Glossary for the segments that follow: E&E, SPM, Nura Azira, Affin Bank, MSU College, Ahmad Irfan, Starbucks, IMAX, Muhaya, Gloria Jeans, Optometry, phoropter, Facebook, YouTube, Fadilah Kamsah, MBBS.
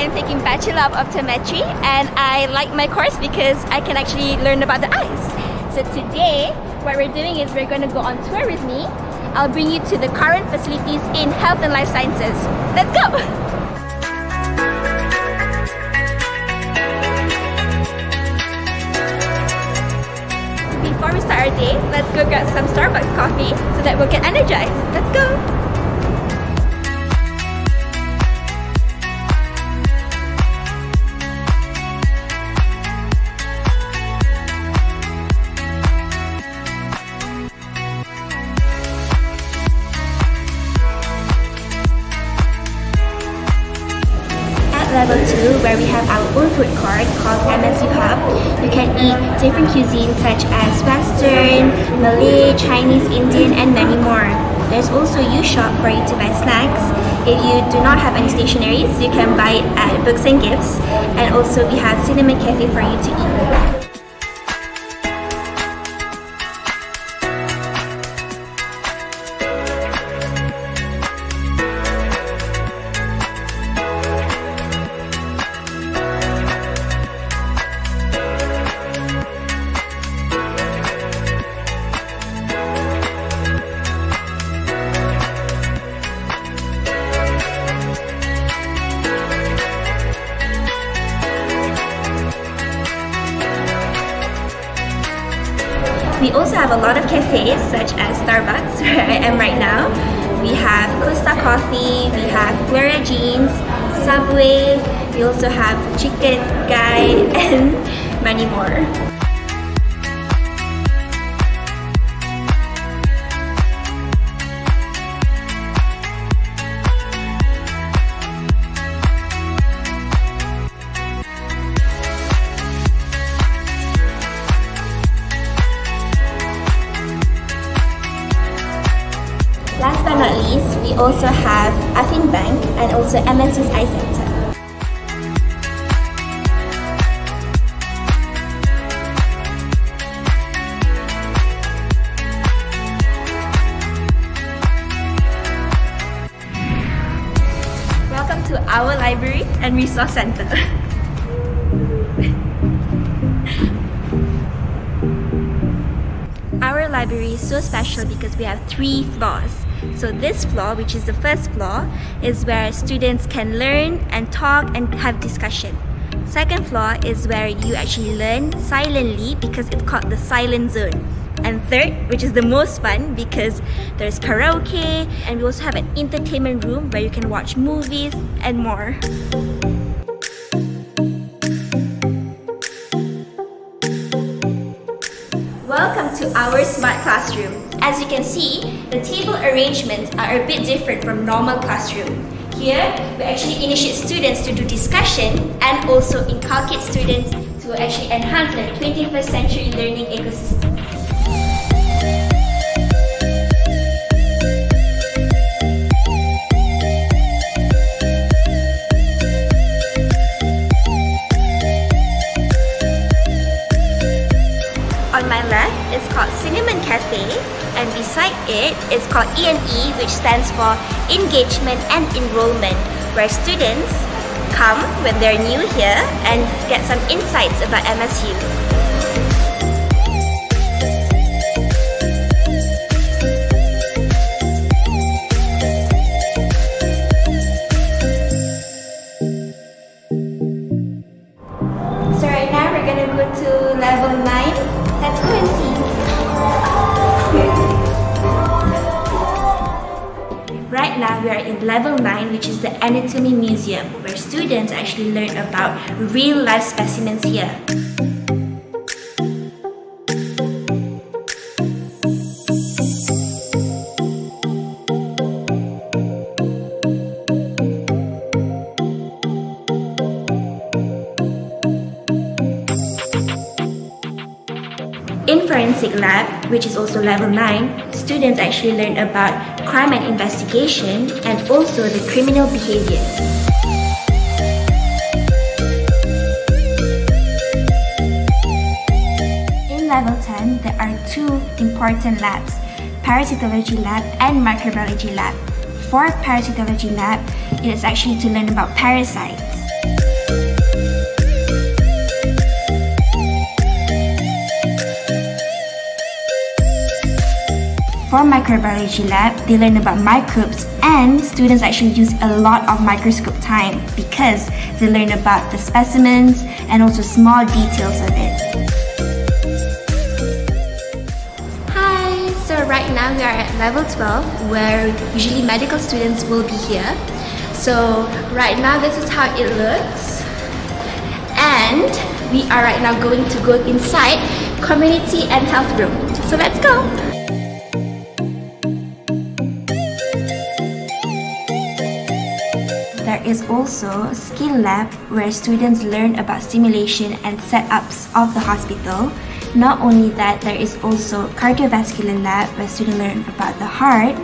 I am taking Bachelor of Optometry, and I like my course because I can actually learn about the eyes. So today, what we're doing is we're going to go on tour with me. I'll bring you to the current facilities in health and life sciences. Let's go! Before we start our day, let's go get some Starbucks coffee so that we'll get energized. Let's go! At level 2, where we have our own food court called MSU Hub, you can eat different cuisines such as Western, Malay, Chinese, Indian, and many more. There's also a U-shop for you to buy snacks. If you do not have any stationeries, you can buy it at Books and Gifts. And also we have Cinnamon Cafe for you to eat. We also have a lot of cafes such as Starbucks, where I am right now. We have Costa Coffee, we have Gloria Jeans, Subway, we also have Chicken Guy, and many more. Last but not least, we also have Affin Bank and also MSU's Eye Center. Welcome to our library and resource center. Our library is so special because we have 3 floors. So this floor, which is the first floor, is where students can learn and talk and have discussion. Second floor is where you actually learn silently because it's called the silent zone. And third, which is the most fun because there's karaoke, and we also have an entertainment room where you can watch movies and more. Welcome to our smart classroom. As you can see, the table arrangements are a bit different from normal classroom. Here, we actually initiate students to do discussion and also inculcate students to actually enhance their 21st century learning ecosystem. On my left, it's called Cinnamon Cafe, and beside it is called E&E, which stands for Engagement and Enrollment, where students come when they're new here and get some insights about MSU. So right now we're gonna go to level 9. Let's go and see. Right now we are in level 9, which is the Anatomy Museum, where students actually learn about real life specimens here. In Forensic Lab, which is also level 9, students actually learn about crime and investigation and also the criminal behavior. In level 10, there are 2 important labs, Parasitology Lab and Microbiology Lab. For Parasitology Lab, it is actually to learn about parasites. from microbiology lab, they learn about microbes, and students actually use a lot of microscope time because they learn about the specimens and also small details of it. Hi, so right now we are at level 12 where usually medical students will be here. So right now this is how it looks, and we are right now going to go inside community and health room. So let's go! There is also skill lab where students learn about simulation and setups of the hospital. Not only that, there is also cardiovascular lab where students learn about the heart.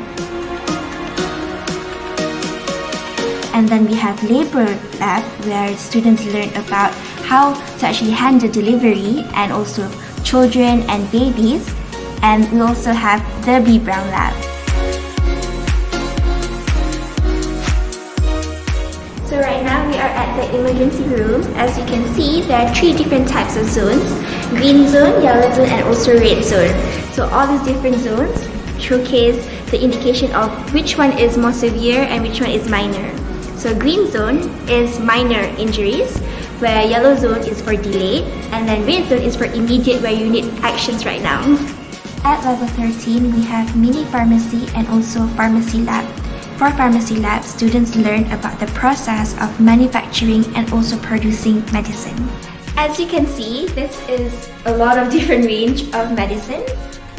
And then we have labor lab where students learn about how to actually handle delivery and also children and babies. And we also have the B Brown lab. So right now we are at the emergency room. As you can see, there are three different types of zones: green zone, yellow zone, and also red zone. So all these different zones showcase the indication of which one is more severe and which one is minor. So green zone is minor injuries, where yellow zone is for delayed, and then red zone is for immediate, where you need actions right now. At level 13, we have mini pharmacy and also pharmacy lab. For pharmacy lab, students learn about the process of manufacturing and also producing medicine. As you can see, this is a lot of different range of medicine,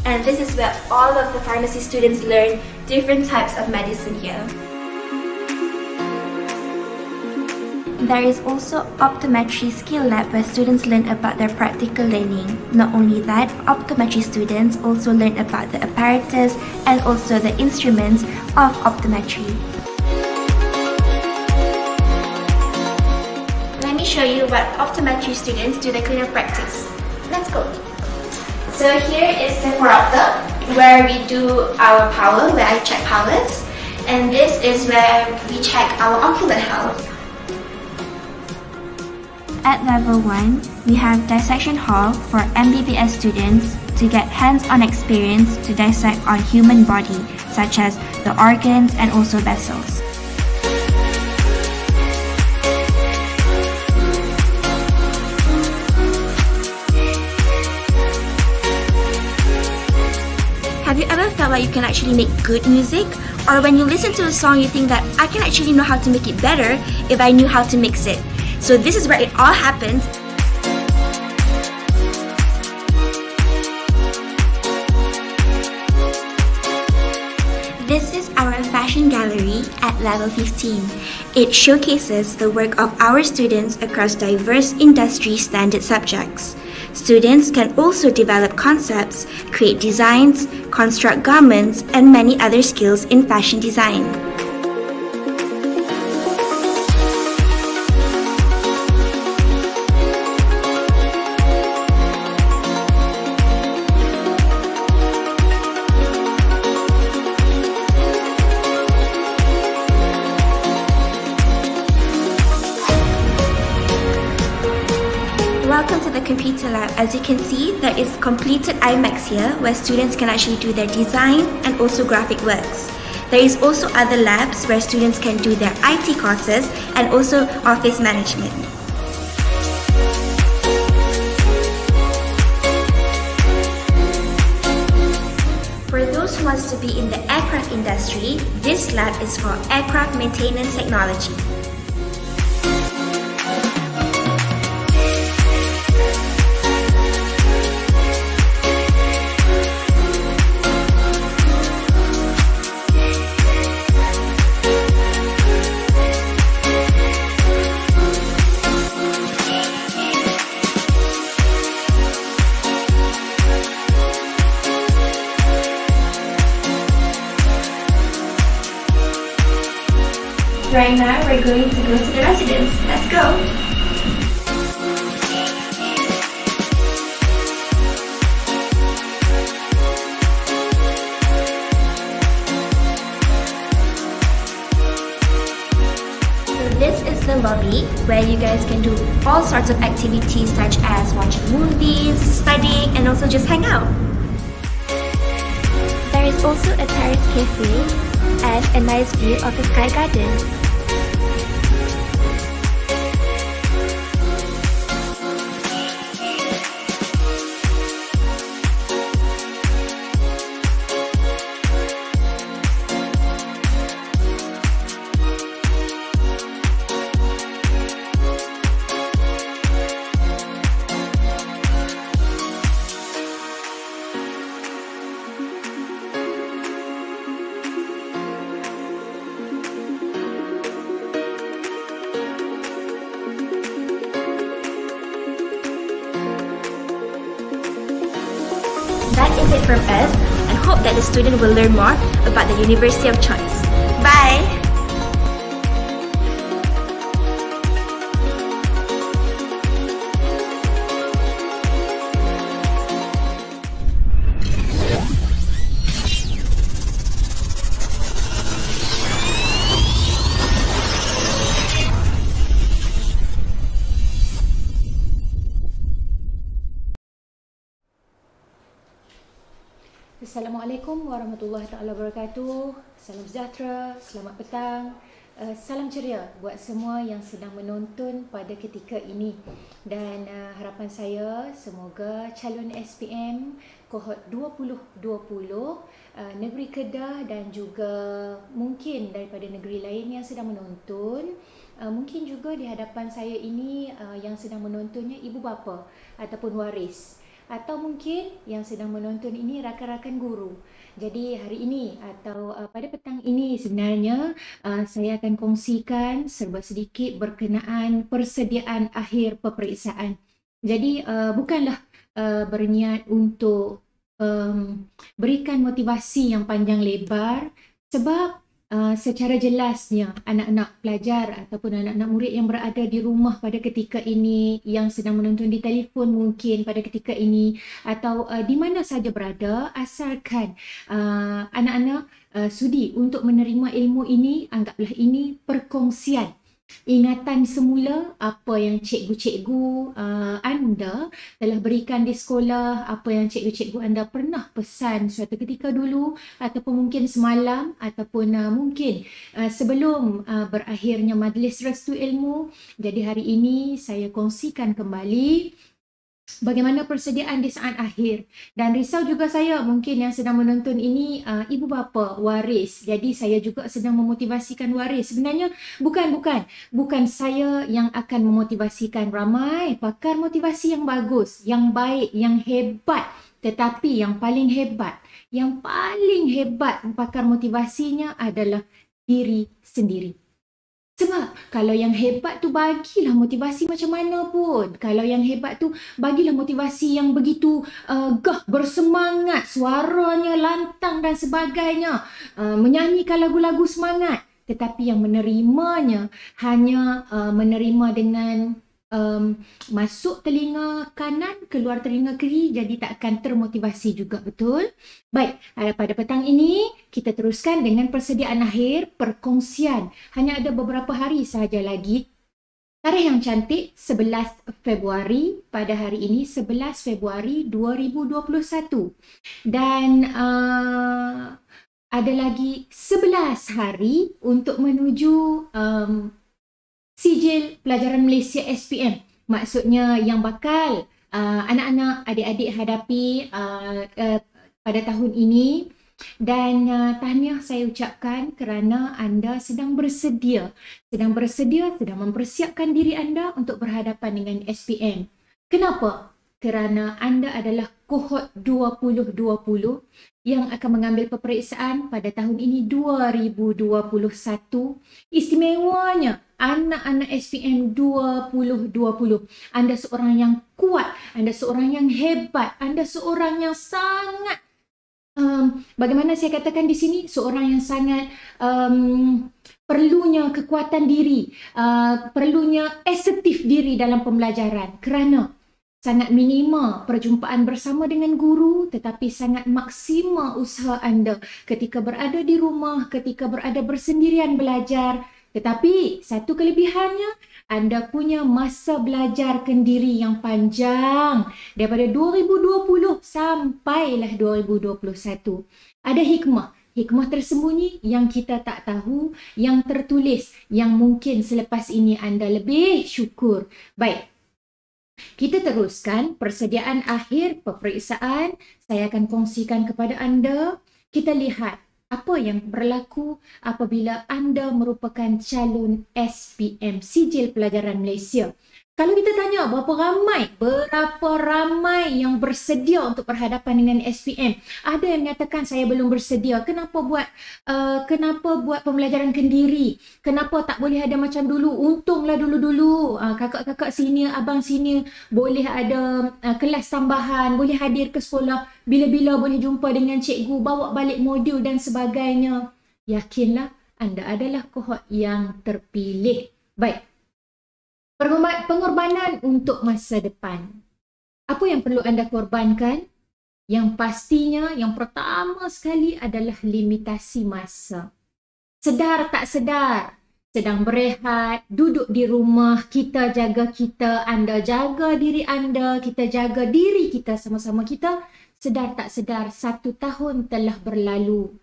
and this is where all of the pharmacy students learn different types of medicine here. There is also optometry skill lab where students learn about their practical learning. Not only that, optometry students also learn about the apparatus and also the instruments of optometry. Let me show you what optometry students do their clinical practice. Let's go! So here is the Phoropto, where we do our power, where I check powers. And this is where we check our ocular health. At level 1, we have dissection hall for MBBS students to get hands-on experience to dissect on human body, such as the organs and also vessels. Have you ever felt like you can actually make good music? Or when you listen to a song, you think that I can actually know how to make it better if I knew how to mix it. So this is where it all happens. This is our fashion gallery at level 15. It showcases the work of our students across diverse industry standard subjects. Students can also develop concepts, create designs, construct garments, and many other skills in fashion design. Welcome to the computer lab. As you can see, there is completed IMAX here where students can actually do their design and also graphic works. There is also other labs where students can do their IT courses and also office management. For those who want to be in the aircraft industry, this lab is for aircraft maintenance technology. Right now, we're going to go to the residence. Let's go! So this is the lobby where you guys can do all sorts of activities such as watching movies, studying, and also just hang out. is also a terrace cafe and a nice view of the Sky Garden. That is it from us, and hope that the student will learn more about the University of Choice. Bye! Assalamualaikum warahmatullahi taala wabarakatuh. Salam sejahtera, selamat petang, salam ceria buat semua yang sedang menonton pada ketika ini. Dan harapan saya semoga calon SPM kohort 2020 negeri Kedah dan juga mungkin daripada negeri lain yang sedang menonton, mungkin juga di hadapan saya ini yang sedang menontonnya ibu bapa ataupun waris, atau mungkin yang sedang menonton ini rakan-rakan guru. Jadi hari ini atau pada petang ini sebenarnya saya akan kongsikan serba sedikit berkenaan persediaan akhir peperiksaan. Jadi bukanlah berniat untuk berikan motivasi yang panjang lebar, sebab secara jelasnya anak-anak pelajar ataupun anak-anak murid yang berada di rumah pada ketika ini, yang sedang menonton di telefon mungkin pada ketika ini, atau di mana saja berada, asalkan anak-anak sudi untuk menerima ilmu ini, anggaplah ini perkongsian ingatan semula apa yang cikgu-cikgu anda telah berikan di sekolah, apa yang cikgu-cikgu anda pernah pesan suatu ketika dulu, ataupun mungkin semalam, ataupun mungkin sebelum berakhirnya majlis restu ilmu. Jadi hari ini saya kongsikan kembali bagaimana persediaan di saat akhir. Dan risau juga saya, mungkin yang sedang menonton ini ibu bapa waris. Jadi saya juga sedang memotivasikan waris. Sebenarnya bukan saya yang akan memotivasikan. Ramai pakar motivasi yang bagus, yang baik, yang hebat. Tetapi yang paling hebat pakar motivasinya adalah diri sendiri. Sebab kalau yang hebat tu bagilah motivasi macam mana pun. Kalau yang hebat tu bagilah motivasi yang begitu gah, bersemangat, suaranya lantang dan sebagainya, menyanyikan lagu-lagu semangat. Tetapi yang menerimanya hanya menerima dengan masuk telinga kanan, keluar telinga kiri, jadi tak akan termotivasi juga, betul? Baik, pada petang ini kita teruskan dengan persediaan akhir perkongsian. Hanya ada beberapa hari sahaja lagi. Tarikh yang cantik 11 Februari pada hari ini, 11 Februari 2021. Dan ada lagi 11 hari untuk menuju sijil pelajaran Malaysia SPM. Maksudnya yang bakal anak-anak, adik-adik hadapi pada tahun ini. Dan tahniah saya ucapkan kerana anda sedang mempersiapkan diri anda untuk berhadapan dengan SPM. Kenapa? Kerana anda adalah kohort 2020 yang akan mengambil peperiksaan pada tahun ini 2021. Istimewanya anak-anak SPM 2020. Anda seorang yang kuat, anda seorang yang hebat, anda seorang yang sangat, bagaimana saya katakan di sini, seorang yang sangat perlunya kekuatan diri, perlunya asertif diri dalam pembelajaran. Kerana sangat minima perjumpaan bersama dengan guru, tetapi sangat maksima usaha anda ketika berada di rumah, ketika berada bersendirian belajar. Tetapi satu kelebihannya, anda punya masa belajar kendiri yang panjang daripada 2020 sampailah 2021. Ada hikmah. Hikmah tersembunyi yang kita tak tahu, yang tertulis, yang mungkin selepas ini anda lebih syukur. Baik, kita teruskan persediaan akhir peperiksaan. Saya akan kongsikan kepada anda. Kita lihat apa yang berlaku apabila anda merupakan calon SPM Sijil Pelajaran Malaysia. Kalau kita tanya berapa ramai yang bersedia untuk berhadapan dengan SPM, ada yang menyatakan saya belum bersedia. Kenapa buat pembelajaran kendiri? Kenapa tak boleh ada macam dulu? Untunglah dulu-dulu kakak-kakak senior, abang senior boleh ada kelas tambahan, boleh hadir ke sekolah, bila-bila boleh jumpa dengan cikgu, bawa balik modul dan sebagainya. Yakinlah, anda adalah kohort yang terpilih. Baik. Pengorbanan untuk masa depan. Apa yang perlu anda korbankan? Yang pastinya, yang pertama sekali adalah limitasi masa. Sedar tak sedar, sedang berehat, duduk di rumah, kita jaga kita, anda jaga diri anda, kita jaga diri kita sama-sama kita. Sedar tak sedar, 1 tahun telah berlalu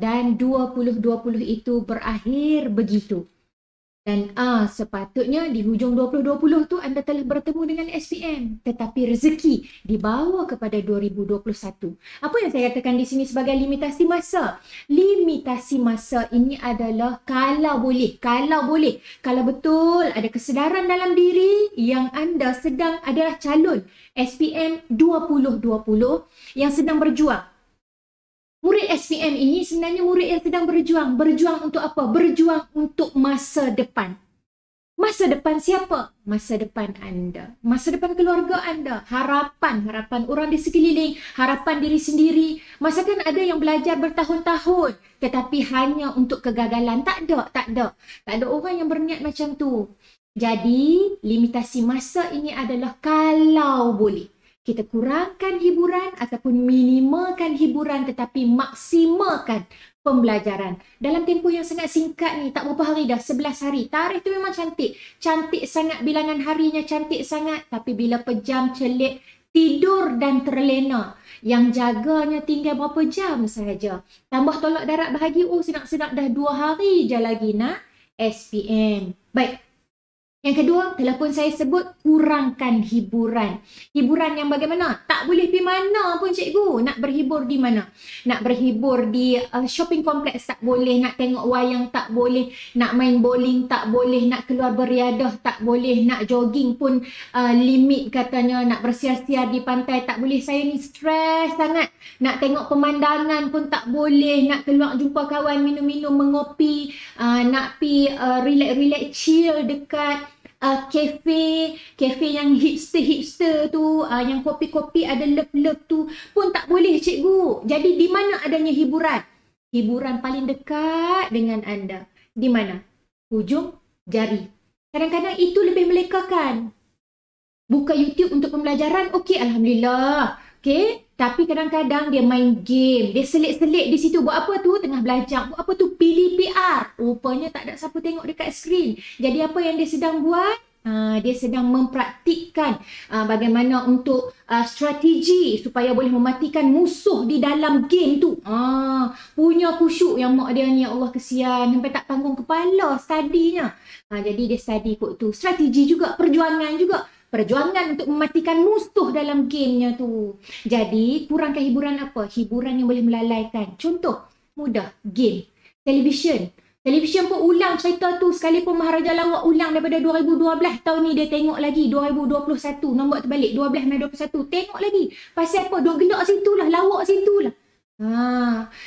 dan 2020 itu berakhir begitu. Dan sepatutnya di hujung 2020 tu anda telah bertemu dengan SPM. Tetapi rezeki dibawa kepada 2021. Apa yang saya katakan di sini sebagai limitasi masa? Limitasi masa ini adalah kalau boleh. Kalau betul ada kesedaran dalam diri yang anda sedang adalah calon SPM 2020 yang sedang berjuang. Murid SPM ini sebenarnya murid yang sedang berjuang. Berjuang untuk apa? Berjuang untuk masa depan. Masa depan siapa? Masa depan anda. Masa depan keluarga anda. Harapan orang di sekeliling. Harapan diri sendiri. Masa kan ada yang belajar bertahun-tahun. Tetapi hanya untuk kegagalan. Tak ada. Tak ada orang yang berniat macam tu. Jadi, limitasi masa ini adalah kalau boleh. Kita kurangkan hiburan ataupun minimalkan hiburan tetapi maksimalkan pembelajaran. Dalam tempoh yang sangat singkat ni, tak berapa hari dah, 11 hari. Tarikh tu memang cantik. Cantik sangat bilangan harinya, cantik sangat. Tapi bila pejam, celik, tidur dan terlena. Yang jaganya tinggal berapa jam sahaja. Tambah tolak darat bahagi, oh sedap-sedap dah 2 hari je lagi nak SPM. Baik. Yang kedua, telah pun saya sebut, kurangkan hiburan. Hiburan yang bagaimana? Tak boleh pergi mana pun cikgu. Nak berhibur di mana? Nak berhibur di shopping kompleks tak boleh. Nak tengok wayang tak boleh. Nak main bowling tak boleh. Nak keluar beriadah tak boleh. Nak jogging pun limit katanya. Nak bersiar-siar di pantai tak boleh. Saya ni stres sangat. Nak tengok pemandangan pun tak boleh. Nak keluar jumpa kawan, minum-minum, mengopi. Nak pergi relax-relax, chill dekat kafe yang hipster tu, yang kopi-kopi ada lep-lep tu pun tak boleh cikgu. Jadi di mana adanya hiburan? Hiburan paling dekat dengan anda. Di mana? Hujung jari. Kadang-kadang itu lebih melekakan. Buka YouTube untuk pembelajaran, okey, alhamdulillah. Okey, tapi kadang-kadang dia main game. Dia selit-selit di situ. Buat apa tu? Tengah belajar. Buat apa tu? Pilih PR. Rupanya tak ada siapa tengok dekat skrin. Jadi apa yang dia sedang buat? Dia sedang mempraktikkan bagaimana untuk strategi supaya boleh mematikan musuh di dalam game tu. Punya kusyuk yang mak dia ni. Allah kesian. Sampai tak panggung kepala studinya. Jadi dia study kot tu. Strategi juga. Perjuangan juga. Perjuangan untuk mematikan musuh dalam gamenya tu. Jadi, kurangkan hiburan apa? Hiburan yang boleh melalaikan. Contoh, mudah, game. Televisyen. Televisyen pun ulang cerita tu. Sekalipun Maharaja Lawak ulang daripada 2012. Tahun ni dia tengok lagi. 2021. Nombor terbalik. 12-21. Tengok lagi. Pasal apa? Duk gelak situ lah. Lawak situ lah.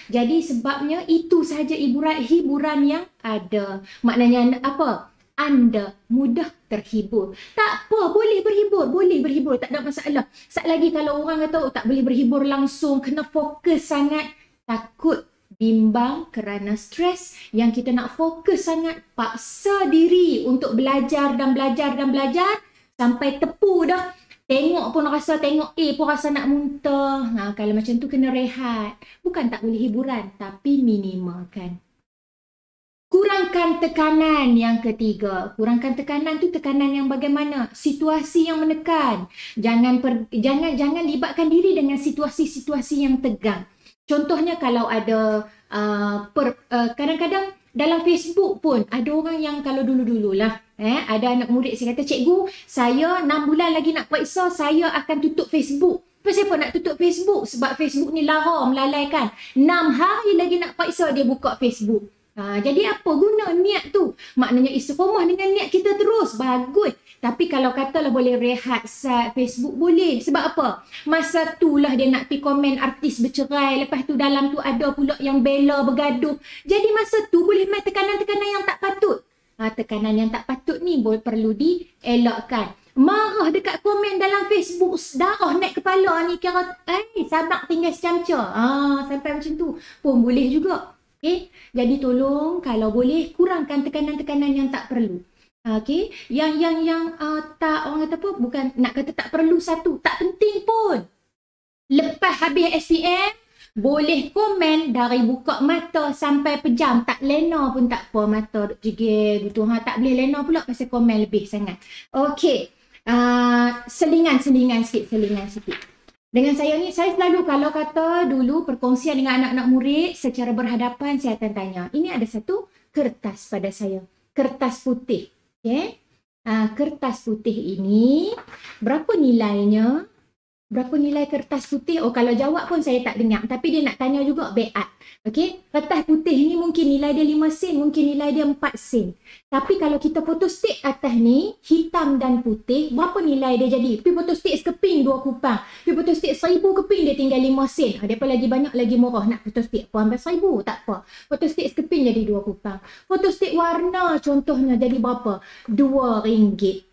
Jadi, sebabnya itu sahaja hiburan yang ada. Maknanya apa? Anda mudah terhibur. Tak apa, boleh berhibur, tak ada masalah. Sekejap lagi kalau orang kata, tak boleh berhibur langsung, kena fokus sangat, takut, bimbang kerana stres yang kita nak fokus sangat, paksa diri untuk belajar sampai tepu dah. Tengok pun rasa, tengok A pun rasa nak muntah. Kalau macam tu kena rehat. Bukan tak boleh hiburan, tapi minimalkan. Kurangkan Kurangkan tekanan yang ketiga. Kurangkan tekanan tu tekanan yang bagaimana? Situasi yang menekan. Jangan libatkan diri dengan situasi-situasi yang tegang. Contohnya kalau ada kadang-kadang dalam Facebook pun ada orang yang kalau dulu-dululah ada anak murid saya kata, cikgu, saya 6 bulan lagi nak periksa, saya akan tutup Facebook. Siapa nak tutup Facebook? Sebab Facebook ni lara, melalaikan. 6 hari lagi nak periksa dia buka Facebook. Jadi apa guna niat tu? Maknanya istiqomah dengan niat kita terus, bagus. Tapi kalau katalah boleh rehat sat Facebook boleh. Sebab apa? Masa tu lah dia nak pi komen artis bercerai. Lepas tu dalam tu ada pula yang bela bergaduh. Jadi masa tu boleh main tekanan-tekanan yang tak patut. Tekanan yang tak patut ni boleh perlu dielakkan. Marah dekat komen dalam Facebook, darah naik kepala ni kira sabar tinggal secamca. Sampai macam tu pun boleh juga. Okay. Jadi tolong kalau boleh kurangkan tekanan-tekanan yang tak perlu. Okey, yang tak, orang kata apa, bukan nak kata tak perlu satu, tak penting pun. Lepas habis SPM boleh komen dari buka mata sampai pejam, tak lena pun tak apa, mata duk jigil gitu. Tak boleh lena pula pasal komen lebih sangat. Okey. Selingan sikit. Dengan saya ni, saya selalu kalau kata dulu perkongsian dengan anak-anak murid secara berhadapan, saya akan tanya. Ini ada satu kertas pada saya. Kertas putih. Okay. Kertas putih ini, berapa nilainya? Berapa nilai kertas putih? Oh, kalau jawab pun saya tak dengar. Tapi dia nak tanya juga, beat. Okay. Kertas putih ni mungkin nilai dia 5 sen, mungkin nilai dia 4 sen. Tapi kalau kita foto stick atas ni, hitam dan putih, berapa nilai dia jadi? Pergi foto stick sekeping 2 kupang. Pergi foto stick 1000 keping, dia tinggal 5 sen. Dia lagi banyak, lagi murah nak foto stick. Apa ambil 1000, tak apa. Foto stick sekeping jadi 2 kupang. Foto stick warna contohnya jadi berapa? RM2.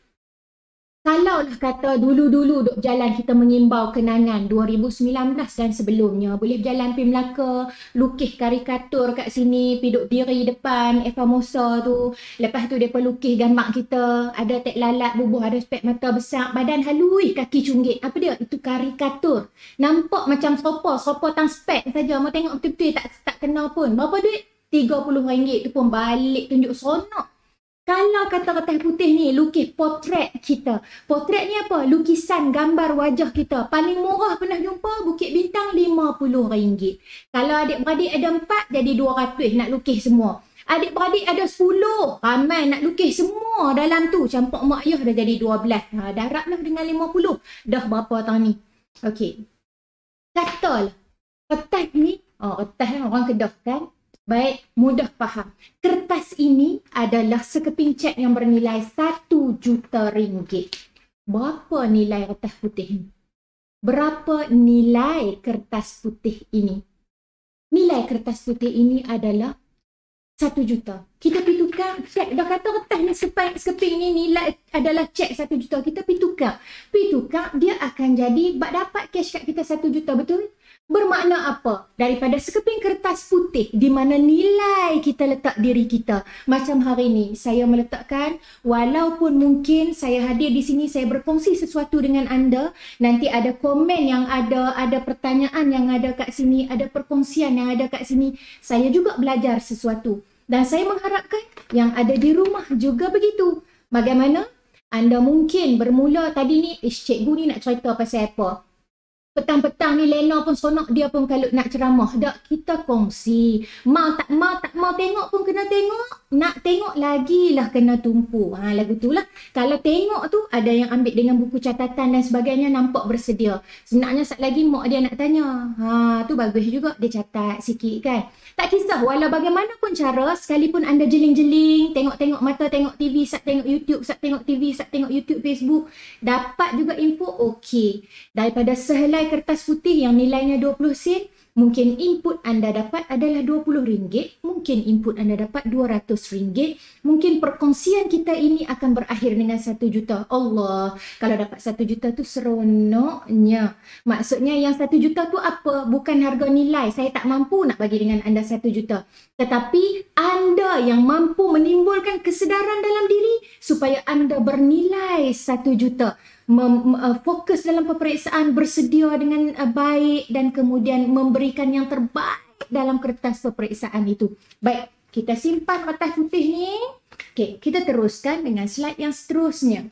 Kalau lah kata dulu-dulu duk jalan kita mengimbau kenangan 2019 dan sebelumnya. Boleh berjalan pergi Melaka, lukis karikatur kat sini, piduk diri depan Efamosa tu. Lepas tu mereka lukis gambar kita, ada tek lalat, bubuh, ada spek mata besar, badan halui, kaki cunggit. Apa dia? Itu karikatur. Nampak macam serupa tang spek saja. Mau tengok betul-betul tak kenal pun. Berapa duit? RM30 tu pun balik tunjuk seronok. Kalau kata kertas putih ni lukis potret kita. Potret ni apa? Lukisan gambar wajah kita. Paling murah pernah jumpa Bukit Bintang RM50. Kalau adik-beradik ada 4 jadi RM200 nak lukis semua. Adik-beradik ada 10 ramai nak lukis semua dalam tu. Campak mak ayah dah jadi 12. Darablah dengan 50. Dah berapa tahun ni? Okey. Katalah kertas ni, kertas ni orang Kedah kan? Baik, mudah faham. Kertas ini adalah sekeping cek yang bernilai RM1 juta. Berapa nilai kertas putih ini? Berapa nilai kertas putih ini? Nilai kertas putih ini adalah 1 juta. Kita pergi tukar, cek. Dah kata kertas ni sekeping ni nilai adalah cek 1 juta. Kita pergi tukar. Pergi tukar, dia akan jadi dapat cash kat kita 1 juta, betul? Bermakna apa? Daripada sekeping kertas putih di mana nilai kita letak diri kita. Macam hari ni saya meletakkan, walaupun mungkin saya hadir di sini, saya berkongsi sesuatu dengan anda. Nanti ada komen yang ada pertanyaan yang ada kat sini, ada perkongsian yang ada kat sini. Saya juga belajar sesuatu. Dan saya mengharapkan yang ada di rumah juga begitu. Bagaimana? Anda mungkin bermula tadi ni, cikgu ni nak cerita pasal apa? Petang-petang ni Lena pun seronok, dia pun kalau nak ceramah. Dak, kita kongsi. Mau tak mau tengok pun kena tengok. Nak tengok lagilah kena tumpu. Lagu tu lah. Kalau tengok tu ada yang ambil dengan buku catatan dan sebagainya, nampak bersedia. Sebenarnya sat lagi mak dia nak tanya. Tu bagus juga dia catat sikit kan. Tak kisah walau bagaimana pun cara, sekalipun anda jeling-jeling, tengok-tengok mata, tengok TV, sat tengok YouTube, sat tengok TV, sat tengok YouTube, Facebook, dapat juga info. Okey. Daripada sehelai kertas putih yang nilainya 20 sen, mungkin input anda dapat adalah RM20, mungkin input anda dapat RM200, mungkin perkongsian kita ini akan berakhir dengan 1 juta. Allah, kalau dapat 1 juta tu seronoknya. Maksudnya yang 1 juta tu apa? Bukan harga nilai, saya tak mampu nak bagi dengan anda 1 juta. Tetapi anda yang mampu menimbulkan kesedaran dalam diri supaya anda bernilai 1 juta. Fokus dalam peperiksaan, bersedia dengan baik dan kemudian memberikan yang terbaik dalam kertas peperiksaan itu. Baik, Kita simpan kertas putih ni. Okey, kita teruskan dengan slide yang seterusnya.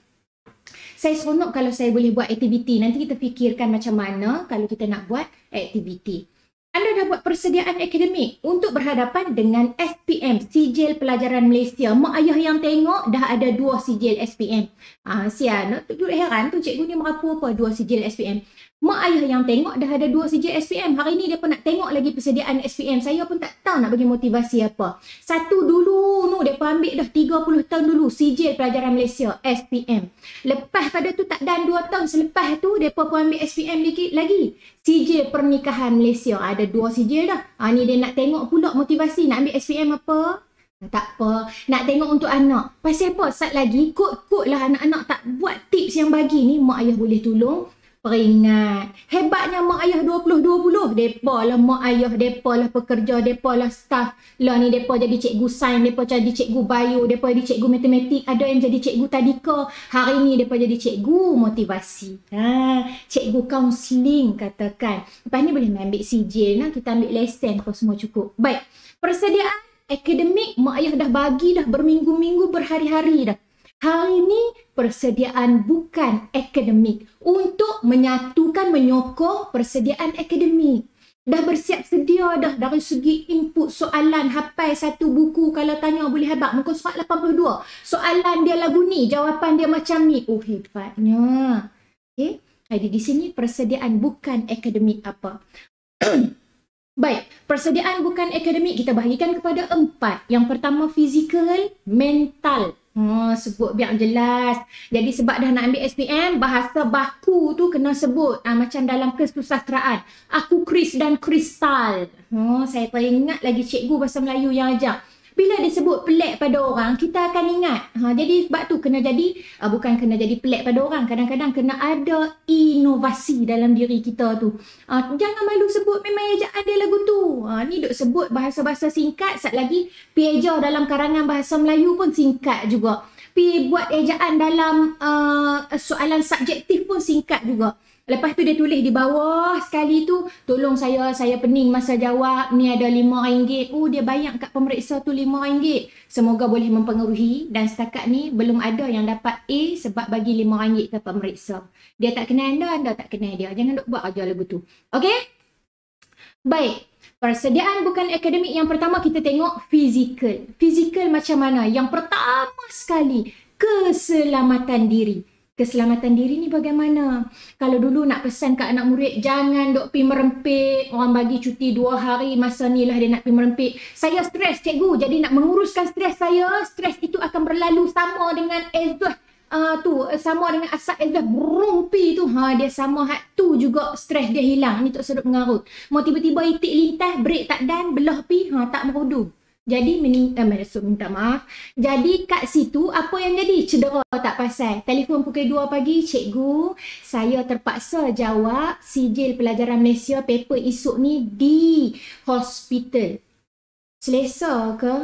Saya seronok kalau saya boleh buat aktiviti. Nanti kita fikirkan macam mana kalau kita nak buat aktiviti. Anda dah buat persediaan akademik untuk berhadapan dengan SPM, Sijil Pelajaran Malaysia. Mak ayah yang tengok dah ada 2 sijil SPM. Sian, duduk heran tu cikgu ni merapu apa 2 sijil SPM. Mak ayah yang tengok dah ada 2 sijil SPM. Hari ni dia pun nak tengok lagi persediaan SPM. Saya pun tak tahu nak bagi motivasi apa. Satu dulu, dia pun ambil dah 30 tahun dulu. Sijil Pelajaran Malaysia, SPM. Lepas pada tu tak dan 2 tahun. Selepas tu, dia pun ambil SPM dikit lagi. Sijil Pernikahan Malaysia. Ada 2 sijil dah. Ni dia nak tengok pula motivasi. Nak ambil SPM apa? Tak apa. Nak tengok untuk anak. Pasal apa? Sat lagi, kod-kod lah anak-anak tak buat tips yang bagi ni. Mak ayah boleh tolong. Peringat. Hebatnya mak ayah 2020. Depa lah mak ayah, depa lah pekerja, depa lah staff. Lah ni depa jadi cikgu sains, depa jadi cikgu bio, depa jadi cikgu matematik, ada yang jadi cikgu tadika. Hari ni depa jadi cikgu motivasi. Cikgu kaunseling katakan. Lepas ni boleh ambil sijil lah, kita ambil lesen apa semua cukup. Baik. Persediaan akademik mak ayah dah bagi dah berminggu-minggu, berhari-hari dah. Hari ini persediaan bukan akademik untuk menyatukan, menyokong persediaan akademik. Dah bersiap sedia dah dari segi input soalan, hafal satu buku kalau tanya boleh hebat. Muka surat 82. Soalan dia lagu ni, jawapan dia macam ni. Oh hebatnya. Okay. Jadi di sini persediaan bukan akademik apa. Baik, persediaan bukan akademik kita bahagikan kepada 4. Yang pertama fizikal, mental. Sebut biar jelas. Jadi sebab dah nak ambil SPM, bahasa baku tu kena sebut. Macam dalam kesusasteraan. Aku Kris dan Kristal. Saya teringat lagi cikgu bahasa Melayu yang ajar. Bila disebut pelik pada orang, kita akan ingat. Jadi sebab tu kena jadi, bukan kena jadi pelik pada orang. Kadang-kadang kena ada inovasi dalam diri kita tu. Jangan malu sebut memang ejaan dia lagu tu. Ni duk sebut bahasa-bahasa singkat. Sat lagi, piaja dalam karangan bahasa Melayu pun singkat juga. Pi buat ejaan dalam soalan subjektif pun singkat juga. Lepas tu dia tulis di bawah sekali tu, tolong saya pening masa jawab, ni ada RM5. Oh dia bayang kat pemeriksa tu RM5. Semoga boleh mempengaruhi dan setakat ni belum ada yang dapat A sebab bagi RM5 ke pemeriksa. Dia tak kenal anda, anda tak kenal dia. Jangan duk buat aja lagu tu. Okey? Baik. Persediaan bukan akademik yang pertama kita tengok fizikal. Fizikal macam mana? Yang pertama sekali, keselamatan diri. Keselamatan diri ni bagaimana? Kalau dulu nak pesan kat anak murid, jangan dok pergi merempit. Orang bagi cuti 2 hari, masa ni lah dia nak pergi merempit. Saya stres cikgu, jadi nak menguruskan stres saya. Stres itu akan berlalu sama dengan ezah sama dengan asap ezah berumpi tu. Dia sama hak tu juga, stres dia hilang. Ni tak sedut mengarut. Mau tiba-tiba itik lintas, break tak dan, belah pi, tak merudu. Jadi Jadi kat situ apa yang jadi? Cedera tak pasal. Telefon pukul 2 pagi, cikgu, saya terpaksa jawab sijil pelajaran Malaysia paper esok ni di hospital. Selesa ke?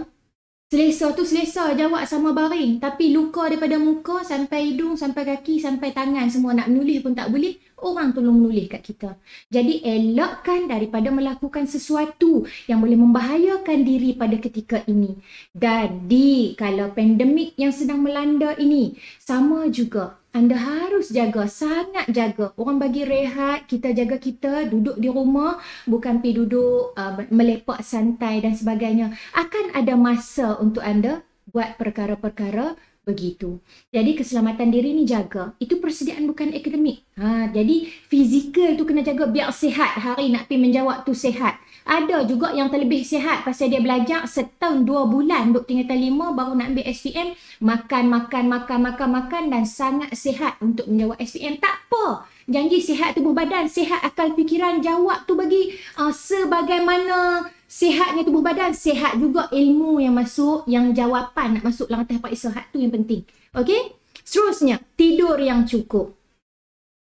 Selesa tu selesa jawab sama baring, tapi luka daripada muka sampai hidung, sampai kaki, sampai tangan semua, nak menulis pun tak boleh. Orang tolong menulis kat kita. Jadi elakkan daripada melakukan sesuatu yang boleh membahayakan diri pada ketika ini. Jadi kalau pandemik yang sedang melanda ini, sama juga. Anda harus jaga, sangat jaga. Orang bagi rehat, kita jaga kita, duduk di rumah, bukan pergi duduk, melepak santai dan sebagainya. Akan ada masa untuk anda buat perkara-perkara begitu. Jadi keselamatan diri ni jaga. Itu persediaan bukan akademik. Jadi fizikal tu kena jaga biar sihat. Hari nak pergi menjawab tu sihat. Ada juga yang terlebih sihat pasal dia belajar setahun 2 bulan duk tingkatan 5 baru nak ambil SPM, makan dan sangat sihat untuk menjawab SPM. Tak apa. Janji sihat tubuh badan, sihat akal fikiran, jawab tu bagi sebagaimana sihatnya tubuh badan, sihat juga ilmu yang masuk, yang jawapan nak masuk dalam tahap sihat tu yang penting. Okey? Seterusnya, tidur yang cukup.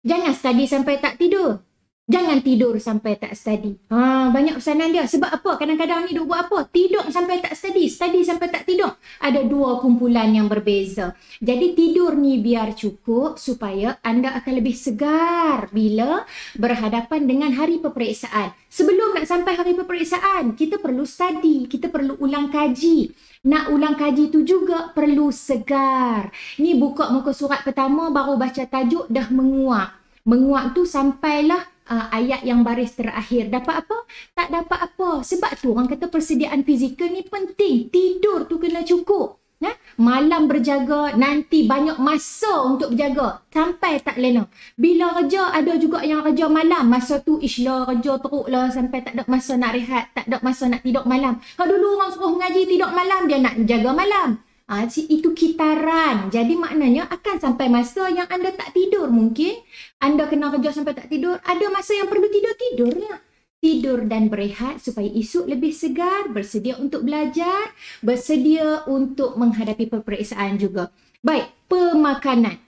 Jangan study sampai tak tidur. Jangan tidur sampai tak study. Banyak pesanan dia. Sebab apa? Kadang-kadang ni duk buat apa? Tidur sampai tak study. Study sampai tak tidur. Ada dua kumpulan yang berbeza. Jadi tidur ni biar cukup supaya anda akan lebih segar bila berhadapan dengan hari peperiksaan. Sebelum nak sampai hari peperiksaan, kita perlu study. Kita perlu ulang kaji. Nak ulang kaji tu juga perlu segar. Ni buka muka surat pertama baru baca tajuk dah menguak. Menguak tu sampailah ayat yang baris terakhir. Dapat apa? Tak dapat apa. Sebab tu orang kata persediaan fizikal ni penting. Tidur tu kena cukup. Ha? Malam berjaga, nanti banyak masa untuk berjaga. Sampai tak lena. Bila kerja, ada juga yang kerja malam. Masa tu islah kerja teruklah sampai tak ada masa nak rehat, tak ada masa nak tidur malam. Kalau dulu orang suruh mengaji tidur malam, dia nak jaga malam. Itu kitaran. Jadi maknanya akan sampai masa yang anda tak tidur. Mungkin anda kena kerja sampai tak tidur. Ada masa yang perlu tidur, tidurlah. Tidur dan berehat supaya esok lebih segar, bersedia untuk belajar, bersedia untuk menghadapi peperiksaan juga. Baik, pemakanan.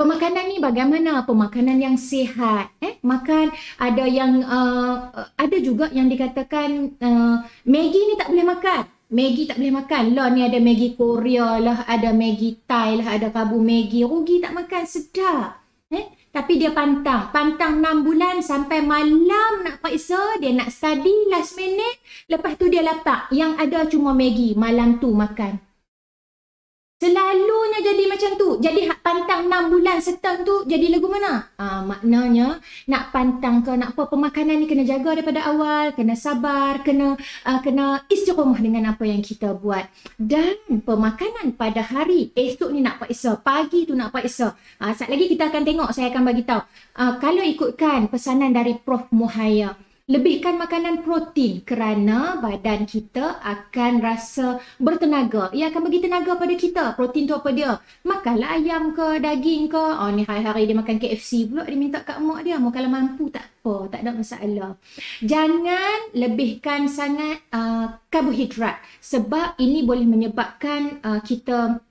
Pemakanan ni bagaimana? Pemakanan yang sihat. Makan ada yang ada juga yang dikatakan Maggi ni tak boleh makan. Maggi tak boleh makan. Lah ni ada Maggi Korea lah, ada Maggi Thai lah, ada kabu Maggi. Rugi tak makan, sedap. Tapi dia pantang. Pantang 6 bulan sampai malam nak periksa, dia nak study last minute. Lepas tu dia lapar. Yang ada cuma Maggi malam tu makan. Selalunya jadi macam tu. Jadi hak pantang 6 bulan setahun tu jadi lagu mana? Maknanya nak pantang ke nak apa, pemakanan ni kena jaga daripada awal, kena sabar, kena istiqomah dengan apa yang kita buat. Dan pemakanan pada hari esok ni nak periksa, pagi tu nak periksa. Sekejap lagi kita akan tengok, saya akan bagi tahu. Kalau ikutkan pesanan dari Prof Muhaya, lebihkan makanan protein kerana badan kita akan rasa bertenaga. Ia akan bagi tenaga pada kita. Protein tu apa dia? Makanlah ayam ke, daging ke. Oh ni hari-hari dia makan KFC pula. Dia minta kat mak dia. Mak kalau mampu tak apa. Tak ada masalah. Jangan lebihkan sangat karbohidrat. Sebab ini boleh menyebabkan kita...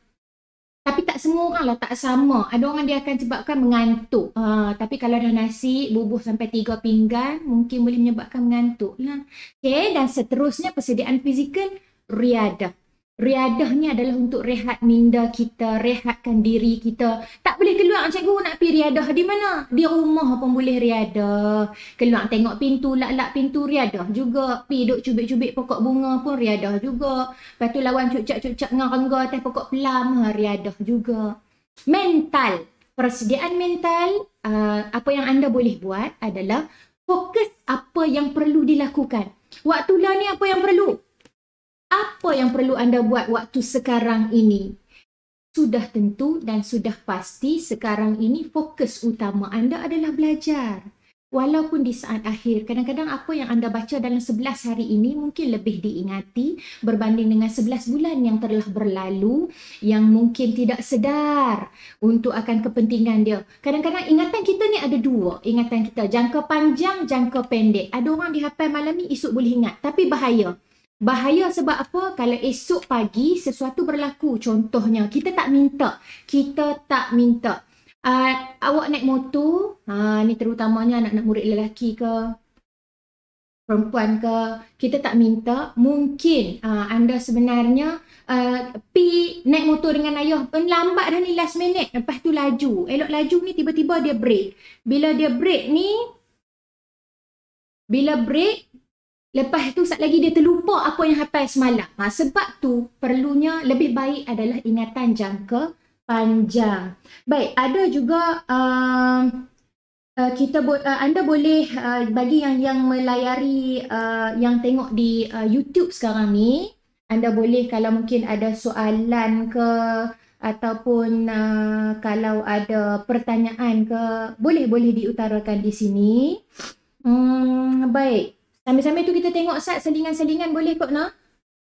Tapi tak semua orang lah, tak sama. Ada orang dia akan sebabkan mengantuk. Tapi kalau dah nasi, bubuh sampai 3 pinggan, mungkin boleh menyebabkan mengantuk lah. Okay, dan seterusnya persediaan fizikal, riadah. Riadah ni adalah untuk rehat minda kita, rehatkan diri kita. Tak boleh keluar, cikgu nak pergi riadah di mana? Di rumah pun boleh riadah. Keluar tengok pintu, lak-lak pintu riadah juga. Pergi duduk cubit-cubit pokok bunga pun riadah juga. Lepas tu lawan cucak-cucak dengan rengga atas pokok pelam, riadah juga. Mental. Persediaan mental, apa yang anda boleh buat adalah fokus apa yang perlu dilakukan. Waktulah ni apa yang perlu. Apa yang perlu anda buat waktu sekarang ini? Sudah tentu dan sudah pasti sekarang ini fokus utama anda adalah belajar. Walaupun di saat akhir, kadang-kadang apa yang anda baca dalam 11 hari ini mungkin lebih diingati berbanding dengan 11 bulan yang telah berlalu yang mungkin tidak sedar untuk akan kepentingan dia. Kadang-kadang ingatan kita ni ada dua. Ingatan kita jangka panjang, jangka pendek. Ada orang dihafal malam ni, esok boleh ingat. Tapi bahaya. Bahaya sebab apa? Kalau esok pagi sesuatu berlaku, contohnya kita tak minta. Awak naik motor, ni terutamanya anak-anak murid lelaki ke, perempuan ke, kita tak minta. Mungkin anda sebenarnya pi naik motor dengan ayah, lambat dah ni last minute, lepas tu laju. Elok laju ni tiba-tiba dia break. Bila break, lepas tu sekejap lagi dia terlupa apa yang hafal semalam. Sebab tu perlunya lebih baik adalah ingatan jangka panjang. Baik, ada juga anda boleh bagi yang melayari, yang tengok di YouTube sekarang ni, anda boleh kalau mungkin ada soalan ke ataupun kalau ada pertanyaan ke, boleh diutarakan di sini. Baik. Sambil-sambil tu kita tengok selingan-selingan boleh kot nak?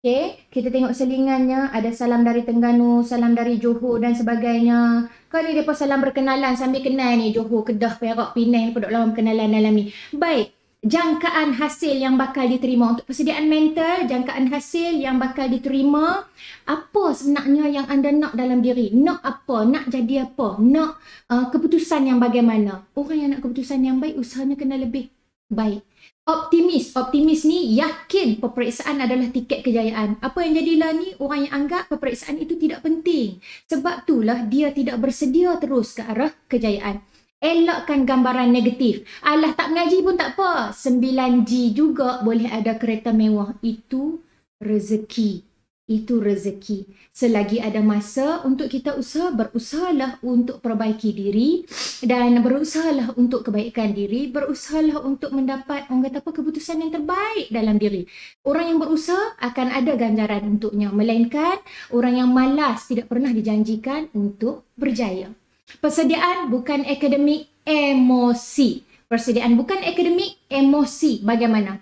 Okay, kita tengok selingannya. Ada salam dari Terengganu, salam dari Johor dan sebagainya. Kau ni depa salam berkenalan sambil kenal ni Johor, Kedah, Perak, Penang, duduk lawan berkenalan dalam ni. Baik, jangkaan hasil yang bakal diterima. Untuk persediaan mental, jangkaan hasil yang bakal diterima. Apa sebenarnya yang anda nak dalam diri? Nak apa? Nak jadi apa? Nak keputusan yang bagaimana? Orang yang nak keputusan yang baik, usahanya kena lebih baik. Optimis. Optimis ni yakin peperiksaan adalah tiket kejayaan. Apa yang jadilah ni, orang yang anggap peperiksaan itu tidak penting. Sebab itulah dia tidak bersedia terus ke arah kejayaan. Elakkan gambaran negatif. Alah, tak mengaji pun tak apa. 9G juga boleh ada kereta mewah. Itu rezeki. Itu rezeki. Selagi ada masa untuk kita usaha, berusahalah untuk perbaiki diri dan berusahalah untuk kebaikan diri, berusahalah untuk mendapat, orang kata apa, keputusan yang terbaik dalam diri. Orang yang berusaha akan ada ganjaran untuknya, melainkan orang yang malas tidak pernah dijanjikan untuk berjaya. Persediaan bukan akademik, emosi. Persediaan bukan akademik, emosi. Bagaimana?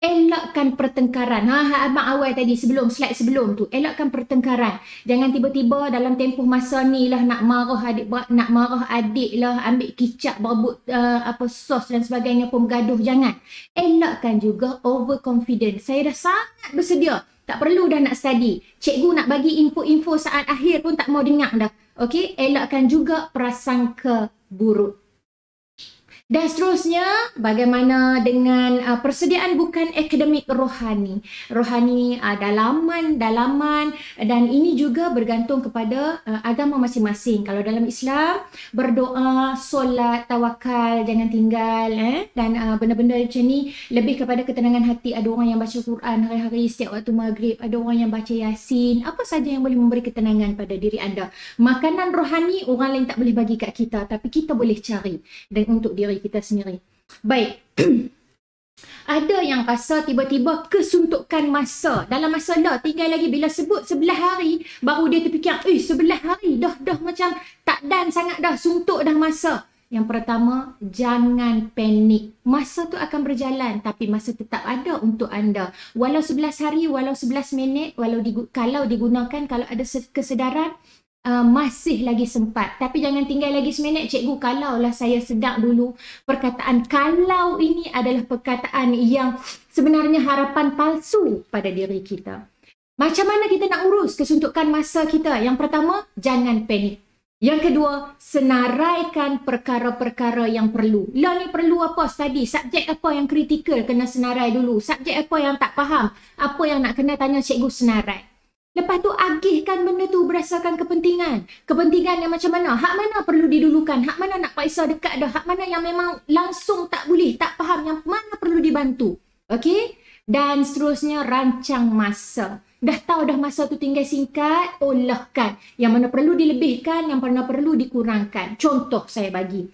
Elakkan pertengkaran. Abang awal tadi sebelum, slide sebelum tu. Elakkan pertengkaran. Jangan tiba-tiba dalam tempoh masa ni lah nak marah adik, nak marah adik lah, ambil kicap, berebut apa sos dan sebagainya, pemgaduh. Jangan. Elakkan juga overconfident. Saya dah sangat bersedia. Tak perlu dah nak study. Cikgu nak bagi info-info saat akhir pun tak mau dengar dah. Okey, elakkan juga prasangka buruk. Dan seterusnya, bagaimana dengan persediaan bukan akademik rohani. Rohani dalaman dan ini juga bergantung kepada agama masing-masing. Kalau dalam Islam, berdoa, solat, tawakal, jangan tinggal. Dan benda-benda macam ni lebih kepada ketenangan hati. Ada orang yang baca Quran hari-hari setiap waktu maghrib. Ada orang yang baca Yasin. Apa saja yang boleh memberi ketenangan pada diri anda. Makanan rohani orang lain tak boleh bagi kat kita. Tapi kita boleh cari dan untuk diri kita sendiri. Baik. Ada yang rasa tiba-tiba kesuntukan masa. Dalam masa lah tinggal lagi, bila sebut 11 hari baru dia terfikir, 11 hari dah macam tak dan sangat dah, suntuk dah masa. Yang pertama, jangan panik. Masa tu akan berjalan tapi masa tetap ada untuk anda. Walau 11 hari, walau 11 minit, walau kalau digunakan, kalau ada kesedaran, masih lagi sempat. Tapi jangan tinggal lagi seminit. Cikgu, kalaulah saya sedar dulu. Perkataan kalau ini adalah perkataan yang sebenarnya harapan palsu pada diri kita. Macam mana kita nak urus kesuntukan masa kita? Yang pertama, jangan panik. Yang kedua, senaraikan perkara-perkara yang perlu. Lah ni perlu apa study? Subjek apa yang kritikal kena senarai dulu. Subjek apa yang tak faham, apa yang nak kena tanya cikgu, senarai. Lepas tu agihkan benda tu berdasarkan kepentingan. Kepentingan yang macam mana? Hak mana perlu didulukan? Hak mana nak paksa dekat dah? Hak mana yang memang langsung tak boleh, tak faham, yang mana perlu dibantu? Okey? Dan seterusnya, rancang masa. Dah tahu dah masa tu tinggal singkat, olahkan. Yang mana perlu dilebihkan, yang mana perlu dikurangkan. Contoh saya bagi.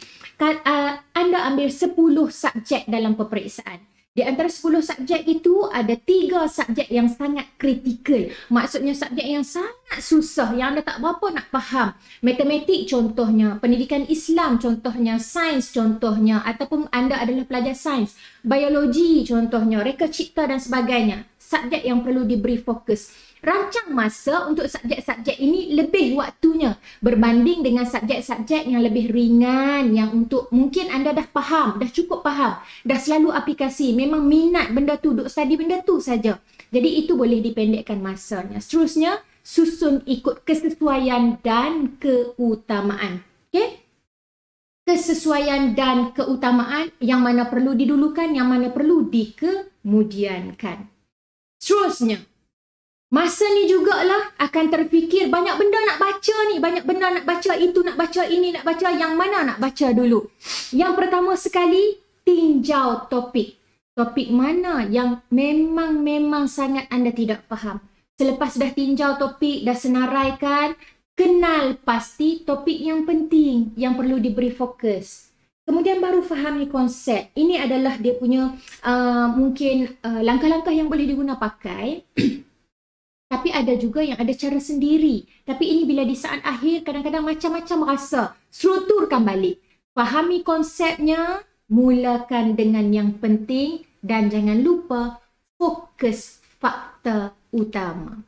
Anda ambil 10 subjek dalam peperiksaan. Di antara 10 subjek itu, ada 3 subjek yang sangat kritikal. Maksudnya subjek yang sangat susah, yang anda tak berapa nak faham. Matematik contohnya, pendidikan Islam contohnya, sains contohnya, ataupun anda adalah pelajar sains, biologi contohnya, reka cipta dan sebagainya. Subjek yang perlu diberi fokus. Rancang masa untuk subjek-subjek ini lebih waktunya berbanding dengan subjek-subjek yang lebih ringan, yang untuk mungkin anda dah faham, dah cukup faham, dah selalu aplikasi, memang minat benda tu, duk study benda tu saja. Jadi itu boleh dipendekkan masanya. Seterusnya, susun ikut kesesuaian dan keutamaan. Okey? Kesesuaian dan keutamaan, yang mana perlu didulukan, yang mana perlu dikemudiankan. Seterusnya, masa ni jugalah akan terfikir banyak benda nak baca ni, banyak benda nak baca, itu nak baca, ini nak baca, yang mana nak baca dulu. Yang pertama sekali, tinjau topik. Topik mana yang memang sangat anda tidak faham. Selepas dah tinjau topik, dah senaraikan, kenal pasti topik yang penting, yang perlu diberi fokus. Kemudian baru fahami konsep. Ini adalah dia punya mungkin langkah-langkah yang boleh diguna pakai. Tapi ada juga yang ada cara sendiri. Tapi ini bila di saat akhir kadang-kadang macam-macam rasa. Strukturkan balik. Fahami konsepnya, mulakan dengan yang penting dan jangan lupa fokus fakta utama.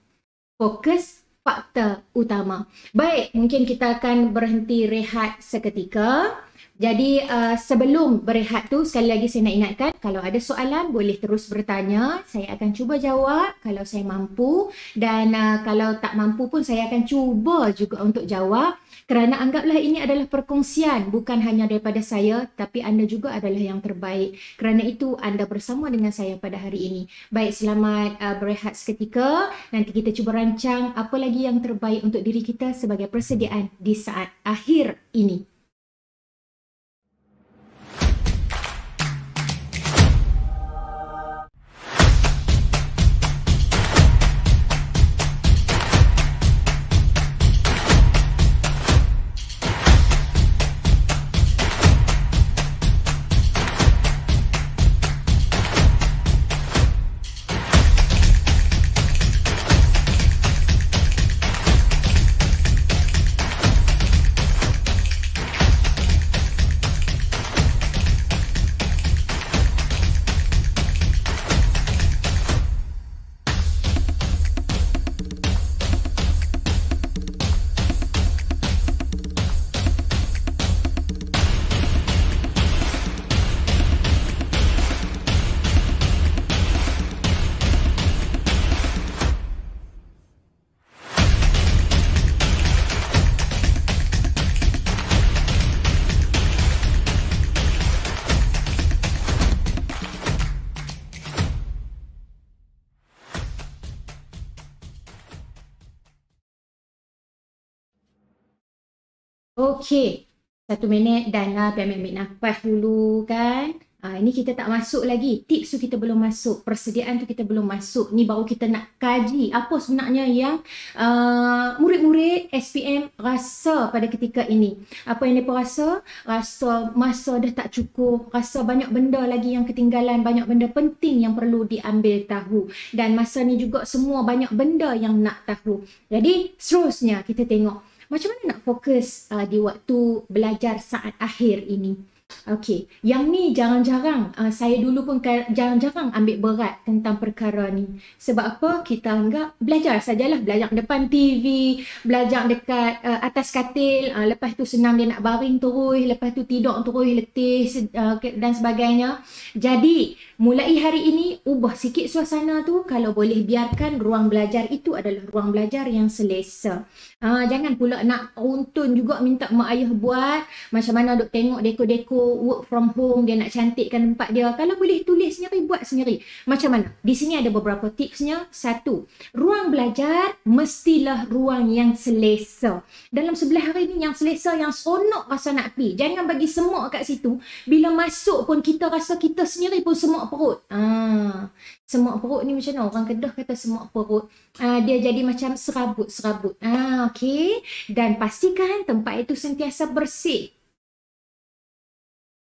Fokus fakta utama. Baik, mungkin kita akan berhenti rehat seketika. Jadi sebelum berehat tu, sekali lagi saya nak ingatkan, kalau ada soalan boleh terus bertanya, saya akan cuba jawab kalau saya mampu, dan kalau tak mampu pun saya akan cuba juga untuk jawab, kerana anggaplah ini adalah perkongsian bukan hanya daripada saya, tapi anda juga adalah yang terbaik. Kerana itu anda bersama dengan saya pada hari ini. Baik, selamat berehat seketika. Nanti kita cuba rancang apa lagi yang terbaik untuk diri kita sebagai persediaan di saat akhir ini. Okey, 1 minit dan ambil nafas dulu kan. Ini kita tak masuk lagi. Tips tu kita belum masuk. Persediaan tu kita belum masuk. Ni baru kita nak kaji apa sebenarnya yang murid-murid SPM rasa pada ketika ini. Apa yang mereka rasa? Rasa masa dah tak cukup. Rasa banyak benda lagi yang ketinggalan. Banyak benda penting yang perlu diambil tahu. Dan masa ni juga semua banyak benda yang nak tahu. Jadi seterusnya kita tengok macam mana nak fokus di waktu belajar saat akhir ini. Okey, yang ni jarang-jarang, saya dulu pun jarang-jarang ambil berat tentang perkara ni. Sebab apa? Kita anggap belajar sajalah, belajar depan TV, belajar dekat atas katil, lepas tu senam dia nak baring terus, lepas tu tidur terus, letih dan sebagainya. Jadi, mulai hari ini ubah sikit suasana tu. Kalau boleh biarkan ruang belajar itu adalah ruang belajar yang selesa. Jangan pula nak runtun juga minta mak ayah buat, macam mana duk tengok deko-deko work from home, dia nak cantikkan tempat dia. Kalau boleh tulis sendiri, buat sendiri. Macam mana? Di sini ada beberapa tipsnya. 1. Ruang belajar mestilah ruang yang selesa. Dalam sebelah hari ni yang selesa, yang seronok rasa nak pergi. Jangan bagi semua kat situ. Bila masuk pun kita rasa kita sendiri pun semua perut. Semua perut ni macam mana? Orang Kedah kata semua perut. Dia jadi macam serabut-serabut. Okey. Dan pastikan tempat itu sentiasa bersih.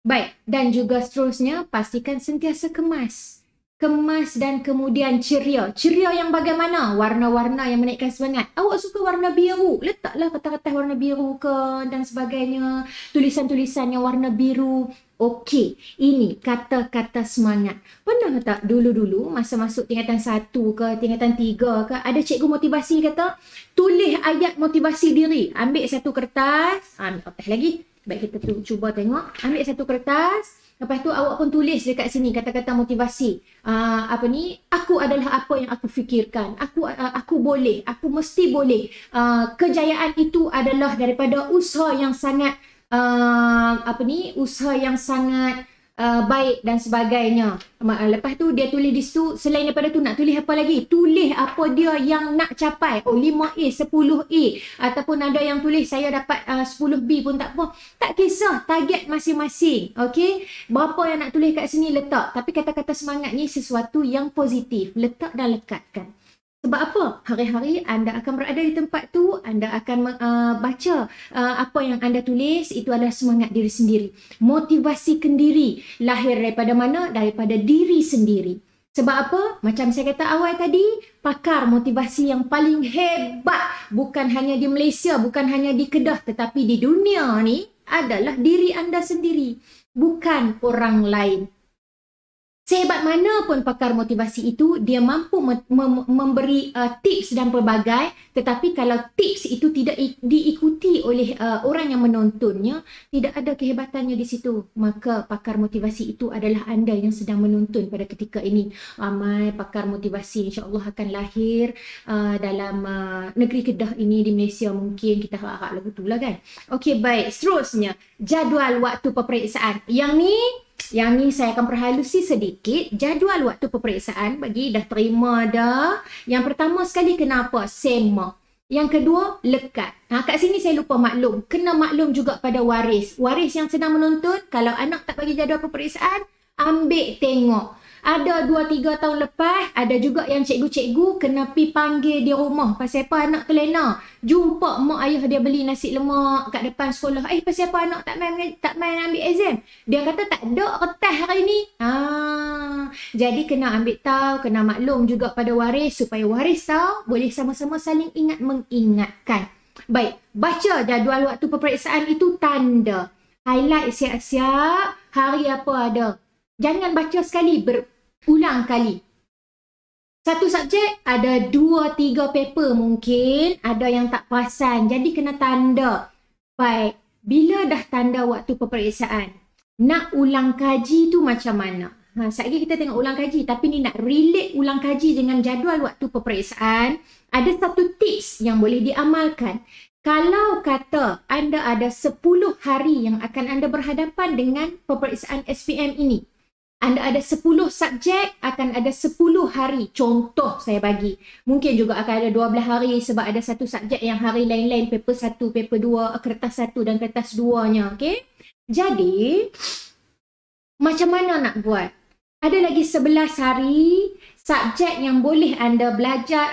Baik, dan juga seterusnya pastikan sentiasa kemas. Kemas dan kemudian ceria. Ceria yang bagaimana? Warna-warna yang menaikkan semangat. Awak suka warna biru, letaklah kertas-kertas warna biru ke dan sebagainya. Tulisan-tulisan yang warna biru. Okey, ini kata-kata semangat. Pernah tak dulu-dulu masa masuk tingkatan 1 ke tingkatan 3 ke, ada cikgu motivasi kata tulis ayat motivasi diri. Ambil satu kertas, ambil kertas lagi. Baik, kita tu cuba tengok. Ambil satu kertas. Lepas tu awak pun tulis dekat sini kata-kata motivasi. Apa ni? Aku adalah apa yang aku fikirkan. Aku boleh. Aku mesti boleh. Kejayaan itu adalah daripada usaha yang sangat apa ni? Usaha yang sangat baik dan sebagainya. Lepas tu dia tulis di situ. Selain daripada tu nak tulis apa lagi? Tulis apa dia yang nak capai. Oh, 5A, 10A. Ataupun ada yang tulis saya dapat 10B pun tak apa. Tak kisah, target masing-masing. Okey. Berapa yang nak tulis kat sini letak. Tapi kata-kata semangat ni sesuatu yang positif. Letak dan lekatkan. Sebab apa? Hari-hari anda akan berada di tempat tu, anda akan baca apa yang anda tulis, itu adalah semangat diri sendiri. Motivasi kendiri, lahir daripada mana? Daripada diri sendiri. Sebab apa? Macam saya kata awal tadi, pakar motivasi yang paling hebat, bukan hanya di Malaysia, bukan hanya di Kedah, tetapi di dunia ni adalah diri anda sendiri, bukan orang lain. Sehebat mana pun pakar motivasi itu, dia mampu memberi tips dan pelbagai, tetapi kalau tips itu tidak diikuti oleh orang yang menontonnya, tidak ada kehebatannya di situ. Maka pakar motivasi itu adalah anda yang sedang menonton pada ketika ini. Ramai pakar motivasi insya-Allah akan lahir dalam negeri Kedah ini di Malaysia, mungkin kita harap-harap betul lah kan. Okey, baik, seterusnya jadual waktu peperiksaan. Yang ni saya akan perhalusi sedikit jadual waktu peperiksaan bagi dah terima dah. Yang pertama sekali, kenapa? Sema. Yang kedua, lekat. Kat sini saya lupa maklum. Kena maklum juga pada waris. Waris yang sedang menonton, kalau anak tak bagi jadual peperiksaan, ambil tengok. Ada 2-3 tahun lepas, ada juga yang cikgu-cikgu kena pi panggil di rumah. Pasal apa anak kelena? Jumpa mak ayah dia beli nasi lemak kat depan sekolah. Eh, pasal apa anak tak main ambil exam? Dia kata tak ada kertas hari ni. Jadi kena ambil tahu, kena maklum juga pada waris supaya waris tahu, boleh sama-sama saling ingat mengingatkan. Baik, baca jadual waktu peperiksaan itu tanda. Highlight siap-siap, hari apa ada. Jangan baca sekali, berulang kali. Satu subjek ada 2-3 paper mungkin, ada yang tak perasan. Jadi kena tanda. Baik, bila dah tanda waktu peperiksaan, nak ulang kaji tu macam mana? Sekejap lagi kita tengok ulang kaji, tapi ni nak relate ulang kaji dengan jadual waktu peperiksaan. Ada satu tips yang boleh diamalkan. Kalau kata anda ada 10 hari yang akan anda berhadapan dengan peperiksaan SPM ini, anda ada 10 subjek, akan ada 10 hari. Contoh saya bagi. Mungkin juga akan ada 12 hari sebab ada satu subjek yang hari lain-lain, paper 1, paper 2, kertas 1 dan kertas 2-nya. Okay? Jadi, macam mana nak buat? Ada lagi 11 hari subjek yang boleh anda belajar,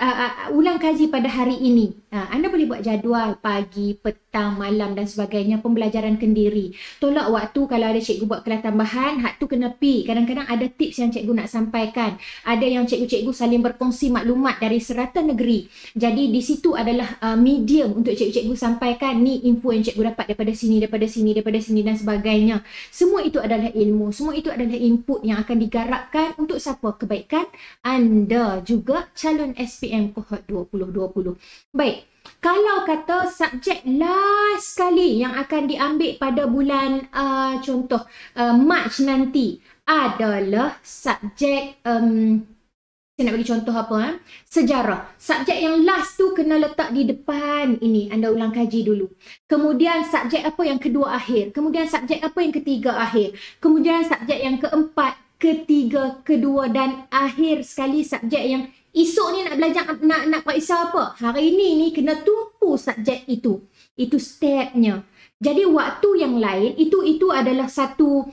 ulang kaji pada hari ini. Anda boleh buat jadual pagi, petang, malam dan sebagainya, pembelajaran kendiri. Tolak waktu kalau ada cikgu buat kelas tambahan, hak tu kena pi. Kadang-kadang ada tips yang cikgu nak sampaikan. Ada yang cikgu-cikgu saling berkongsi maklumat dari serata negeri. Jadi di situ adalah medium untuk cikgu-cikgu sampaikan ni info yang cikgu dapat daripada sini dan sebagainya. Semua itu adalah ilmu, semua itu adalah input yang akan digarapkan untuk siapa? Kebaikan anda juga, calon SPM kohort 2020. Baik, kalau kata subjek last sekali yang akan diambil pada bulan contoh March nanti adalah subjek saya nak bagi contoh apa? Sejarah. Subjek yang last tu kena letak di depan ini. Anda ulang kaji dulu. Kemudian subjek apa yang kedua akhir. Kemudian subjek apa yang ketiga akhir. Kemudian subjek yang keempat, ketiga, kedua dan akhir sekali subjek yang esok ni nak belajar, nak periksa apa. Hari ini ni kena tumpu subjek itu. Itu stepnya. Jadi waktu yang lain, itu adalah satu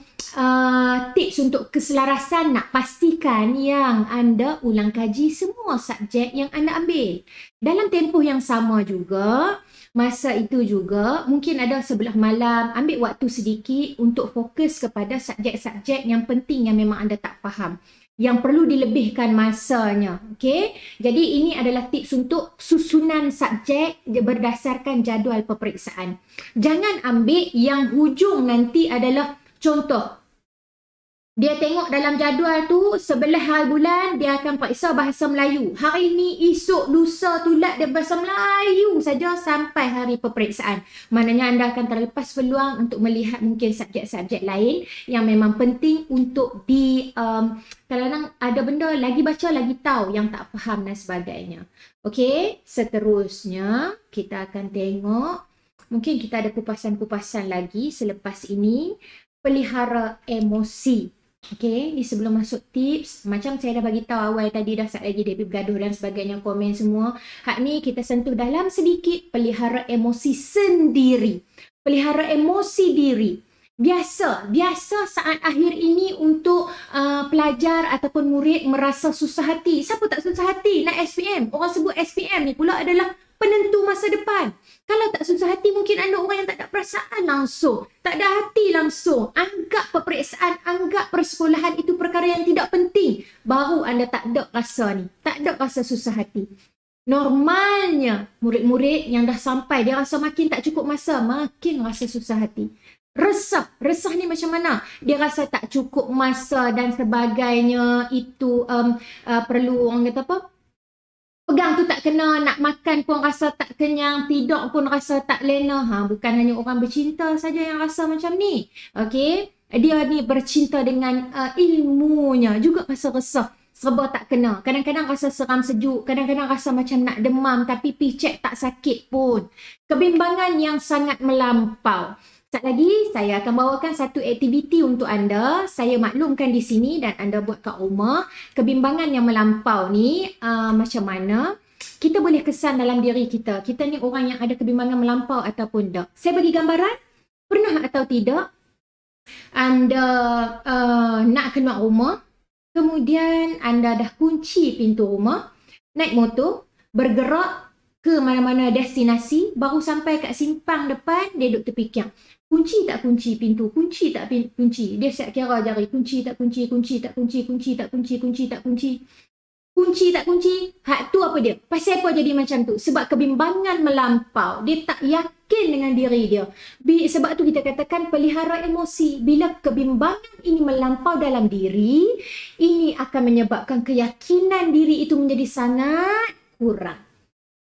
tips untuk keselarasan, nak pastikan yang anda ulang kaji semua subjek yang anda ambil. Dalam tempoh yang sama juga, masa itu juga, mungkin ada sebelah malam, ambil waktu sedikit untuk fokus kepada subjek-subjek yang penting yang memang anda tak faham, yang perlu dilebihkan masanya. Okay? Jadi ini adalah tips untuk susunan subjek berdasarkan jadual peperiksaan. Jangan ambil yang hujung nanti adalah contoh. Dia tengok dalam jadual tu sebelah hari bulan dia akan periksa bahasa Melayu. Hari ni, esok, lusa, tulat dia bahasa Melayu saja sampai hari peperiksaan. Maknanya anda akan terlepas peluang untuk melihat mungkin subjek-subjek lain yang memang penting untuk di kadang-kadang ada benda lagi baca lagi tahu yang tak faham dan sebagainya. Okey, seterusnya kita akan tengok, mungkin kita ada kupasan-kupasan lagi selepas ini. Pelihara emosi. Okey, ni sebelum masuk tips, macam saya dah bagi tahu awal tadi dah, saat lagi Debbie bergaduh dan sebagainya, komen semua. Hak ni kita sentuh dalam sedikit, pelihara emosi sendiri. Pelihara emosi diri. Biasa saat akhir ini untuk pelajar ataupun murid merasa susah hati. Siapa tak susah hati nak SPM? Orang sebut SPM ni pula adalah penentu masa depan. Kalau tak susah hati, mungkin anda orang yang tak ada perasaan langsung, tak ada hati langsung. Anggap peperiksaan, anggap persekolahan itu perkara yang tidak penting. Baru anda tak ada rasa ni, tak ada rasa susah hati. Normalnya murid-murid yang dah sampai, dia rasa makin tak cukup masa, makin rasa susah hati. resah ni macam mana, dia rasa tak cukup masa dan sebagainya. Itu perlu, orang kata apa, pegang tu tak kena, nak makan pun rasa tak kenyang, tidur pun rasa tak lena. Bukan hanya orang bercinta saja yang rasa macam ni. Okey, dia ni bercinta dengan ilmunya juga rasa resah, serba tak kena. Kadang-kadang rasa seram sejuk, kadang-kadang rasa macam nak demam tapi picek tak sakit pun. Kebimbangan yang sangat melampau. Sekejap lagi saya akan bawakan satu aktiviti untuk anda. Saya maklumkan di sini dan anda buat kat rumah. Kebimbangan yang melampau ni macam mana kita boleh kesan dalam diri kita. Kita ni orang yang ada kebimbangan melampau ataupun tak. Saya bagi gambaran, pernah atau tidak anda nak keluar rumah, kemudian anda dah kunci pintu rumah, naik motor, bergerak ke mana-mana destinasi, baru sampai kat simpang depan, dia duduk terfikir, kunci tak kunci pintu, kunci tak kunci. Dia siap kira jari, kunci tak kunci, kunci tak kunci, kunci tak kunci, kunci tak kunci, kunci tak kunci. Hak tu apa dia? Pasal apa jadi macam tu? Sebab kebimbangan melampau. Dia tak yakin dengan diri dia. Sebab tu kita katakan pelihara emosi. Bila kebimbangan ini melampau dalam diri, ini akan menyebabkan keyakinan diri itu menjadi sangat kurang.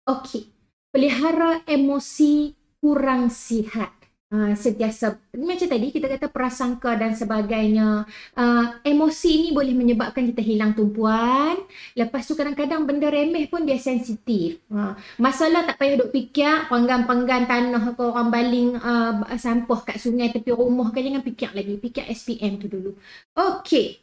Okey, pelihara emosi kurang sihat. Sentiasa, macam tadi kita kata prasangka dan sebagainya. Emosi ini boleh menyebabkan kita hilang tumpuan. Lepas tu kadang-kadang benda remeh pun dia sensitif. Masalah tak payah duk fikir, penggan-penggan tanah ke, orang baling sampah kat sungai tepi rumah ke, jangan fikir lagi. Fikir SPM tu dulu. Okey.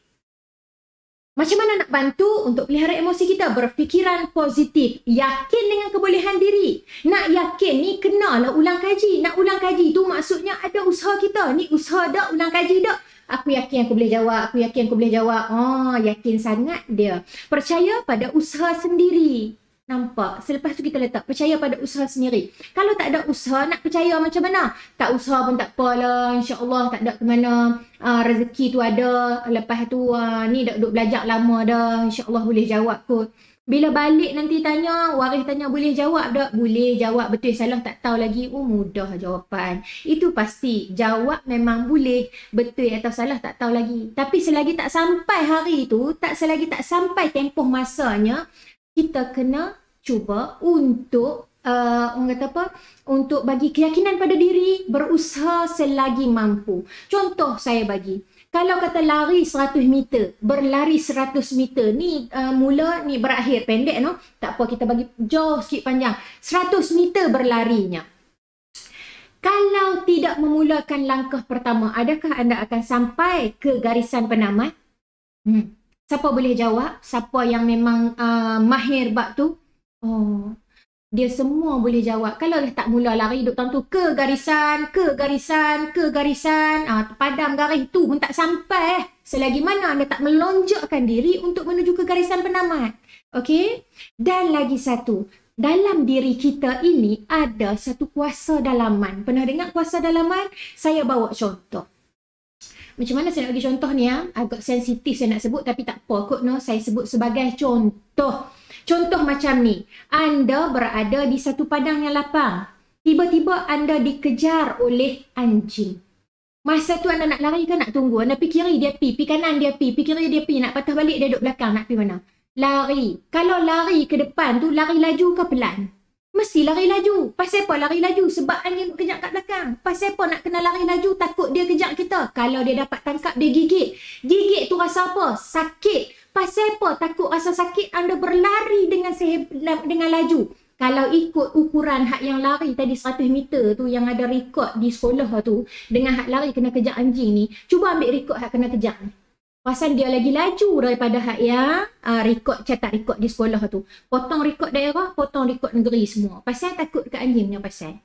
Macam mana nak bantu untuk pelihara emosi kita? Berfikiran positif. Yakin dengan kebolehan diri. Nak yakin ni kenalah ulang kaji. Nak ulang kaji tu maksudnya ada usaha kita. Ni usaha dah, ulang kaji dah. Aku yakin aku boleh jawab. Aku yakin aku boleh jawab. Oh, yakin sangat dia. Percaya pada usaha sendiri. Nampak? Selepas tu kita letak percaya pada usaha sendiri. Kalau tak ada usaha, nak percaya macam mana? Tak usaha pun tak apalah. InsyaAllah tak ada ke mana. Rezeki tu ada. Lepas tu ni dah duduk belajar lama dah. InsyaAllah boleh jawab kot. Bila balik nanti tanya, waris tanya boleh jawab tak? Boleh jawab, betul salah tak tahu lagi. Oh, mudah jawapan. Itu pasti. Jawab memang boleh, betul atau salah tak tahu lagi. Tapi selagi tak sampai hari tu, selagi tak sampai tempoh masanya, kita kena cuba untuk orang kata apa, untuk bagi keyakinan pada diri, berusaha selagi mampu. Contoh saya bagi, kalau kata lari 100 meter, berlari 100 meter ni mula ni berakhir pendek, no? Tak apa, kita bagi jauh sikit panjang. 100 meter berlarinya. Kalau tidak memulakan langkah pertama, adakah anda akan sampai ke garisan penamat? Siapa boleh jawab? Siapa yang memang mahir bab tu? Oh, dia semua boleh jawab. Kalau tak mula lari duk tu ke garisan, ke garisan, ke garisan, padam garis tu pun tak sampai. Selagi mana anda tak melonjakkan diri untuk menuju ke garisan penamat. Okey? Dan lagi satu, dalam diri kita ini ada satu kuasa dalaman. Pernah dengar kuasa dalaman? Saya bawa contoh. Macam mana saya nak bagi contoh ni, agak sensitif saya nak sebut, tapi tak apa kot, no? Saya sebut sebagai contoh. Contoh macam ni, anda berada di satu padang yang lapang. Tiba-tiba anda dikejar oleh anjing. Masa tu anda nak lari ke nak tunggu? Anda pergi kiri dia pergi, pergi kanan dia pergi, pergi kiri dia pergi, nak patah balik dia duduk belakang, nak pergi mana? Lari. Kalau lari ke depan tu, lari laju ke pelan? Mesti lari laju. Pasal apa lari laju? Sebab anjing nak kejar kat belakang. Pasal apa nak kena lari laju? Takut dia kejar kita. Kalau dia dapat tangkap, dia gigit. Gigit tu rasa apa? Sakit. Pasal apa takut rasa sakit? Anda berlari dengan laju. Kalau ikut ukuran hak yang lari tadi 100 meter tu yang ada rekod di sekolah tu, dengan hak lari kena kejar anjing ni, cuba ambil rekod hak kena kejar ni. Pasan dia lagi laju daripada hak yang rekod, cetak rekod di sekolah tu. Potong rekod daerah, potong rekod negeri semua. Pasal takut dekat anjing punya pasal.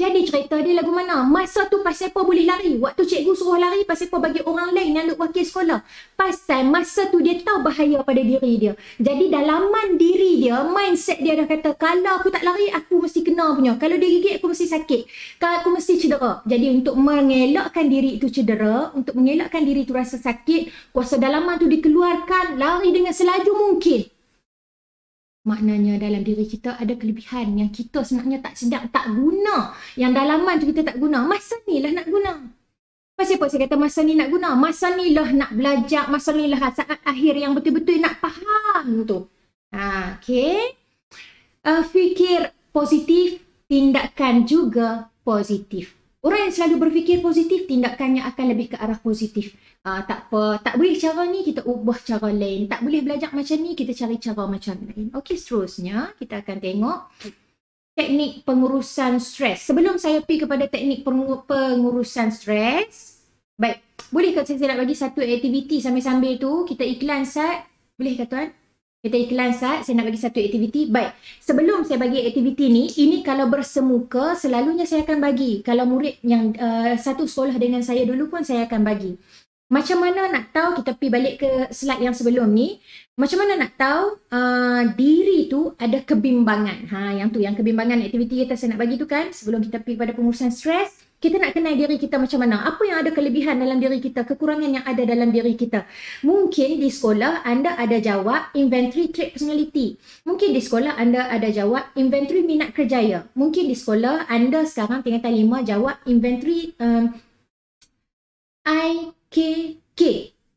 Jadi cerita dia lagu mana? Masa tu pasal apa boleh lari? Waktu cikgu suruh lari, pasal apa bagi orang lain yang duk wakil sekolah? Pasal masa tu dia tahu bahaya pada diri dia. Jadi dalaman diri dia, mindset dia dah kata, kalau aku tak lari, aku mesti kena punya. Kalau dia gigit, aku mesti sakit. Kalau aku mesti cedera. Jadi untuk mengelakkan diri itu cedera, untuk mengelakkan diri itu rasa sakit, kuasa dalaman tu dikeluarkan, lari dengan selaju mungkin. Maknanya dalam diri kita ada kelebihan yang kita sebenarnya tak sedar, tak guna. Yang dalaman tu kita tak guna. Masa ni lah nak guna. Pasal pun saya kata masa ni nak guna, masa ni lah nak belajar, masa ni lah saat akhir yang betul-betul nak faham tu. Ha, okay. Fikir positif, tindakan juga positif. Orang yang selalu berfikir positif, tindakannya akan lebih ke arah positif. Tak apa, tak boleh cara ni, kita ubah cara lain. Tak boleh belajar macam ni, kita cari cara macam lain. Okey, seterusnya kita akan tengok teknik pengurusan stres. Sebelum saya pergi kepada teknik pengurusan stres, baik, boleh ke saya nak bagi satu aktiviti sambil-sambil tu? Kita iklan sat, boleh ke tuan? Kita iklan sat, saya nak bagi satu aktiviti. Baik, sebelum saya bagi aktiviti ni, ini kalau bersemuka selalunya saya akan bagi. Kalau murid yang satu sekolah dengan saya dulu pun saya akan bagi. Macam mana nak tahu, kita pergi balik ke slide yang sebelum ni. Macam mana nak tahu diri tu ada kebimbangan. Ha, yang tu, yang kebimbangan aktiviti kita saya nak bagi tu kan. Sebelum kita pergi pada pengurusan stres, kita nak kenal diri kita macam mana. Apa yang ada kelebihan dalam diri kita, kekurangan yang ada dalam diri kita. Mungkin di sekolah anda ada jawab inventory trait personality. Mungkin di sekolah anda ada jawab inventory minat kerjaya. Mungkin di sekolah anda sekarang tingkatan 5 jawab inventory IKK.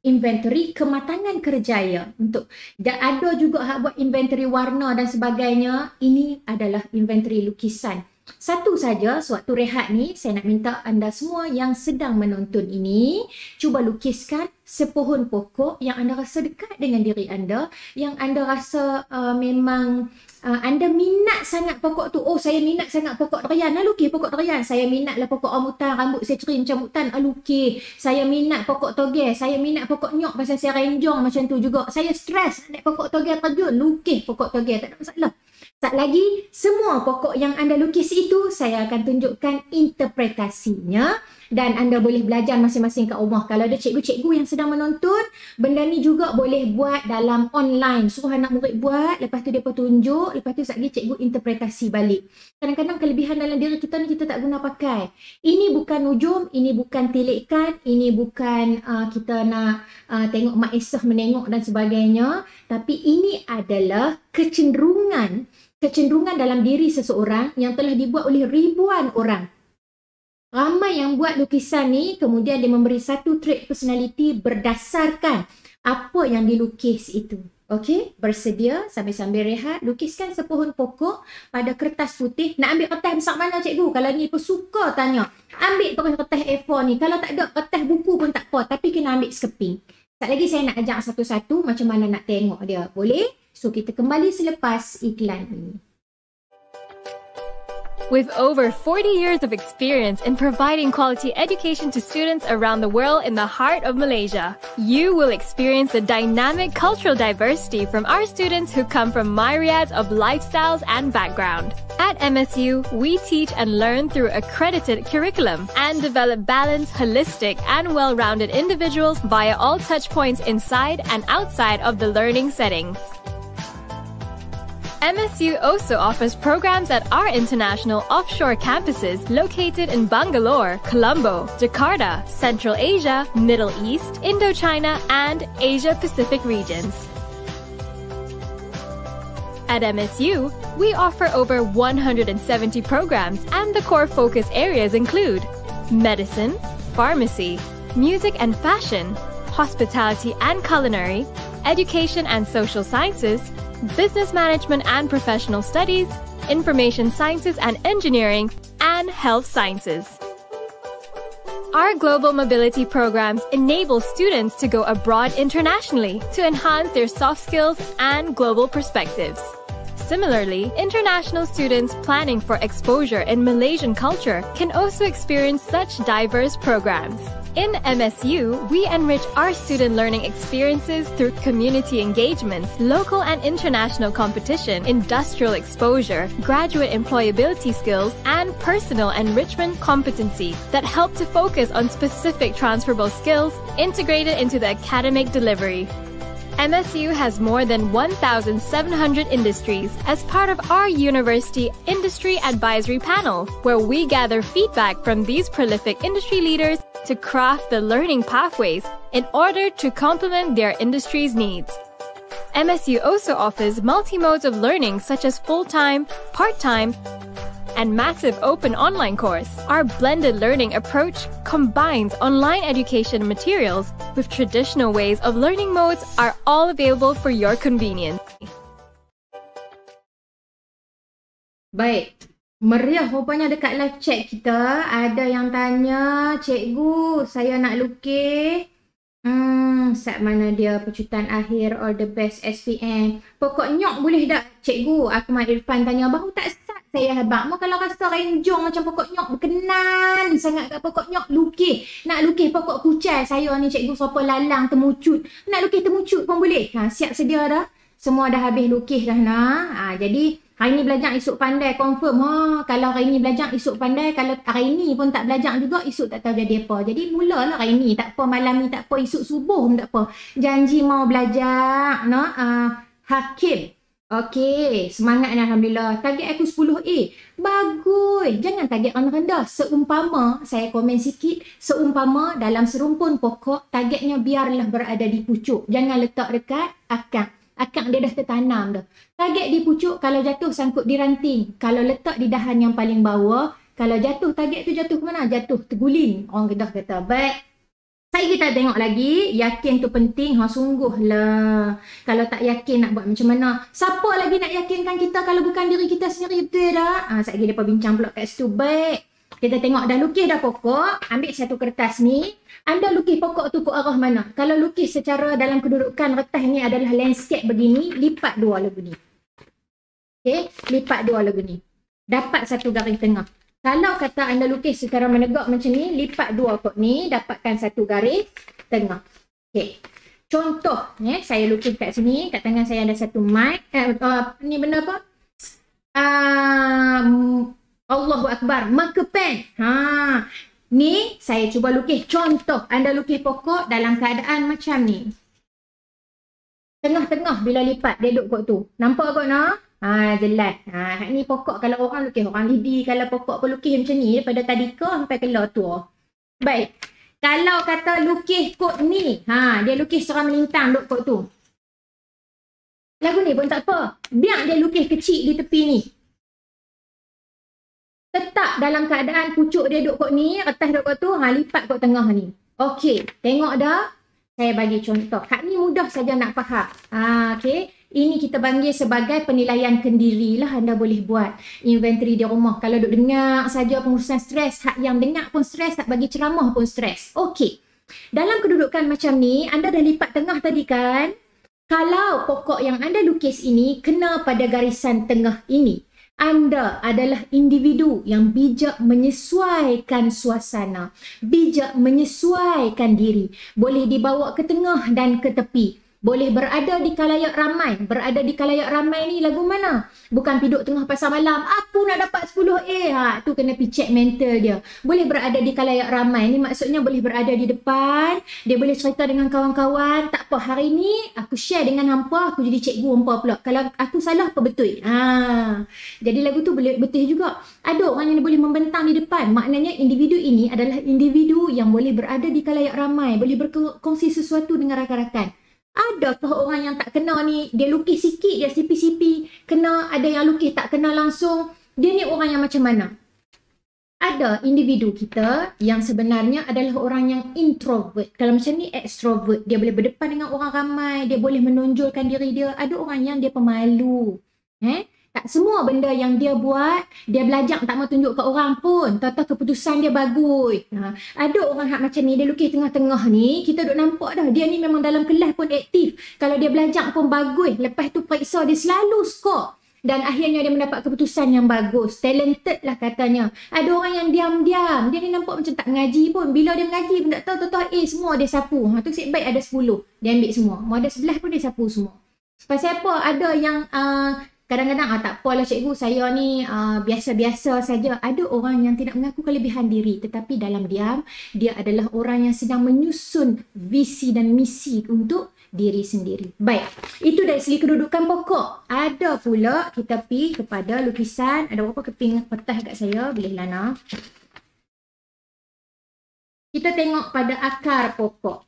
Inventory kematangan kerjaya. Untuk dan ada juga hak buat inventory warna dan sebagainya. Ini adalah inventory lukisan. Satu saja, sewaktu rehat ni, saya nak minta anda semua yang sedang menonton ini, cuba lukiskan sepohon pokok yang anda rasa dekat dengan diri anda, yang anda rasa memang anda minat sangat pokok tu. Oh, saya minat sangat pokok durian, nak lukis pokok durian. Saya minatlah pokok omutan, rambut saya cerim macam mutan, lukis. Saya minat pokok toge, saya minat pokok nyok pasal saya renjong macam tu juga. Saya stres nak pokok toge terjun, lukis pokok toge, tak ada masalah. Tak lagi, semua pokok yang anda lukis itu saya akan tunjukkan interpretasinya dan anda boleh belajar masing-masing kat rumah. Kalau ada cikgu-cikgu yang sedang menonton, benda ni juga boleh buat dalam online. Suruh anak murid buat, lepas tu dia pun tunjuk, lepas tu sekali cikgu interpretasi balik. Kadang-kadang kelebihan dalam diri kita ni kita tak guna pakai. Ini bukan hujum, ini bukan tilikan, ini bukan kita nak tengok Mak Esah menengok dan sebagainya. Tapi ini adalah kecenderungan dalam diri seseorang yang telah dibuat oleh ribuan orang. Ramai yang buat lukisan ni, kemudian dia memberi satu trait personality berdasarkan apa yang dilukis itu. Okey, bersedia sambil-sambil rehat, lukiskan sepohon pokok pada kertas putih. Nak ambil kertas besar mana cikgu? Kalau ni pun suka tanya. Ambil terus kertas A4 ni. Kalau tak ada kertas buku pun tak apa, tapi kena ambil sekeping. Tak lagi saya nak ajak satu-satu macam mana nak tengok dia. Boleh? So kita kembali selepas iklan ini. With over 40 years of experience in providing quality education to students around the world in the heart of Malaysia, you will experience the dynamic cultural diversity from our students who come from myriads of lifestyles and background. At MSU, we teach and learn through accredited curriculum and develop balanced, holistic, and well-rounded individuals via all touchpoints inside and outside of the learning settings. MSU also offers programs at our international offshore campuses located in Bangalore, Colombo, Jakarta, Central Asia, Middle East, Indochina, and Asia Pacific regions. At MSU, we offer over 170 programs, and the core focus areas include medicine, pharmacy, music and fashion, hospitality and culinary, education and social sciences, business management and professional studies, information sciences and engineering, and health sciences. Our global mobility programs enable students to go abroad internationally to enhance their soft skills and global perspectives. Similarly, international students planning for exposure in Malaysian culture can also experience such diverse programs. In MSU, we enrich our student learning experiences through community engagements, local and international competition, industrial exposure, graduate employability skills, and personal enrichment competency that help to focus on specific transferable skills integrated into the academic delivery. MSU has more than 1,700 industries as part of our University Industry Advisory Panel, where we gather feedback from these prolific industry leaders to craft the learning pathways in order to complement their industry's needs. MSU also offers multi-modes of learning such as full-time, part-time, and massive open online course. Our blended learning approach combines online education materials with traditional ways of learning modes are all available for your convenience. Baik, meriah rupanya dekat live chat kita. Ada yang tanya, cikgu saya nak lukis. Set mana dia pecutan akhir all the best SPM. Pokok nyok boleh tak cikgu? Ahmad Irfan tanya, baru tak start saya habak. Mu kalau rasa renjong macam pokok nyok, berkenan sangat kat pokok nyok lukis. Nak lukis pokok kucai saya ni cikgu, sopo lalang temucut. Nak lukis temucut pun boleh. Ha, siap sedia dah. Semua dah habis lukis dah nak. Ha, jadi hari ni belajar esok pandai confirm. Ha, kalau hari ni belajar esok pandai, kalau hari ni pun tak belajar juga esok tak tahu jadi apa. Jadi mulalah hari ni, tak apa malam ni tak apa, esok subuh pun tak apa. Janji mau belajar noh. Hakim. Okey, semangat alhamdulillah. Target aku 10A. Bagus. Jangan target rendah-rendah. Seumpama saya komen sikit, seumpama dalam serumpun pokok, targetnya biarlah berada di pucuk. Jangan letak dekat akar. Akak dia dah tertanam dah. Target di pucuk, kalau jatuh sangkut di ranting. Kalau letak di dahan yang paling bawah, kalau jatuh, target tu jatuh ke mana? Jatuh terguling. Orang Kedah kata. Baik. Saya kita tengok lagi. Yakin tu penting. Ha, sungguhlah. Kalau tak yakin nak buat macam mana? Siapa lagi nak yakinkan kita kalau bukan diri kita sendiri? Betul tak? Ha, saya lagi mereka bincang pula kat situ. Baik. Kita tengok dah lukis dah pokok. Ambil satu kertas ni. Anda lukis pokok tu ke arah mana? Kalau lukis secara dalam kedudukan retas ni adalah landscape begini. Lipat dua lagu ni. Okay. Lipat dua lagu ni. Dapat satu garis tengah. Kalau kata anda lukis secara menegak macam ni. Lipat dua kot ni. Dapatkan satu garis tengah. Okay. Contoh. Ya, saya lukis kat sini. Kat tangan saya ada satu mic. Ni benda apa? Allahu Akbar, marker pen. Ha, ni saya cuba lukis contoh. Anda lukis pokok dalam keadaan macam ni. Tengah-tengah bila lipat dia duduk kot tu. Nampak kot nak? Ha, jelas. Ha, ni pokok kalau orang lukis, orang lidi kalau pokok pelukis macam ni daripada tadika sampai kelar tua. Baik. Kalau kata lukis kot ni, ha, dia lukis seorang melintang duduk kot tu. Lagu ni pun tak apa. Biar dia lukis kecil di tepi ni. Tetap dalam keadaan pucuk dia duduk kot ni, retas duduk kot tu, ha, lipat kot tengah ni. Okey, tengok dah. Saya bagi contoh. Hak ni mudah saja nak faham. Ha, okey. Ini kita panggil sebagai penilaian kendiri lah, anda boleh buat. Inventory di rumah. Kalau duduk dengar saja pengurusan stres, hak yang dengar pun stres, hak bagi ceramah pun stres. Okey. Dalam kedudukan macam ni, anda dah lipat tengah tadi kan? Kalau pokok yang anda lukis ini kena pada garisan tengah ini, anda adalah individu yang bijak menyesuaikan suasana, bijak menyesuaikan diri, boleh dibawa ke tengah dan ke tepi, boleh berada di kalayak ramai. Berada di kalayak ramai ni lagu mana? Bukan piduk tengah pasar malam, aku nak dapat 10A. Ha, tu kena picek mental dia. Boleh berada di kalayak ramai ni maksudnya boleh berada di depan, dia boleh cerita dengan kawan-kawan, tak apa hari ni aku share dengan hampa, aku jadi cikgu hampa pula. Kalau aku salah apa betul? Ha, jadi lagu tu boleh betul juga. Ada orang yang boleh membentang di depan, maknanya individu ini adalah individu yang boleh berada di kalayak ramai, boleh berkongsi sesuatu dengan rakan-rakan. Adakah orang yang tak kena ni, dia lukis sikit, dia sipi-sipi, kena, ada yang lukis tak kena langsung. Dia ni orang yang macam mana? Ada individu kita yang sebenarnya adalah orang yang introvert. Kalau macam ni, extrovert. Dia boleh berdepan dengan orang ramai, dia boleh menonjolkan diri dia. Ada orang yang dia pemalu. Tak semua benda yang dia buat, dia belajar tak mau tunjuk ke orang pun. Tahu-tahu keputusan dia bagus. Ha. Ada orang hak macam ni, dia lukis tengah-tengah ni, kita duk nampak dah. Dia ni memang dalam kelas pun aktif. Kalau dia belajar pun bagus. Lepas tu periksa, dia selalu skor. Dan akhirnya dia mendapat keputusan yang bagus. Talented lah katanya. Ada orang yang diam-diam. Dia ni nampak macam tak mengaji pun. Bila dia mengaji pun tak tahu, semua dia sapu. Ha, tu setback ada 10. Dia ambil semua. Mau ada 11 pun dia sapu semua. Pasal apa? Ada yang kadang-kadang tak apalah cikgu, saya ni biasa-biasa saja. Ada orang yang tidak mengaku kelebihan diri, tetapi dalam diam dia adalah orang yang sedang menyusun visi dan misi untuk diri sendiri. Baik, itu dari segi kedudukan pokok. Ada pula kita pergi kepada lukisan. Ada berapa keping kertas kat saya? Boleh Lana. Kita tengok pada akar pokok.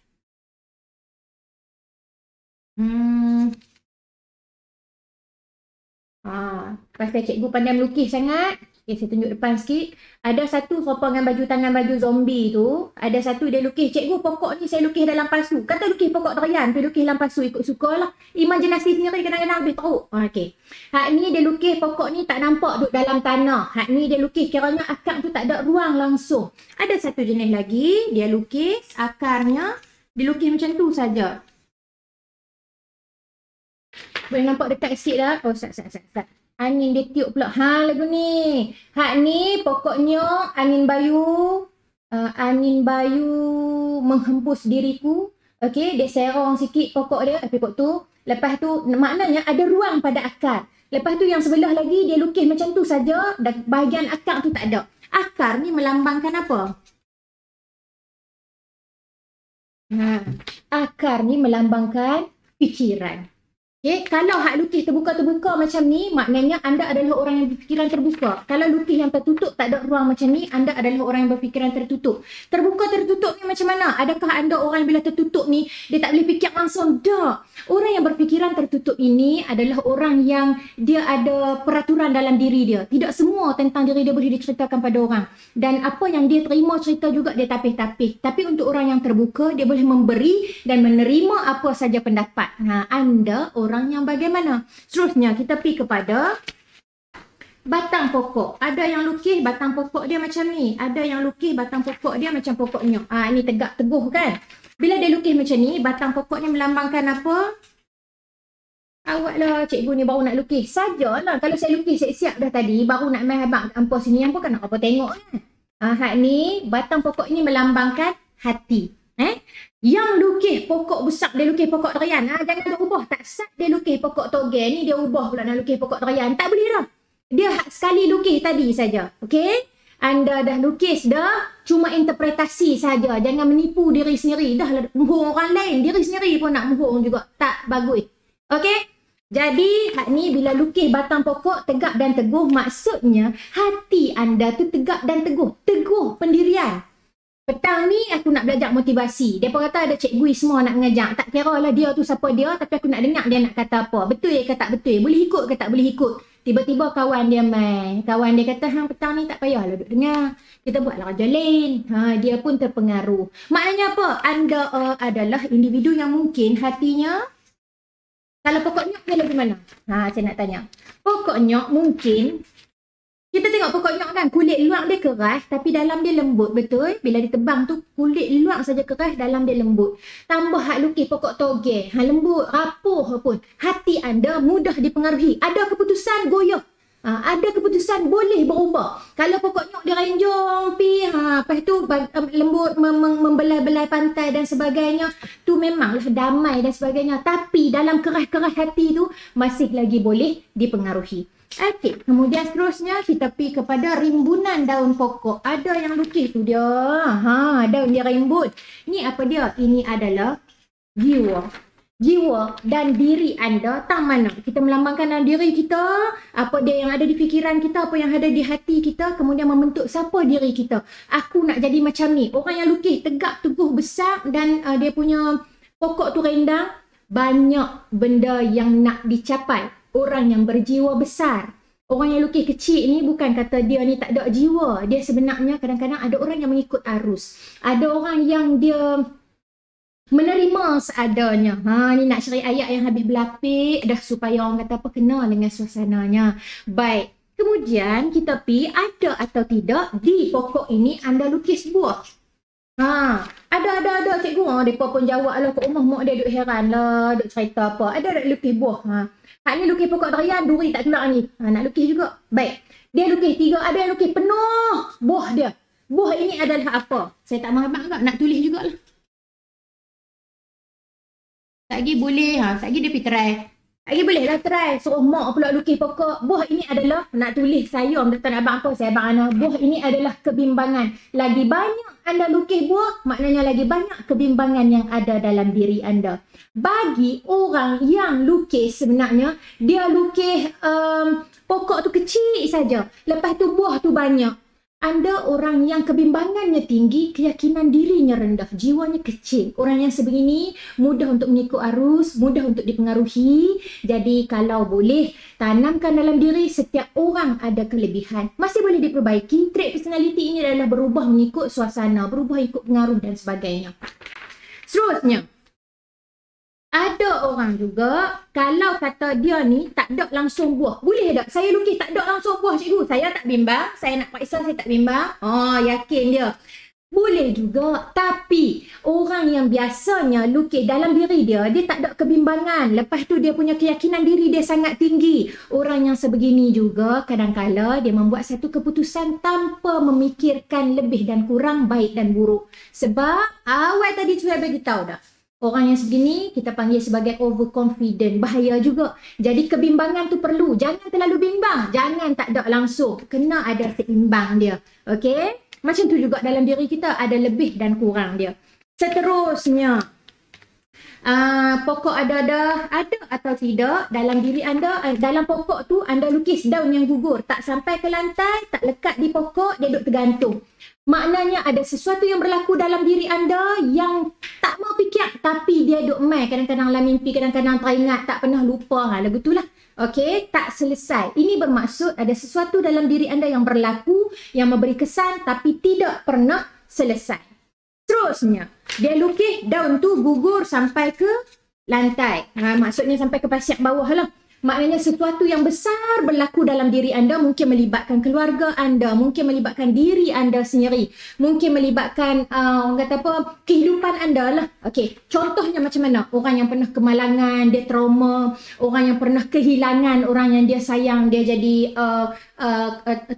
Pasal cikgu pandai melukis sangat, Okay, saya tunjuk depan sikit. Ada satu serupa dengan baju tangan baju zombie tu. Ada satu dia lukis, cikgu pokok ni saya lukis dalam pasu. Kata lukis pokok durian, tu lukis dalam pasu, ikut suka lah. Imajinasi sendiri kadang-kadang lebih teruk. Okey. Hak ni dia lukis pokok ni tak nampak duduk dalam tanah. Hak ni dia lukis kiranya akar tu tak ada ruang langsung. Ada satu jenis lagi, dia lukis akarnya, dia lukis macam tu saja. Boleh nampak dekat sikit dah. Oh, sat. Angin dia tiup pula. Ha, lagu ni. Hak ni pokoknya angin bayu. Angin bayu menghempus diriku. Okey, dia serong sikit pokok dia. Pokok tu. Lepas tu maknanya ada ruang pada akar. Lepas tu yang sebelah lagi dia lukis macam tu saja. Dan bahagian akar tu tak ada. Akar ni melambangkan apa? Ha, akar ni melambangkan fikiran. Okay, kalau hak lukis terbuka-terbuka macam ni, maknanya anda adalah orang yang berfikiran terbuka. Kalau lukis yang tertutup, tak ada ruang macam ni, anda adalah orang yang berfikiran tertutup. Terbuka-tertutup ni macam mana? Adakah anda orang yang bila tertutup ni, dia tak boleh fikir langsung? Tak. Orang yang berfikiran tertutup ini adalah orang yang dia ada peraturan dalam diri dia. Tidak semua tentang diri dia boleh diceritakan pada orang. Dan apa yang dia terima cerita juga, dia tapih-tapih. Tapi untuk orang yang terbuka, dia boleh memberi dan menerima apa saja pendapat. Nah, anda orang yang bagaimana? Seterusnya kita pergi kepada batang pokok. Ada yang lukis batang pokok dia macam ni. Ada yang lukis batang pokok dia macam pokok nyok. Ah, ini tegak teguh kan? Bila dia lukis macam ni, batang pokok ni melambangkan apa? Awaklah, cikgu ni baru nak lukis. Sajalah. Kalau saya lukis siap-siap dah tadi, baru nak main habaq kampus sini, hangpa kan nak apa tengok kan? Ah, hak ni batang pokok ni melambangkan hati. Yang lukis pokok besar, dia lukis pokok durian. Ha, jangan dia ubah. Tak sah dia lukis pokok toge ni, dia ubah pula nak lukis pokok durian. Tak boleh dah. Dia hak sekali lukis tadi saja. Okey? Anda dah lukis dah, cuma interpretasi saja. Jangan menipu diri sendiri. Dah bohong orang lain, diri sendiri pun nak bohong juga. Tak bagus. Okey? Jadi, hak ni bila lukis batang pokok tegak dan teguh, maksudnya hati anda tu tegak dan teguh. Teguh pendirian. Petang ni aku nak belajar motivasi. Dia pun kata ada cikgu semua nak mengajar. Tak kira lah dia tu siapa dia, tapi aku nak dengar dia nak kata apa. Betul ke tak betul? Boleh ikut ke tak boleh ikut? Tiba-tiba kawan dia main. Kawan dia kata, hang petang ni tak payah lah duduk dengar. Kita buatlah kerja lain. Ha, dia pun terpengaruh. Maknanya apa? Anda adalah individu yang mungkin hatinya. Kalau pokok nyok dia lebih mana? Ha, saya nak tanya. Pokok nyok mungkin. Kita tengok pokok nyok kan, kulit luar dia keras tapi dalam dia lembut, betul? Bila ditebang tu kulit luar saja keras, dalam dia lembut. Tambah hak lukis pokok toge, hak lembut, rapuh pun. Hati anda mudah dipengaruhi. Ada keputusan goyah. Ha, ada keputusan boleh berubah. Kalau pokok nyok dia renjong, pi, ha, lepas tu lembut, membelai-belai pantai dan sebagainya, tu memanglah damai dan sebagainya. Tapi dalam keras-keras hati tu masih lagi boleh dipengaruhi. Okey, kemudian seterusnya kita pergi kepada rimbunan daun pokok. Ada yang lukis tu dia. Ha, daun dia rimbun. Ni apa dia? Ini adalah jiwa. Jiwa dan diri anda tak mana. Kita melambangkan diri kita, apa dia yang ada di fikiran kita, apa yang ada di hati kita, kemudian membentuk siapa diri kita. Aku nak jadi macam ni. Orang yang lukis tegak, teguh, besar dan dia punya pokok tu rendang, banyak benda yang nak dicapai. Orang yang berjiwa besar. Orang yang lukis kecil ni bukan kata dia ni tak ada jiwa. Dia sebenarnya kadang-kadang ada orang yang mengikut arus. Ada orang yang dia menerima seadanya. Ha, ni nak cari ayat yang habis berlapik dah supaya orang kata apa, kena dengan suasananya. Baik. Kemudian kita pi ada atau tidak di pokok ini anda lukis buah. Ha, ada cikgu. Ha, depa pun jawab lah kat rumah mak dia duk heran lah, duk cerita apa. Ada lukis buah. Ha. Hak ni lukis pokok durian, duri tak keluar ni. Ha, nak lukis juga. Baik. Dia lukis tiga, ada yang lukis penuh buah dia. Buah ini adalah apa? Saya tak mahu habaq juga, nak tulis jugalah. Tak lagi boleh. Ha, tak lagi dia pergi try. Tak lagi boleh lah try. Suruh mak pula lukis pokok. Buah ini adalah, nak tulis saya, tuan-tuan abang apa, saya abang Ana. Buah ini adalah kebimbangan. Lagi banyak anda lukis buah, maknanya lagi banyak kebimbangan yang ada dalam diri anda. Bagi orang yang lukis sebenarnya, dia lukis pokok tu kecil saja. Lepas tu buah tu banyak. Anda orang yang kebimbangannya tinggi, keyakinan dirinya rendah, jiwanya kecil. Orang yang sebegini mudah untuk mengikut arus, mudah untuk dipengaruhi. Jadi kalau boleh, tanamkan dalam diri setiap orang ada kelebihan. Masih boleh diperbaiki, trait personality ini adalah berubah mengikut suasana, berubah ikut pengaruh dan sebagainya. Seterusnya, ada orang juga, kalau kata dia ni tak ada langsung buah. Boleh tak? Saya lukis tak ada langsung buah, cikgu. Saya tak bimbang. Saya nak paksa, saya tak bimbang. Oh, yakin dia. Boleh juga. Tapi, orang yang biasanya lukis dalam diri dia, dia tak ada kebimbangan. Lepas tu, dia punya keyakinan diri dia sangat tinggi. Orang yang sebegini juga, kadang-kala dia membuat satu keputusan tanpa memikirkan lebih dan kurang, baik dan buruk. Sebab, awal tadi saya bagi tahu dah. Orang yang segini kita panggil sebagai overconfident. Bahaya juga. Jadi kebimbangan tu perlu. Jangan terlalu bimbang. Jangan tak ada langsung. Kena ada seimbang dia. Okey? Macam tu juga dalam diri kita ada lebih dan kurang dia. Seterusnya. Pokok ada atau tidak dalam diri anda, dalam pokok tu anda lukis daun yang gugur, tak sampai ke lantai, tak lekat di pokok, dia duduk tergantung. Maknanya ada sesuatu yang berlaku dalam diri anda yang tak mau fikir tapi dia duduk main, kadang-kadang dalam mimpi, kadang-kadang teringat, tak pernah lupa, lagu tu lah. Okey, tak selesai. Ini bermaksud ada sesuatu dalam diri anda yang berlaku, yang memberi kesan tapi tidak pernah selesai. Terusnya, dia lukis daun tu gugur sampai ke lantai. Maksudnya sampai ke pasir bawah lah. Maknanya sesuatu yang besar berlaku dalam diri anda, mungkin melibatkan keluarga anda, mungkin melibatkan diri anda sendiri, mungkin melibatkan orang kata apa, kehidupan anda lah. Okey, contohnya macam mana? Orang yang pernah kemalangan, dia trauma, orang yang pernah kehilangan orang yang dia sayang, dia jadi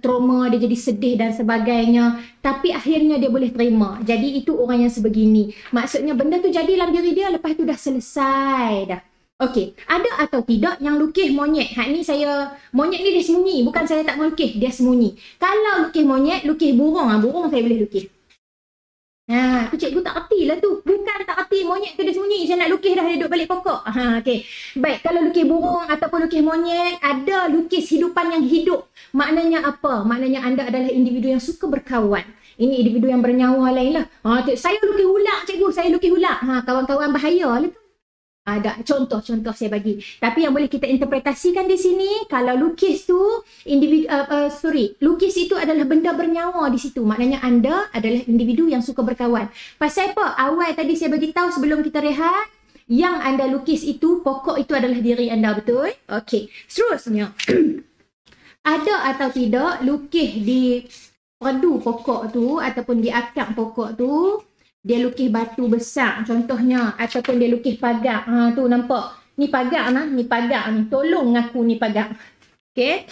trauma, dia jadi sedih dan sebagainya. Tapi akhirnya dia boleh terima. Jadi itu orang yang sebegini. Maksudnya benda tu jadi dalam diri dia, lepas tu dah selesai dah. Okey, ada atau tidak yang lukis monyet? Hak ni saya, monyet ni dia sembunyi. Bukan saya tak mau lukis, dia sembunyi. Kalau lukis monyet, lukis burung. Burung saya boleh lukis. Itu cikgu tak erti lah tu. Bukan tak erti, monyet tu dia sembunyi. Saya nak lukis dah, dia duduk balik pokok. Okey. Baik, kalau lukis burung ataupun lukis monyet, ada lukis hidupan yang hidup. Maknanya apa? Maknanya anda adalah individu yang suka berkawan. Ini individu yang bernyawa lain lah. Saya lukis ular, cikgu. Saya lukis ular. Kawan-kawan bahaya lah tu. Ada contoh-contoh saya bagi. Tapi yang boleh kita interpretasikan di sini, kalau lukis tu, lukis itu adalah benda bernyawa di situ. Maknanya anda adalah individu yang suka berkawan. Pasal apa? Awal tadi saya bagi tahu sebelum kita rehat, yang anda lukis itu, pokok itu adalah diri anda, betul? Okey. Seterusnya, ada atau tidak lukis di perdu pokok tu ataupun di akar pokok tu, dia lukis batu besar contohnya, ataupun dia lukis pagar. Tu nampak. Ni pagar lah. Ni pagar ni. Tolong aku ni pagar. Okay.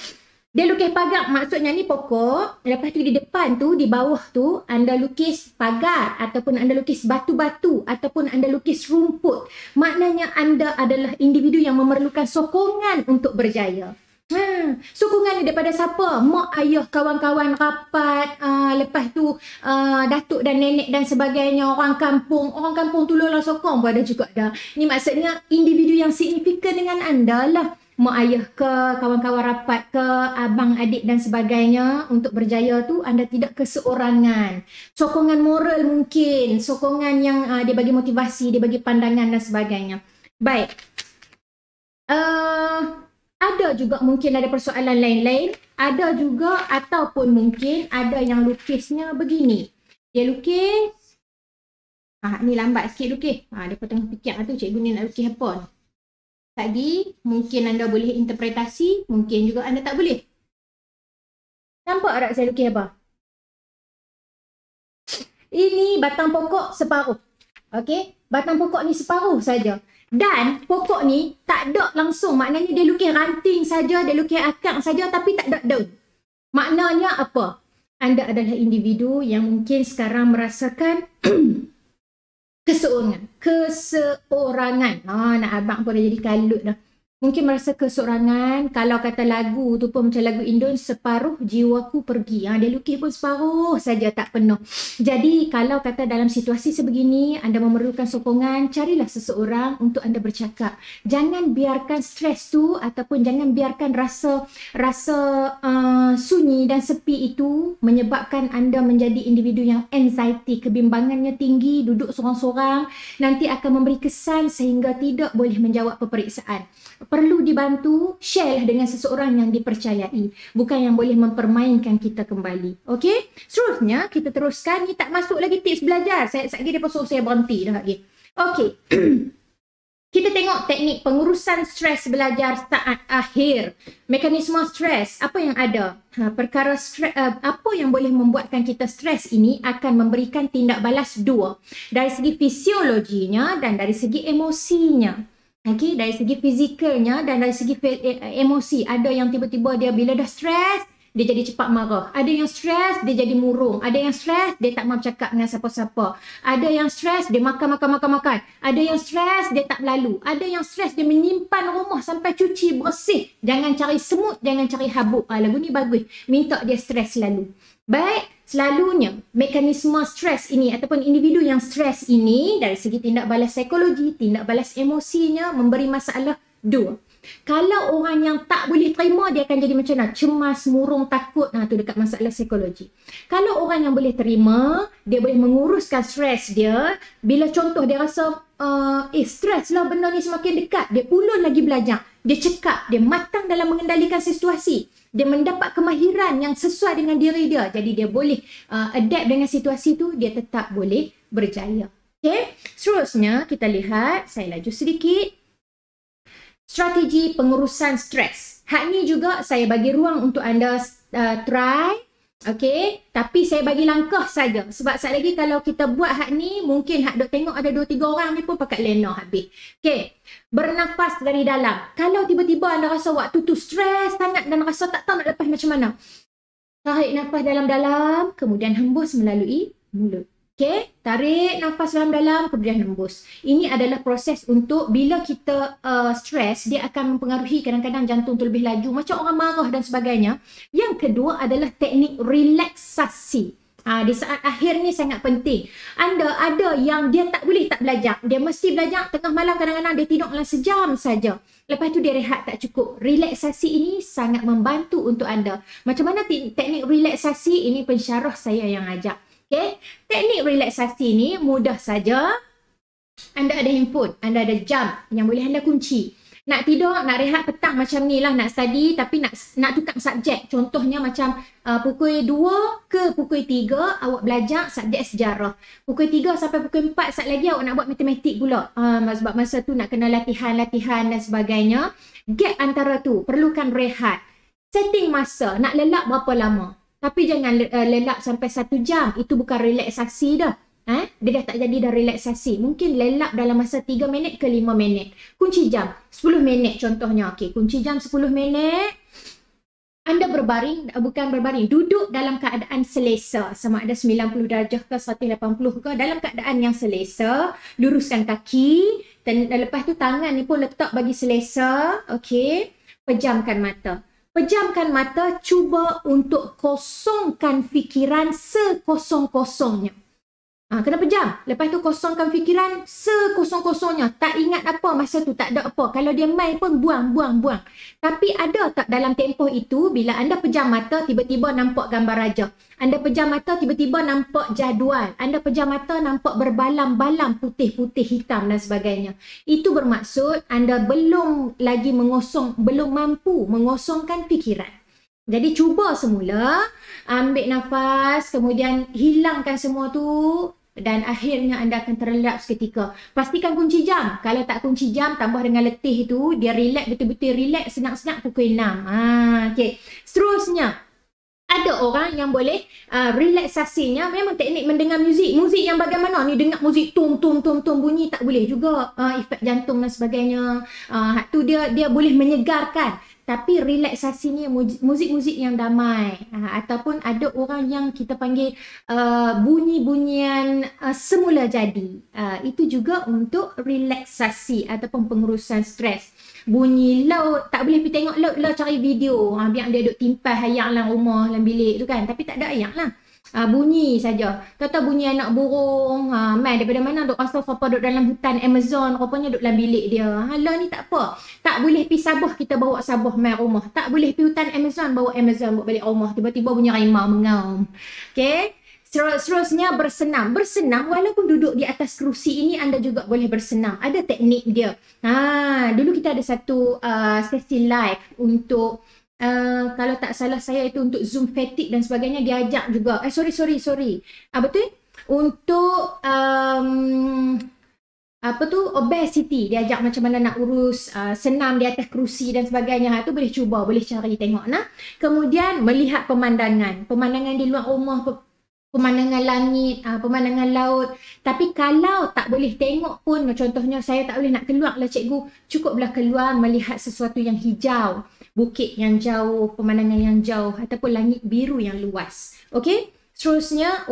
Dia lukis pagar. Maksudnya ni pokok. Lepas tu di depan tu, di bawah tu, anda lukis pagar. Ataupun anda lukis batu-batu. Ataupun anda lukis rumput. Maknanya anda adalah individu yang memerlukan sokongan untuk berjaya. Sokongan daripada siapa? Mak, ayah, kawan-kawan rapat, lepas tu datuk dan nenek dan sebagainya, orang kampung. Orang kampung tolonglah sokong pun ada juga dah. Ni maksudnya individu yang signifikan dengan anda lah. Mak ayah ke, kawan-kawan rapat ke, abang adik dan sebagainya. Untuk berjaya tu anda tidak keseorangan. Sokongan moral mungkin, sokongan yang dia bagi motivasi, dia bagi pandangan dan sebagainya. Baik. Ada juga mungkin ada persoalan lain-lain. Ada juga ataupun mungkin ada yang lukisnya begini. Dia lukis. Ni lambat sikit lukis. Dia tengah fikir tu cikgu ni nak lukis apa ni. Tadi mungkin anda boleh interpretasi. Mungkin juga anda tak boleh. Nampak tak saya lukis apa? Ini batang pokok separuh. Okey. Batang pokok ni separuh saja. Dan pokok ni tak ada langsung, maknanya dia lukis ranting saja, dia lukis akar saja tapi tak ada daun. Maknanya apa? Anda adalah individu yang mungkin sekarang merasakan keseorangan. Nak abang pun dah jadi kalut dah. Mungkin merasa kesorangan. Kalau kata lagu tu pun macam lagu Indon, separuh jiwaku pergi. Ha, dia lukis pun separuh saja, tak penuh. Jadi kalau kata dalam situasi sebegini anda memerlukan sokongan, carilah seseorang untuk anda bercakap. Jangan biarkan stres tu ataupun jangan biarkan rasa sunyi dan sepi itu menyebabkan anda menjadi individu yang anxiety, kebimbangannya tinggi, duduk seorang-seorang, nanti akan memberi kesan sehingga tidak boleh menjawab peperiksaan. Perlu dibantu, share dengan seseorang yang dipercayai, bukan yang boleh mempermainkan kita kembali. Okey? Seterusnya kita teruskan. Ni tak masuk lagi tips belajar. Saya dia pasal saya berhenti dah lagi. Okey. Kita tengok teknik pengurusan stres belajar saat akhir. Mekanisme stres, apa yang ada? Perkara stres, apa yang boleh membuatkan kita stres ini akan memberikan tindak balas dua. Dari segi fisiologinya dan dari segi emosinya. Okey, dari segi fizikalnya dan dari segi emosi. Ada yang tiba-tiba dia bila dah stres, dia jadi cepat marah. Ada yang stres, dia jadi murung. Ada yang stres, dia tak mahu cakap dengan siapa-siapa. Ada yang stres, dia makan. Ada yang stres, dia tak berlalu. Ada yang stres, dia menyimpan rumah sampai cuci bersih. Jangan cari semut, jangan cari habuk. Ha, lagu ni bagus. Minta dia stres selalu. Baik, selalunya mekanisme stres ini ataupun individu yang stres ini dari segi tindak balas psikologi, tindak balas emosinya memberi masalah dua. Kalau orang yang tak boleh terima, dia akan jadi macam mana? Cemas, murung, takut. Nah, tu dekat masalah psikologi. Kalau orang yang boleh terima, dia boleh menguruskan stres dia. Bila contoh dia rasa stres lah benda ni semakin dekat, dia ulun lagi belajar. Dia cekap, dia matang dalam mengendalikan situasi. Dia mendapat kemahiran yang sesuai dengan diri dia. Jadi dia boleh adapt dengan situasi tu, dia tetap boleh berjaya. Okay. Seterusnya kita lihat, saya laju sedikit. Strategi pengurusan stres. Hak ni juga saya bagi ruang untuk anda try. Okay, tapi saya bagi langkah saja. Sebab sekali lagi kalau kita buat hak ni, mungkin hak dok tengok ada 2-3 orang ni pun pakat lena habis. Okay, bernafas dari dalam. Kalau tiba-tiba anda rasa waktu tu stres sangat dan rasa tak tahu nak lepas macam mana, tarik nafas dalam-dalam, kemudian hembus melalui mulut. Okay, tarik nafas dalam-dalam, kemudian hembus. Ini adalah proses untuk bila kita stres, dia akan mempengaruhi kadang-kadang jantung tu lebih laju, macam orang marah dan sebagainya. Yang kedua adalah teknik relaksasi. Di saat akhir ni sangat penting. Anda ada yang dia tak boleh tak belajar. Dia mesti belajar tengah malam, kadang-kadang dia tidur dalam sejam saja. Lepas tu dia rehat tak cukup. Relaksasi ini sangat membantu untuk anda. Macam mana teknik relaksasi ini pensyarah saya yang ajak. Okay. Teknik relaksasi ni mudah saja. Anda ada handphone, anda ada jam yang boleh anda kunci. Nak tidur, nak rehat petang macam ni lah, nak study tapi nak tukar subjek. Contohnya macam pukul 2 ke pukul 3 awak belajar subjek sejarah. Pukul 3 sampai pukul 4 saat lagi awak nak buat matematik pula. Sebab masa tu nak kena latihan dan sebagainya. Gap antara tu perlukan rehat. Setting masa, nak lelap berapa lama. Tapi jangan lelap sampai 1 jam. Itu bukan relaksasi dah. Dia dah tak jadi dah relaksasi. Mungkin lelap dalam masa 3 minit ke 5 minit. Kunci jam 10 minit contohnya. Okey, kunci jam 10 minit. Anda berbaring, bukan berbaring, duduk dalam keadaan selesa. Sama ada 90 darjah ke 180 ke, dalam keadaan yang selesa. Luruskan kaki. Dan lepas tu tangan ni pun letak bagi selesa. Okey, pejamkan mata. Pejamkan mata, cuba untuk kosongkan fikiran sekosong-kosongnya. Kena pejam. Lepas tu kosongkan fikiran sekosong-kosongnya. Tak ingat apa masa tu, tak ada apa. Kalau dia main pun buang. Tapi ada tak dalam tempoh itu bila anda pejam mata tiba-tiba nampak gambar raja. Anda pejam mata tiba-tiba nampak jadual. Anda pejam mata nampak berbalam-balam putih-putih, hitam dan sebagainya. Itu bermaksud anda belum lagi belum mampu mengosongkan fikiran. Jadi cuba semula, ambil nafas, kemudian hilangkan semua tu dan akhirnya anda akan terlelap seketika. Pastikan kunci jam. Kalau tak kunci jam, tambah dengan letih tu, dia relax, betul-betul relax, senang-senang pukul 6. Okay. Seterusnya. Ada orang yang boleh relaksasinya memang teknik mendengar muzik. Muzik yang bagaimana ni, dengar muzik tum bunyi tak boleh juga, efek jantung dan sebagaitu. Tu dia boleh menyegarkan. tapi relaksasinya muzik-muzik yang damai, ataupun ada orang yang kita panggil bunyi-bunyian semula jadi. Itu juga untuk relaksasi ataupun pengurusan stres. Bunyi laut, tak boleh pergi tengok laut lah, cari video, biar dia duduk timpah ayak lah rumah, dalam bilik tu kan, tapi tak ada ayak lah. Bunyi saja. Tahu-tahu bunyi anak burung. Mai daripada mana duk rasa siapa duk dalam hutan Amazon rupanya duk dalam bilik dia. Halah ni tak apa. Tak boleh pi Sabah kita bawa Sabah mai rumah. Tak boleh pi hutan Amazon bawa Amazon bawa balik rumah. Tiba-tiba bunyi rimau mengaum. Okey. Seterusnya bersenam. Bersenam walaupun duduk di atas kerusi ini anda juga boleh bersenam. Ada teknik dia. Dulu kita ada satu sesi live untuk kalau tak salah saya itu untuk Zoom fatigue dan sebagainya, diajak juga. Betul? Untuk obesity, diajak macam mana nak urus senam di atas kerusi dan sebagainya. Tu boleh cuba, boleh cari tengok nah. Kemudian melihat pemandangan. Pemandangan di luar rumah, pemandangan langit, pemandangan laut. Tapi kalau tak boleh tengok pun, contohnya saya tak boleh nak keluar lah cikgu, cukuplah keluar melihat sesuatu yang hijau. Bukit yang jauh, pemandangan yang jauh, ataupun langit biru yang luas. Okey? Seterusnya,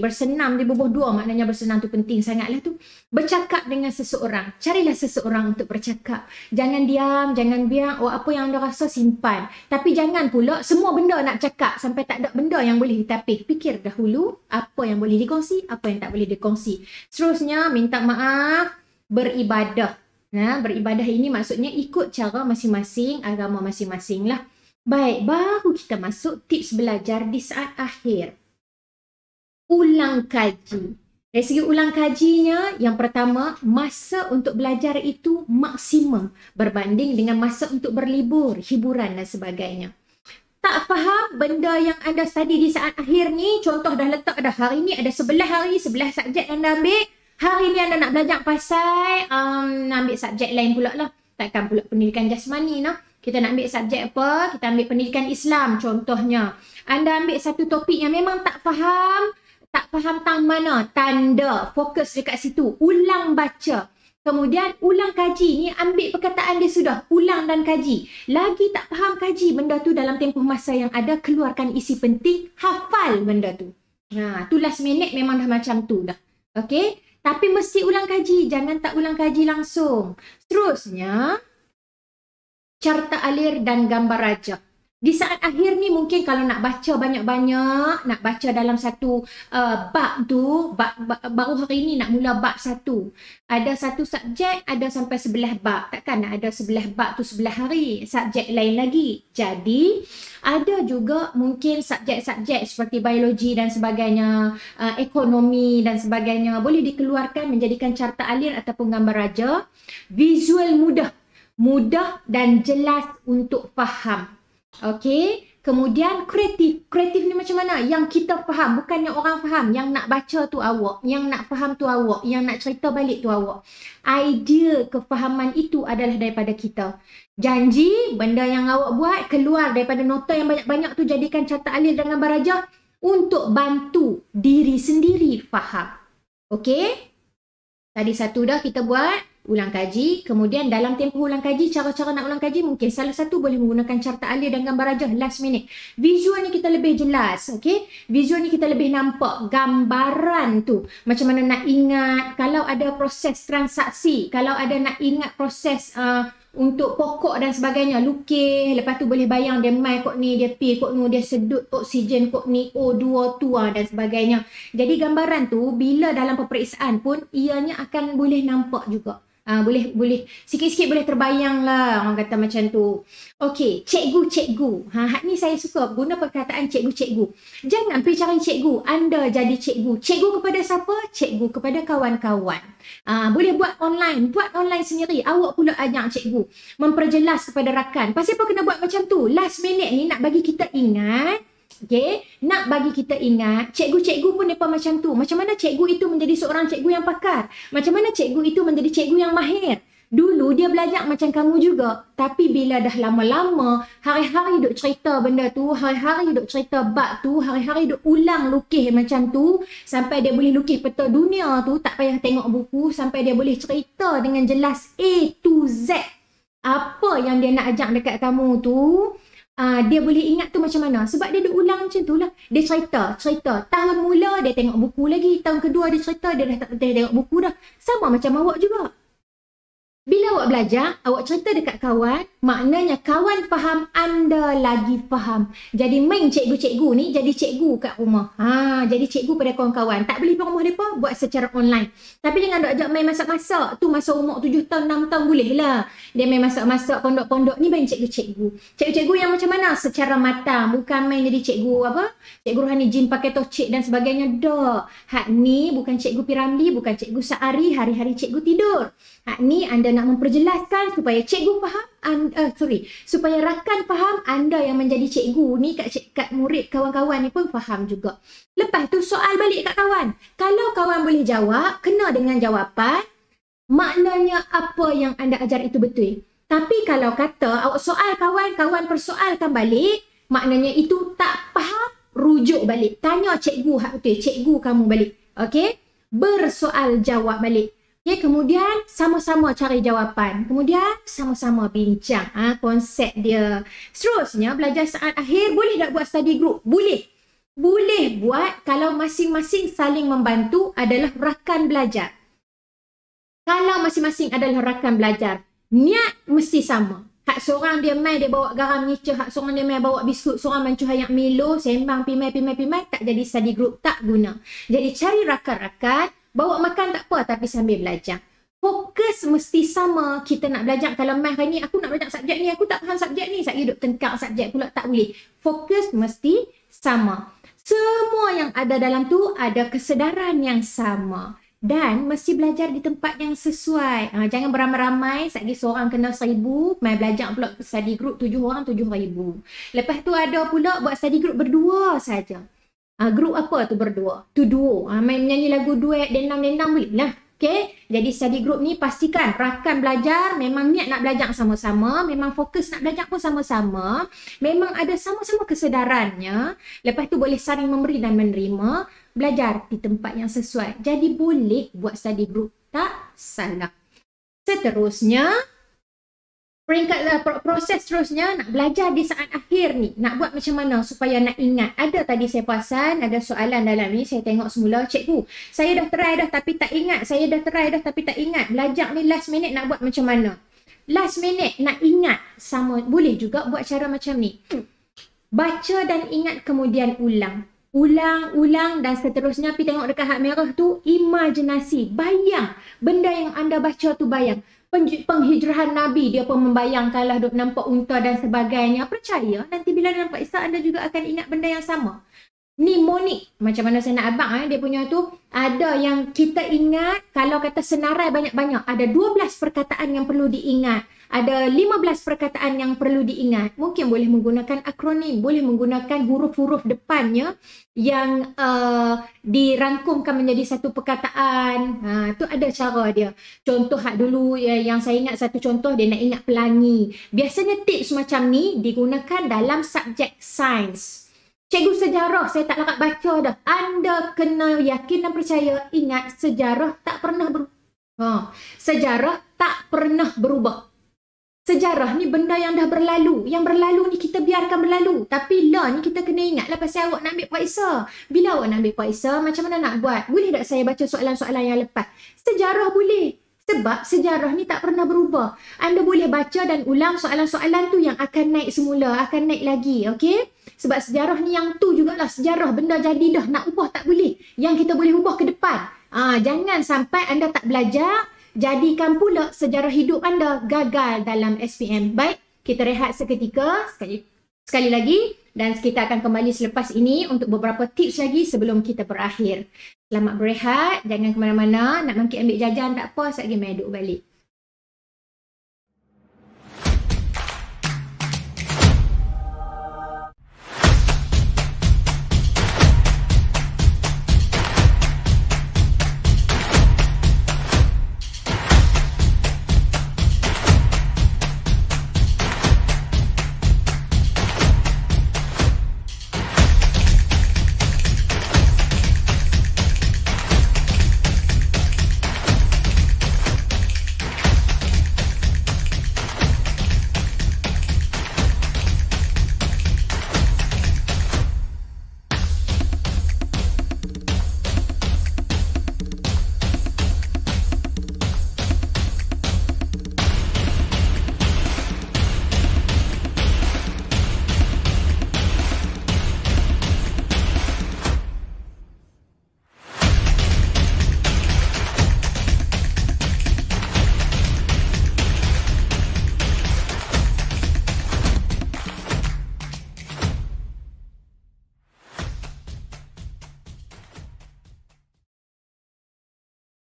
bersenam di bubuh dua, maknanya bersenam tu penting sangatlah tu. Bercakap dengan seseorang. Carilah seseorang untuk bercakap. Jangan diam, jangan biar apa yang anda rasa simpan. Tapi jangan pula semua benda nak cakap sampai tak ada benda yang boleh ditapih. Fikir dahulu apa yang boleh dikongsi, apa yang tak boleh dikongsi. Seterusnya, minta maaf, beribadah. Beribadah ini maksudnya ikut cara masing-masing, agama masing-masing lah. Baik, baru kita masuk tips belajar di saat akhir. Ulang kaji. Dari segi ulang kajinya, yang pertama, masa untuk belajar itu maksimum berbanding dengan masa untuk berlibur, hiburan dan sebagainya. Tak faham benda yang anda study di saat akhir ni, contoh dah letak dah hari ni, ada 11 hari, 11 subjek anda ambil. Hari ni anda nak belajar pasal, ambil subjek lain pula lah. Takkan pula pendidikan jasmani no? Kita nak ambil subjek apa? Kita ambil pendidikan Islam contohnya. Anda ambil satu topik yang memang tak faham. Tak faham tang mana? Tanda. Fokus dekat situ. Ulang baca. Kemudian ulang kaji ni ambil perkataan dia sudah. Ulang dan kaji. Lagi tak faham kaji benda tu dalam tempoh masa yang ada. Keluarkan isi penting. Hafal benda tu. Tu last minute memang dah macam tu dah. Okey. Tapi mesti ulang kaji. Jangan tak ulang kaji langsung. Seterusnya, carta alir dan gambar rajah. Di saat akhir ni mungkin kalau nak baca banyak-banyak, nak baca dalam satu bab tu, baru hari ni nak mula bab satu. Ada satu subjek, ada sampai 11 bab. Takkan nak ada 11 bab tu 11 hari, subjek lain lagi. Jadi, ada juga mungkin subjek-subjek seperti biologi dan sebagainya, ekonomi dan sebagainya. Boleh dikeluarkan menjadikan carta alir ataupun gambar raja. Visual mudah. Mudah dan jelas untuk faham. Okey, kemudian kreatif. Kreatif ni macam mana? Yang kita faham, bukan yang orang faham. Yang nak baca tu awak, yang nak faham tu awak, yang nak cerita balik tu awak. Idea kefahaman itu adalah daripada kita. Janji, benda yang awak buat keluar daripada nota yang banyak-banyak tu, jadikan carta alir dan gambar rajah untuk bantu diri sendiri faham. Okey? Tadi satu dah kita buat. Ulang kaji, kemudian dalam tempoh ulang kaji, cara-cara nak ulang kaji mungkin salah satu boleh menggunakan carta alir dan gambar rajah last minute. Visual ni kita lebih jelas, okey? Visual ni kita lebih nampak gambaran tu. Macam mana nak ingat kalau ada proses transaksi, kalau ada nak ingat proses untuk pokok dan sebagainya, lukis, lepas tu boleh bayang dia mai kot ni, dia pi kot ni, dia sedut oksigen kot ni, O2 tua dan sebagainya. Jadi gambaran tu bila dalam peperiksaan pun ianya akan boleh nampak juga. Boleh sikit-sikit boleh terbayang lah, orang kata macam tu. Okey, cikgu-cikgu. Hak ni saya suka guna perkataan cikgu-cikgu. Jangan pergi cari cikgu. Anda jadi cikgu. Cikgu kepada siapa? Cikgu kepada kawan-kawan. Boleh buat online. Buat online sendiri. Awak pula ajak cikgu. Memperjelas kepada rakan. Pasal apa kena buat macam tu? Last minute ni nak bagi kita ingat. Okay. Nak bagi kita ingat, cikgu-cikgu pun mereka macam tu. Macam mana cikgu itu menjadi seorang cikgu yang pakar? Macam mana cikgu itu menjadi cikgu yang mahir? Dulu dia belajar macam kamu juga. Tapi bila dah lama-lama, hari-hari duk cerita benda tu, hari-hari duk cerita bab tu, hari-hari duk ulang lukis macam tu, sampai dia boleh lukis peta dunia tu, tak payah tengok buku, sampai dia boleh cerita dengan jelas A to Z. apa yang dia nak ajak dekat kamu tu, dia boleh ingat tu macam mana. Sebab dia ada ulang macam tu lah. Dia cerita. Tahun mula dia tengok buku lagi. Tahun kedua dia cerita, dia dah tak tengok buku dah. Sama macam awak juga. Bila awak belajar, awak cerita dekat kawan, maknanya kawan faham, anda lagi faham. Jadi main cikgu-cikgu ni, jadi cikgu kat rumah. Jadi cikgu pada kawan-kawan. Tak beli pun rumah mereka, buat secara online. Tapi jangan dok ajak main masak-masak. Tu masa umur 7 tahun, 6 tahun boleh lah. Dia main masak-masak, pondok-pondok ni main cikgu-cikgu. Cikgu-cikgu yang macam mana? Secara matang. Bukan main jadi cikgu apa? Cikgu Rohani Jin pakai tocik dan sebagainya. Dok. Hak ni bukan cikgu Piramli, bukan cikgu Saari, hari-hari cikgu tidur. Hak ni anda nak memperjelaskan supaya cikgu faham, supaya rakan faham, anda yang menjadi cikgu ni kat murid kawan-kawan ni pun faham juga. Lepas tu soal balik kat kawan. Kalau kawan boleh jawab, kena dengan jawapan, maknanya apa yang anda ajar itu betul. Tapi kalau kata awak soal kawan, kawan persoalkan balik, maknanya itu tak faham, rujuk balik. Tanya cikgu hak betul, cikgu kamu balik. Okey? Bersoal jawab balik. Okay, kemudian sama-sama cari jawapan. Kemudian sama-sama bincang konsep dia. Seterusnya, belajar saat akhir boleh tak buat study group? Boleh. Boleh buat kalau masing-masing saling membantu adalah rakan belajar. Kalau masing-masing adalah rakan belajar, niat mesti sama. Hak seorang dia main, dia bawa garam nyeca. Hak seorang dia main, bawa biskut. Seorang mancuh hayak Milo, sembang pimai-pimai-pimai. Tak jadi study group, tak guna. Jadi cari rakan-rakan. Bawa makan tak apa, tapi sambil belajar. Fokus mesti sama. Kita nak belajar, kalau math hari ni aku nak belajar subjek ni, aku tak faham subjek ni, saya duduk tengkar subjek pula, tak boleh. Fokus mesti sama. Semua yang ada dalam tu ada kesedaran yang sama. Dan mesti belajar di tempat yang sesuai. Jangan beramai-ramai, sekali seorang kena 1,000, main belajar pula study group 7 orang 7,000. Lepas tu ada pula buat study group berdua saja. Grup apa tu berdua? Tu duo. Main menyanyi lagu duet, denam-denam boleh lah. Okay? Jadi study group ni pastikan rakan belajar memang niat nak belajar sama-sama. Memang fokus nak belajar pun sama-sama. Memang ada sama-sama kesedarannya. Lepas tu boleh saling memberi dan menerima. Belajar di tempat yang sesuai. Jadi boleh buat study group. Tak salah. Seterusnya, proses terusnya nak belajar di saat akhir ni. Nak buat macam mana supaya nak ingat. Ada tadi saya puasan, ada soalan dalam ni. Saya tengok semula, cikgu, saya dah try dah tapi tak ingat. Saya dah try dah tapi tak ingat. Belajar ni last minute nak buat macam mana? Last minute nak ingat. Sama, boleh juga buat cara macam ni. Baca dan ingat kemudian ulang. Ulang dan seterusnya. Pergi tengok dekat hak merah tu. Imajinasi. Bayang. Benda yang anda baca tu bayang. Penghijrahan Nabi, dia pun membayangkan lah duk nampak unta dan sebagainya. Percaya, nanti bila nampak Isa, anda juga akan ingat benda yang sama. Mnemonic, macam mana saya nak abang dia punya tu, ada yang kita ingat. Kalau kata senarai banyak-banyak, ada 12 perkataan yang perlu diingat. Ada 15 perkataan yang perlu diingat. Mungkin boleh menggunakan akronim, boleh menggunakan huruf-huruf depannya yang dirangkumkan menjadi satu perkataan. Tu ada cara dia. Contoh hak dulu yang saya ingat, satu contoh dia nak ingat pelangi. Biasanya tips macam ni digunakan dalam subjek sains. Cikgu sejarah, saya tak larat baca dah. Anda kena yakin dan percaya, ingat sejarah tak pernah berubah. Sejarah tak pernah berubah. Sejarah ni benda yang dah berlalu. Yang berlalu ni kita biarkan berlalu. Tapi lah ni kita kena ingatlah pasal awak nak ambil puaksa. Bila awak nak ambil puaksa, macam mana nak buat? Boleh tak saya baca soalan-soalan yang lepas? Sejarah boleh. Sebab sejarah ni tak pernah berubah. Anda boleh baca dan ulang soalan-soalan tu yang akan naik semula. Akan naik lagi. Okey? Sebab sejarah ni yang tu jugalah. Sejarah benda jadi dah. Nak ubah tak boleh. Yang kita boleh ubah ke depan. Jangan sampai anda tak belajar. Jadikan pula sejarah hidup anda gagal dalam SPM. Baik, kita rehat seketika. Sekali lagi. Dan kita akan kembali selepas ini untuk beberapa tips lagi sebelum kita berakhir. Selamat berehat. Jangan ke mana-mana. Nak mangkit ambil jajan tak apa. Sekejap lagi main duduk balik.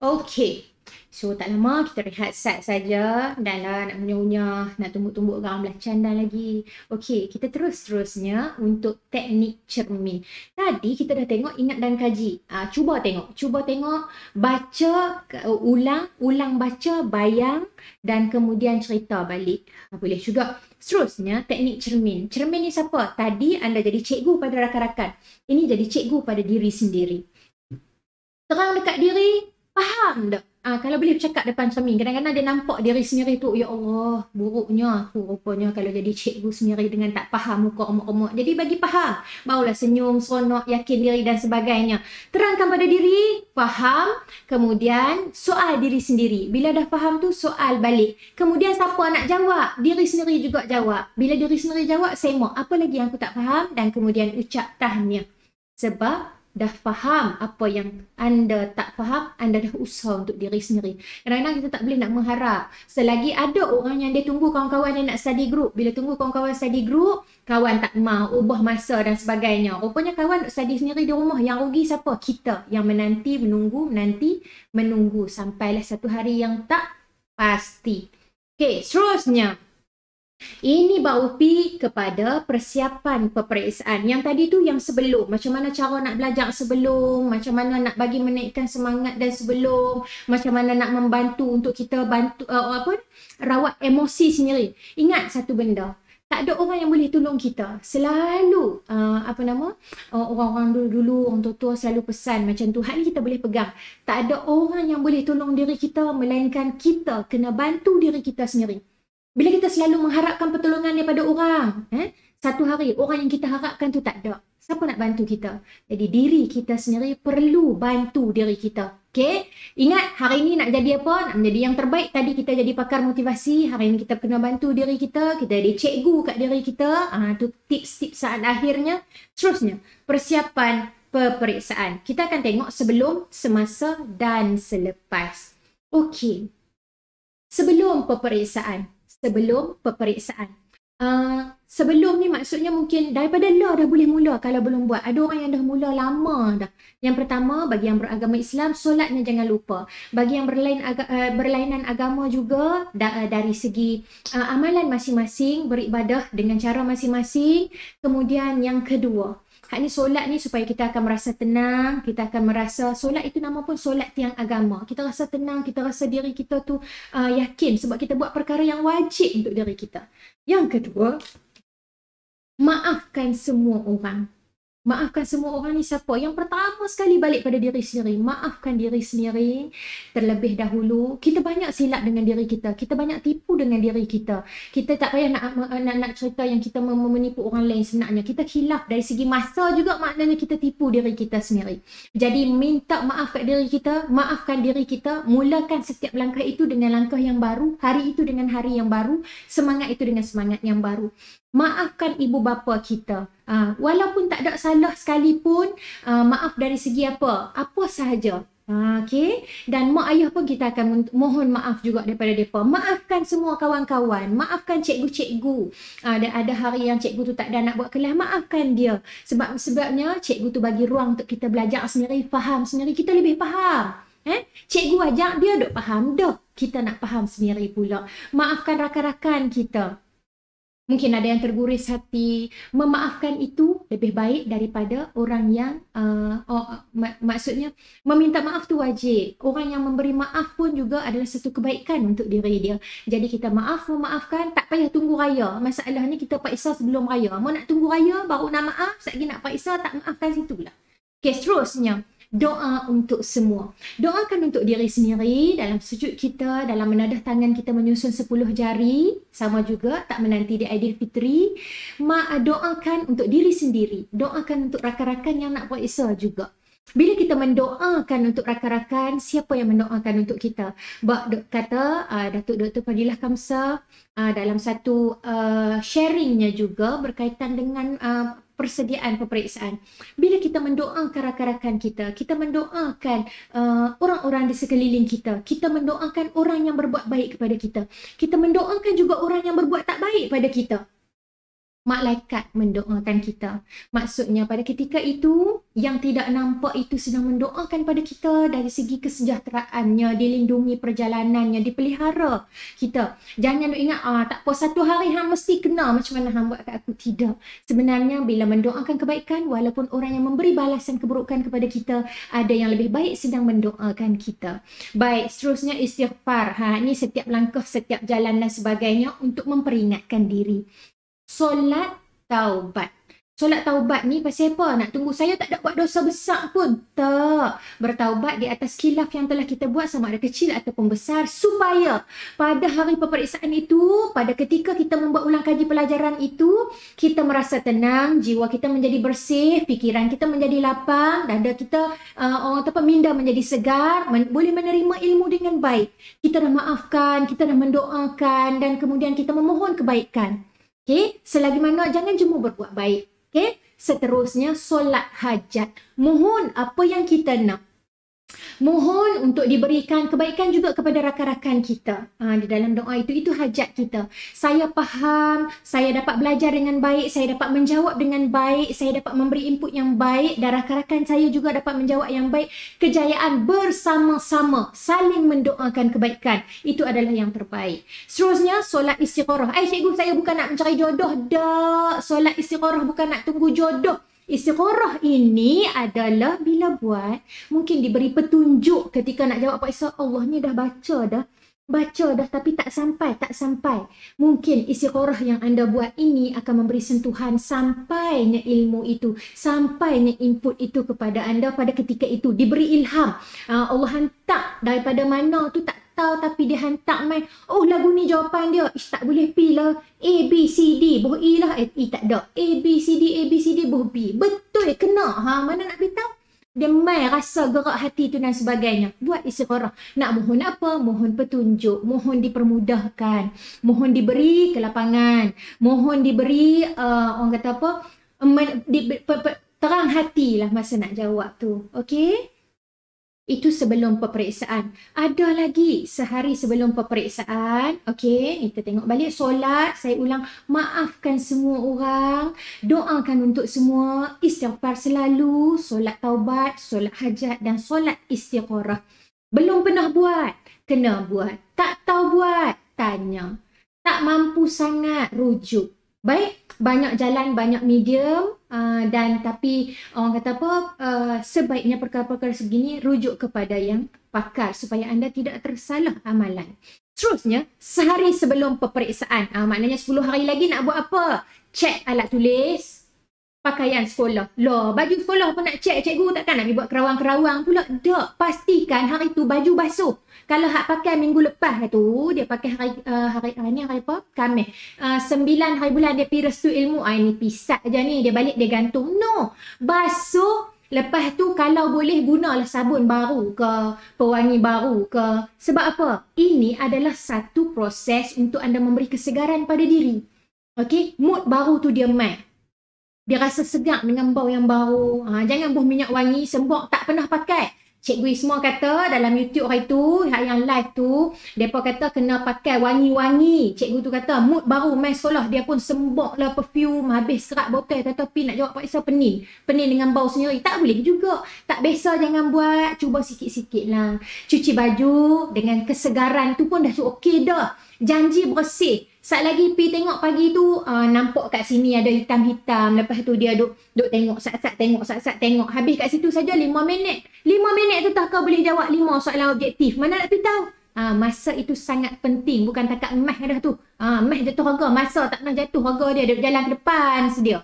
Okey. So tak lama kita rehat sat saja dan lah nak unyah-unyah, nak tumbuk-tumbuk garam belacan dan lagi. Okey, kita terus-terusnya untuk teknik cermin. Tadi kita dah tengok ingat dan kaji. Cuba tengok, baca, ulang baca, bayang dan kemudian cerita balik. Boleh juga. Seterusnya teknik cermin. Cermin ni siapa? Tadi anda jadi cikgu pada rakan-rakan. Ini jadi cikgu pada diri sendiri. Terang dekat diri, faham tak? Kalau boleh bercakap depan cermin, kadang-kadang dia nampak diri sendiri tu, ya Allah, buruknya aku rupanya kalau jadi cikgu sendiri dengan tak faham muka omok-omok. Jadi bagi faham, barulah senyum, seronok, yakin diri dan sebagainya. Terangkan pada diri, faham, kemudian soal diri sendiri. Bila dah faham tu, soal balik. Kemudian siapa nak jawab? Diri sendiri juga jawab. Bila diri sendiri jawab, semak. Apa lagi yang aku tak faham? Dan kemudian ucap tahniah. Sebab dah faham apa yang anda tak faham, anda dah usaha untuk diri sendiri. Kadang-kadang kita tak boleh nak mengharap. Selagi ada orang yang dia tunggu kawan-kawan yang nak study group. Bila tunggu kawan-kawan study group, kawan tak mahu, ubah masa dan sebagainya. Rupanya kawan study sendiri di rumah. Yang rugi siapa? Kita yang menanti, menunggu. Sampailah satu hari yang tak pasti. Okay, seterusnya. Ini baru pergi kepada persiapan peperiksaan. Yang tadi tu yang sebelum. Macam mana cara nak belajar sebelum. Macam mana nak bagi menaikkan semangat dan sebelum. Macam mana nak membantu untuk kita rawat emosi sendiri. Ingat satu benda. Tak ada orang yang boleh tolong kita. Selalu, orang-orang dulu, orang tua-tua selalu pesan macam tu. Hal ni kita boleh pegang. Tak ada orang yang boleh tolong diri kita. Melainkan kita kena bantu diri kita sendiri. Bila kita selalu mengharapkan pertolongan daripada orang, satu hari orang yang kita harapkan tu tak ada. Siapa nak bantu kita? Jadi diri kita sendiri perlu bantu diri kita. Okay? Ingat hari ni nak jadi apa? Nak menjadi yang terbaik. Tadi kita jadi pakar motivasi. Hari ni kita kena bantu diri kita. Kita jadi cikgu kat diri kita. Itu tips-tips saat akhirnya. Seterusnya, persiapan peperiksaan. Kita akan tengok sebelum, semasa dan selepas. Okey. Sebelum peperiksaan. Sebelum ni maksudnya mungkin daripada lah dah boleh mula kalau belum buat. Ada orang yang dah mula lama dah. Yang pertama, bagi yang beragama Islam, solatnya jangan lupa. Bagi yang berlainan agama juga, dari segi amalan masing-masing, beribadah dengan cara masing-masing. Kemudian yang kedua, hak ni solat ni supaya kita akan merasa tenang, kita akan merasa solat itu nama pun solat tiang agama. Kita rasa tenang, kita rasa diri kita tu yakin sebab kita buat perkara yang wajib untuk diri kita. Yang kedua, maafkan semua orang. Maafkan semua orang ni siapa? Yang pertama sekali balik pada diri sendiri. Maafkan diri sendiri terlebih dahulu. Kita banyak silap dengan diri kita. Kita banyak tipu dengan diri kita. Kita tak payah nak cerita yang kita menipu orang lain sebenarnya. Kita khilaf dari segi masa juga, maknanya kita tipu diri kita sendiri. Jadi minta maaf kat diri kita. Maafkan diri kita. Mulakan setiap langkah itu dengan langkah yang baru. Hari itu dengan hari yang baru. Semangat itu dengan semangat yang baru. Maafkan ibu bapa kita. Walaupun tak ada salah sekalipun, maaf dari segi apa sahaja. Okay? Dan mak ayah pun kita akan mohon maaf juga daripada mereka. Maafkan semua kawan-kawan. Maafkan cikgu-cikgu. Ada hari yang cikgu tu tak ada nak buat kelas, maafkan dia. Sebabnya cikgu tu bagi ruang untuk kita belajar sendiri, faham sendiri. Kita lebih faham. Cikgu ajak dia duk faham dah. Kita nak faham sendiri pula. Maafkan rakan-rakan kita. Mungkin ada yang terguris hati. Memaafkan itu lebih baik daripada orang yang, maksudnya meminta maaf tu wajib. Orang yang memberi maaf pun juga adalah satu kebaikan untuk diri dia. Jadi kita memaafkan, tak payah tunggu raya. Masalah ni kita paksa sebelum raya. Mau nak tunggu raya, baru nak maaf, sekejap nak paksa, tak maafkan situlah. Okay, seterusnya. Doa untuk semua. Doakan untuk diri sendiri dalam sujud kita, dalam menadah tangan kita menyusun 10 jari. Sama juga tak menanti di Aidilfitri. Doakan untuk diri sendiri. Doakan untuk rakan-rakan yang nak puasa juga. Bila kita mendoakan untuk rakan-rakan, siapa yang mendoakan untuk kita? Kata Datuk Dr. Fadilah Kamsah dalam satu sharingnya juga berkaitan dengan persediaan peperiksaan. Bila kita mendoakan rakan-rakan kita, kita mendoakan orang-orang di sekeliling kita, kita mendoakan orang yang berbuat baik kepada kita, kita mendoakan juga orang yang berbuat tak baik pada kita. malaikat mendoakan kita. Maksudnya pada ketika itu, yang tidak nampak itu sedang mendoakan pada kita dari segi kesejahteraannya, dilindungi perjalanannya, dipelihara kita. Jangan duk ingat, tak apa satu hari hang mesti kena macam mana hang buat kat aku. Tidak. Sebenarnya bila mendoakan kebaikan, walaupun orang yang memberi balasan keburukan kepada kita, ada yang lebih baik sedang mendoakan kita. Baik, seterusnya istighfar. Ini setiap langkah, setiap jalan dan sebagainya untuk memperingatkan diri. Solat taubat. Solat taubat ni pasal apa? Nak tunggu saya tak ada buat dosa besar pun? Tak. Bertaubat di atas khilaf yang telah kita buat, sama ada kecil ataupun besar, supaya pada hari peperiksaan itu, pada ketika kita membuat ulang kaji pelajaran itu, kita merasa tenang, jiwa kita menjadi bersih, fikiran kita menjadi lapang, dada kita, orang kata minda menjadi segar, boleh menerima ilmu dengan baik. Kita dah maafkan, kita dah mendoakan, dan kemudian kita memohon kebaikan. Okay, selagi mana jangan cuma berbuat baik. Okay, seterusnya solat hajat. Mohon apa yang kita nak. Mohon untuk diberikan kebaikan juga kepada rakan-rakan kita. Di dalam doa itu hajat kita. Saya faham, saya dapat belajar dengan baik, saya dapat menjawab dengan baik, saya dapat memberi input yang baik, dan rakan-rakan saya juga dapat menjawab yang baik. Kejayaan bersama-sama, saling mendoakan kebaikan, itu adalah yang terbaik. Seterusnya, solat istiqarah. Cikgu, saya bukan nak mencari jodoh. Dak, solat istiqarah bukan nak tunggu jodoh. Istiqorah ini adalah bila buat, mungkin diberi petunjuk ketika nak jawab paksa, Allah ni dah baca dah tapi tak sampai. Mungkin istiqorah yang anda buat ini akan memberi sentuhan sampainya ilmu itu, sampainya input itu kepada anda pada ketika itu. Diberi ilham. Allah hantar daripada mana tu tak tahu, tapi dia hantar main, oh lagu ni jawapan dia, tak boleh P lah, A, B, C, D, buh E lah, E tak ada, A, B, C, D, buh B, betul, kena, mana nak beritahu, dia main rasa gerak hati tu dan sebagainya. Buat istiqorah, nak mohon apa, mohon petunjuk, mohon dipermudahkan, mohon diberi kelapangan, mohon diberi, orang kata apa, terang hati lah masa nak jawab tu, okey? Itu sebelum peperiksaan. Ada lagi sehari sebelum peperiksaan. Okey, kita tengok balik. Solat, saya ulang. Maafkan semua orang. Doakan untuk semua. Istighfar selalu. Solat taubat, solat hajat dan solat istiqorah. Belum pernah buat, kena buat. Tak tahu buat, tanya. Tak mampu sangat, rujuk. Baik, banyak jalan, banyak medium, dan tapi orang kata apa, sebaiknya perkara-perkara segini rujuk kepada yang pakar supaya anda tidak tersalah amalan. Seterusnya, sehari sebelum peperiksaan, maknanya 10 hari lagi nak buat apa? Cek alat tulis, pakaian sekolah. Loh, baju sekolah pun nak cek cikgu, takkan nak buat kerawang-kerawang pula. Tak, pastikan hari tu baju basuh. Kalau hak pakai minggu lepas tu, dia pakai hari ni hari apa? Khamis. 9 hari bulan dia pi restu ilmu. Ini pisat je ni. Dia balik dia gantung. No. Basuh. Lepas tu kalau boleh gunalah sabun baru ke, pewangi baru ke. Sebab apa? Ini adalah satu proses untuk anda memberi kesegaran pada diri. Okey? Mood baru tu dia main. Dia rasa segar dengan bau yang baru. Jangan buh minyak wangi sembok tak pernah pakai. Cikgu semua kata dalam YouTube hari tu, yang live tu, mereka kata kena pakai wangi-wangi. Cikgu tu kata, mood baru main sekolah, dia pun sembok lah perfume, habis serat botol, kata pergi nak jawab paksa pening. Pening dengan bau sendiri. Tak boleh juga. Tak biasa jangan buat. Cuba sikit-sikit lah. Cuci baju dengan kesegaran tu pun dah okey dah. Janji bersih. Saat lagi pergi tengok pagi tu, nampak kat sini ada hitam-hitam. Lepas tu dia duduk tengok, sat-sat tengok. Habis kat situ saja 5 minit. 5 minit tu tak kau boleh jawab 5 soalan objektif. Mana nak pergi tahu? Masa itu sangat penting. Bukan takat meh dah tu. Meh jatuh harga. Masa tak pernah jatuh harga dia. Dia berjalan ke depan sedia.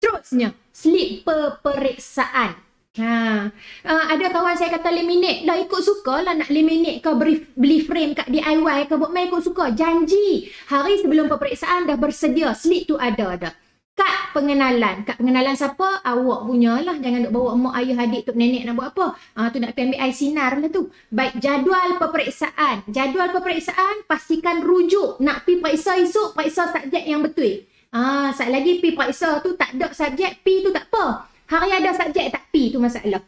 Terusnya, slip peperiksaan. Ada kawan saya kata laminate lah, ikut suka lah nak laminate ke, beli frame kat DIY ke, buat main ikut suka. Janji hari sebelum peperiksaan dah bersedia, slip tu ada dah. Kad pengenalan. Kad pengenalan siapa? Awak punya lah. Jangan duk bawa mak, ayah, adik, tok nenek nak buat apa. Tu nak pergi ambil air sinar lah tu. Baik, jadual peperiksaan. Jadual peperiksaan, pastikan rujuk. Nak pergi periksa esok, periksa subjek yang betul. Saat lagi pergi periksa tu tak ada subjek, P tu tak apa. Hari ada subjek tak pi tu masalah.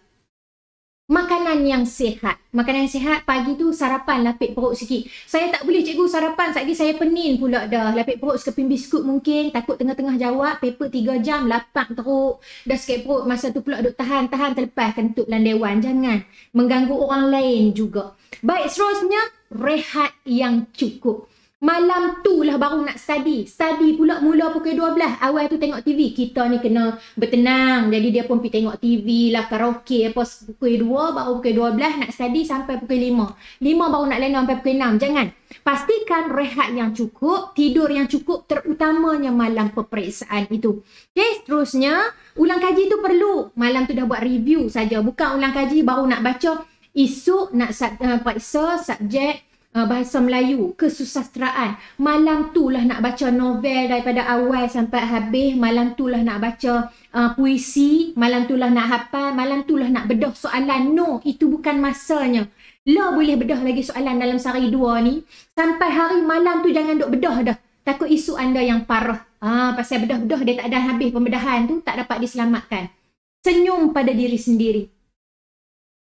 Makanan yang sihat. Makanan yang sihat, pagi tu sarapan lapik perut sikit. Saya tak boleh cikgu sarapan, sekejap saya pening pula dah. Lapik perut sekeping biskut mungkin, takut tengah-tengah jawab, paper 3 jam, lapang teruk. Dah sikit perut, masa tu pula duk tahan-tahan terlepas kentut dalam dewan. Jangan mengganggu orang lain juga. Baik, seterusnya, rehat yang cukup. Malam tu lah baru nak study. Study pula mula pukul 12. Awal tu tengok TV. Kita ni kena bertenang. Jadi dia pun pergi tengok TV lah, karaoke apa pukul 2. Baru pukul 12 nak study sampai pukul 5. 5 baru nak lena sampai pukul 6. Jangan. Pastikan rehat yang cukup. Tidur yang cukup, terutamanya malam peperiksaan itu. Okay, seterusnya, ulang kaji tu perlu. Malam tu dah buat review saja. Bukan ulang kaji baru nak baca. Esok nak periksa subjek bahasa Melayu, kesusasteraan. Malam tu lah nak baca novel daripada awal sampai habis. Malam tu lah nak baca puisi. Malam tu lah nak hafal. Malam tu lah nak bedah soalan. No, itu bukan masanya. Lah boleh bedah lagi soalan dalam sehari 2 ni. Sampai hari malam tu jangan duk bedah dah. Takut isu anda yang parah. Pasal bedah-bedah dia tak ada habis, pembedahan tu tak dapat diselamatkan. Senyum pada diri sendiri.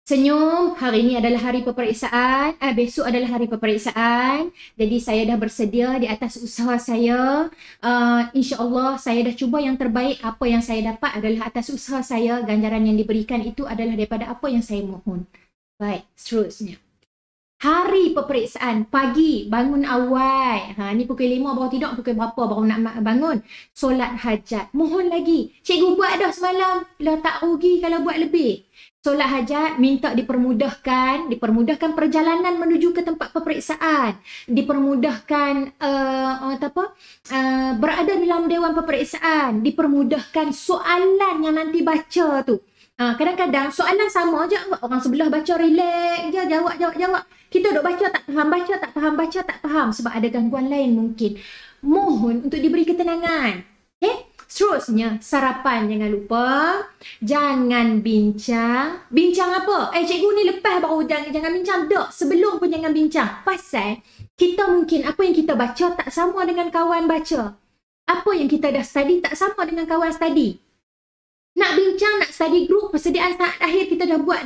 Senyum, hari ini adalah hari peperiksaan, besok adalah hari peperiksaan. Jadi saya dah bersedia di atas usaha saya. InsyaAllah saya dah cuba yang terbaik. Apa yang saya dapat adalah atas usaha saya. Ganjaran yang diberikan itu adalah daripada apa yang saya mohon. Baik, seterusnya. Hari peperiksaan, pagi, bangun awal. Ni pukul 5 baru tidur, pukul berapa baru nak bangun. Solat hajat. Mohon lagi. Cikgu buat dah semalam. Lah tak rugi kalau buat lebih. Solat hajat, minta dipermudahkan. Dipermudahkan perjalanan menuju ke tempat peperiksaan. Dipermudahkan berada dalam dewan peperiksaan. Dipermudahkan soalan yang nanti baca tu. Kadang-kadang soalan sama je, orang sebelah baca relax je, jawab. Kita duk baca tak faham sebab ada gangguan lain mungkin. Mohon untuk diberi ketenangan. Okay? Seterusnya, sarapan jangan lupa. Jangan bincang. Bincang apa? Cikgu ni lepas baru jangan bincang. Tak, sebelum pun jangan bincang. Pasal kita mungkin apa yang kita baca tak sama dengan kawan baca. Apa yang kita dah study tak sama dengan kawan study. Nak bincang, nak study group, persediaan saat akhir kita dah buat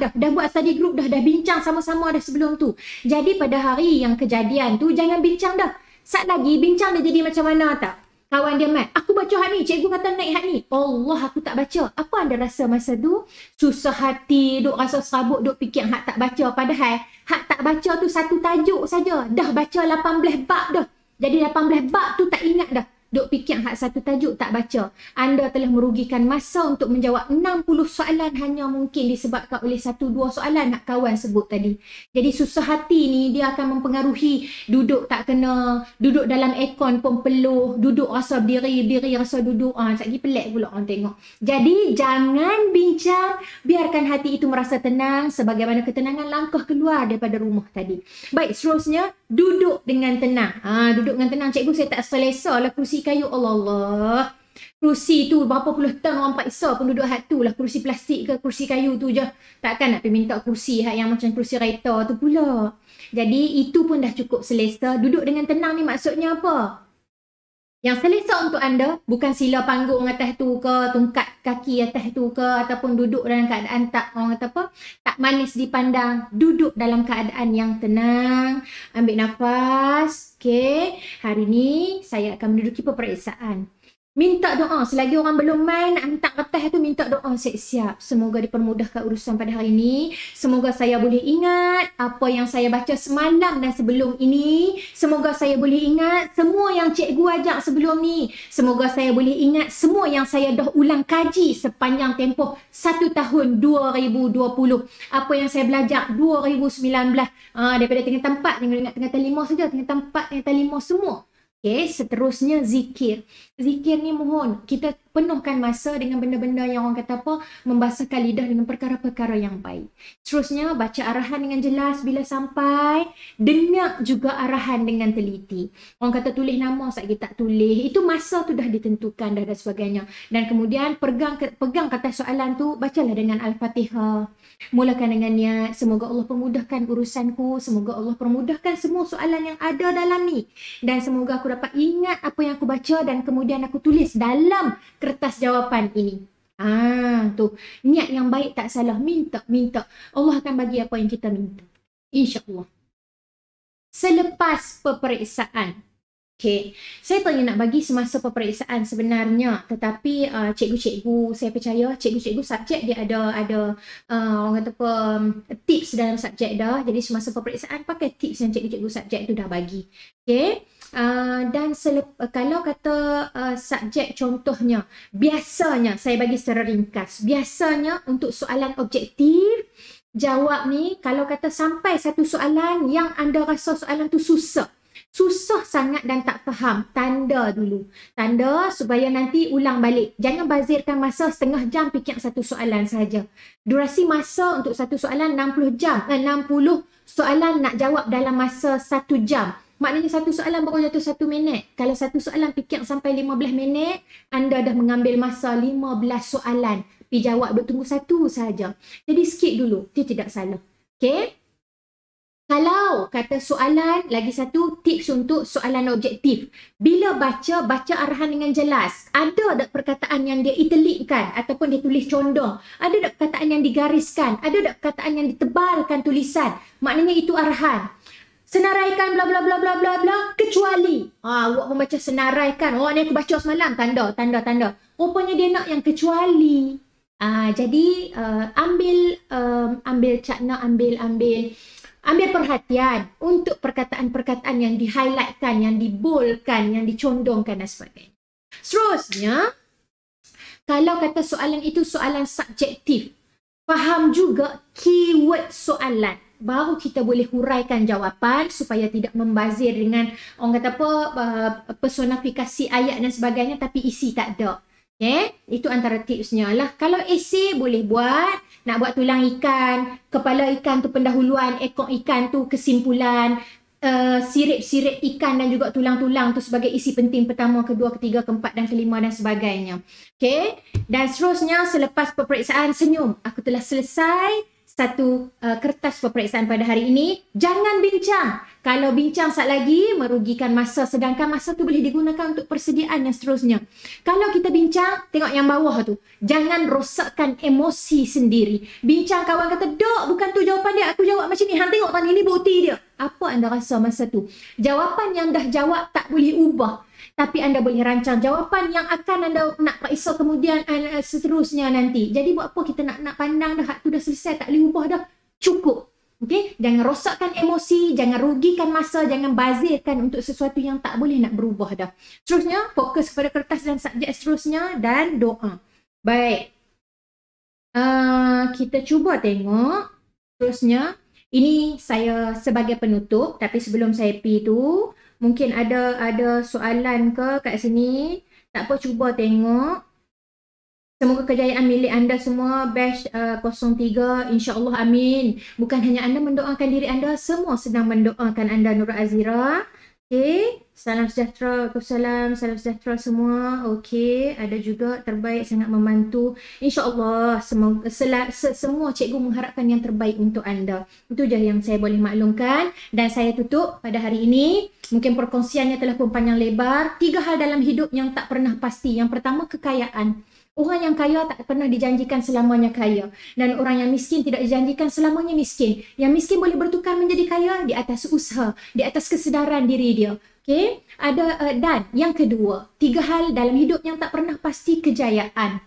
study group, dah bincang sama-sama dah sebelum tu. Jadi pada hari yang kejadian tu, jangan bincang dah. Saat lagi, bincang dia jadi macam mana tak? Kawan dia mat, aku baca hak ni, cikgu kata naik hak ni. Allah, aku tak baca. Apa anda rasa masa tu? Susah hati, duk rasa serabut, duk fikir hak tak baca. Padahal, hak tak baca tu satu tajuk saja. Dah baca 18 bab dah. Jadi 18 bab tu tak ingat dah. Duk fikir hak satu tajuk tak baca. Anda telah merugikan masa untuk menjawab 60 soalan hanya mungkin disebabkan oleh 1-2 soalan hak kawan sebut tadi. Jadi susah hati ni dia akan mempengaruhi duduk tak kena, duduk dalam aircon pun peluh, duduk rasa berdiri rasa duduk. Satgi pelik pula orang tengok. Jadi jangan bincang, biarkan hati itu merasa tenang sebagaimana ketenangan langkah keluar daripada rumah tadi. Baik, seterusnya duduk dengan tenang. Duduk dengan tenang. Cikgu saya tak selesa lah kursi kayu. Allah. Kerusi tu berapa puluh tahun orang paksa penduduk hak tu lah. Kerusi plastik ke kerusi kayu tu je. Takkan nak pergi minta kerusi hak yang macam kerusi kereta tu pula. Jadi itu pun dah cukup selesa. Duduk dengan tenang ni maksudnya apa? Yang selesa untuk anda bukan sila panggung atas tu ke, tungkat kaki atas tu ke, ataupun duduk dalam keadaan tak orang kata apa, tak manis dipandang. Duduk dalam keadaan yang tenang. Ambil nafas. Okay, hari ni saya akan menduduki peperiksaan. Minta doa. Selagi orang belum main, nak minta kertas tu, minta doa siap-siap. Semoga dipermudahkan urusan pada hari ini. Semoga saya boleh ingat apa yang saya baca semalam dan sebelum ini. Semoga saya boleh ingat semua yang cikgu ajak sebelum ni. Semoga saya boleh ingat semua yang saya dah ulang kaji sepanjang tempoh 1 tahun 2020. Apa yang saya belajar 2019. Daripada tengah tempat, jangan ingat tengah terlima saja. Tengah tempat, tengah terlima semua. Okay, seterusnya zikir. Zikir ni mohon kita penuhkan masa dengan benda-benda yang orang kata apa, membasahkan lidah dengan perkara-perkara yang baik. Seterusnya baca arahan dengan jelas bila sampai, dengar juga arahan dengan teliti. Orang kata tulis nama, sekali tak tulis. Itu masa tu dah ditentukan dah dan sebagainya. Dan kemudian pegang kata soalan tu, bacalah dengan Al-Fatihah. Mulakan dengan niat, semoga Allah permudahkan urusanku, semoga Allah permudahkan semua soalan yang ada dalam ni. Dan semoga aku dapat ingat apa yang aku baca dan kemudian aku tulis dalam kertas jawapan ini. Tu niat yang baik tak salah, minta Allah akan bagi apa yang kita minta, insya-Allah. Selepas peperiksaan, okay, saya tanya nak bagi semasa peperiksaan sebenarnya, tetapi cikgu-cikgu, saya percaya cikgu-cikgu subjek dia ada orang kata apa, tips dalam subjek dah. Jadi semasa peperiksaan pakai tips yang cikgu-cikgu subjek tu dah bagi. Okay. Dan kalau kata subjek contohnya, biasanya saya bagi secara ringkas. Biasanya untuk soalan objektif, jawab ni kalau kata sampai satu soalan yang anda rasa soalan tu susah sangat dan tak faham, tanda dulu. Tanda supaya nanti ulang balik. Jangan bazirkan masa setengah jam fikir satu soalan sahaja. Durasi masa untuk satu soalan 60 jam. 60 soalan nak jawab dalam masa 1 jam. Maknanya satu soalan baru jatuh 1 minit. Kalau satu soalan fikir sampai 15 minit, anda dah mengambil masa 15 soalan. Pergi jawab, duk tunggu satu sahaja. Jadi skip dulu. Itu tidak salah. Okay? Kalau kata soalan, lagi satu tips untuk soalan objektif. Bila baca arahan dengan jelas. Ada tak perkataan yang dia itelikkan ataupun dia tulis condong? Ada tak perkataan yang digariskan? Ada tak perkataan yang ditebalkan tulisan? Maknanya itu arahan. Senaraikan bla bla bla bla bla bla kecuali. Awak membaca senaraikan. Oh, ni aku baca semalam. Tanda. Rupanya dia nak yang kecuali. Jadi ambil perhatian untuk perkataan-perkataan yang di-highlightkan, yang diboldkan, yang dicondongkan dan sebagainya. Seterusnya, kalau kata soalan itu soalan subjektif, faham juga keyword soalan. Baru kita boleh huraikan jawapan supaya tidak membazir dengan orang kata apa, personifikasi ayat dan sebagainya tapi isi tak ada. Okay? Itu antara tipsnya lah. Kalau esei boleh buat, nak buat tulang ikan, kepala ikan tu pendahuluan, ekor ikan tu kesimpulan, sirip-sirip ikan dan juga tulang-tulang tu sebagai isi penting pertama, kedua, ketiga, keempat dan kelima dan sebagainya. Okay? Dan seterusnya, selepas peperiksaan, senyum. Aku telah selesai satu kertas peperiksaan pada hari ini. Jangan bincang. Kalau bincang sat lagi merugikan masa, sedangkan masa tu boleh digunakan untuk persediaan yang seterusnya. Kalau kita bincang, tengok yang bawah tu. Jangan rosakkan emosi sendiri. Bincang kawan kata, "Dok, bukan tu jawapan dia. Aku jawab macam ni. Hang tengok tadi ni bukti dia." Apa anda rasa masa tu? Jawapan yang dah jawab tak boleh ubah. Tapi anda boleh rancang jawapan yang akan anda nak periksa kemudian seterusnya nanti. Jadi buat apa kita nak pandang dah, hak tu dah selesai, tak boleh ubah dah. Cukup. Okey, jangan rosakkan emosi, jangan rugikan masa, jangan bazirkan untuk sesuatu yang tak boleh nak berubah dah. Seterusnya, fokus kepada kertas dan subjek seterusnya dan doa. Baik. Kita cuba tengok seterusnya. Ini saya sebagai penutup, tapi sebelum saya pergi tu, mungkin ada soalan ke kat sini. Tak apa, cuba tengok. Semoga kejayaan milik anda semua batch 03. InsyaAllah, amin. Bukan hanya anda mendoakan diri anda, semua sedang mendoakan anda, Nura Azira. Okay. Salam sejahtera. Waalaikumsalam. Salam sejahtera semua. Okay. Ada juga terbaik, sangat membantu. InsyaAllah semua cikgu mengharapkan yang terbaik untuk anda. Itu je yang saya boleh maklumkan. Dan saya tutup pada hari ini. Mungkin perkongsiannya telah pun panjang lebar. 3 hal dalam hidup yang tak pernah pasti. Yang pertama, kekayaan. Orang yang kaya tak pernah dijanjikan selamanya kaya. Dan orang yang miskin tidak dijanjikan selamanya miskin. Yang miskin boleh bertukar menjadi kaya di atas usaha, di atas kesedaran diri dia. Okay? Dan yang kedua, 3 hal dalam hidup yang tak pernah pasti, kejayaan.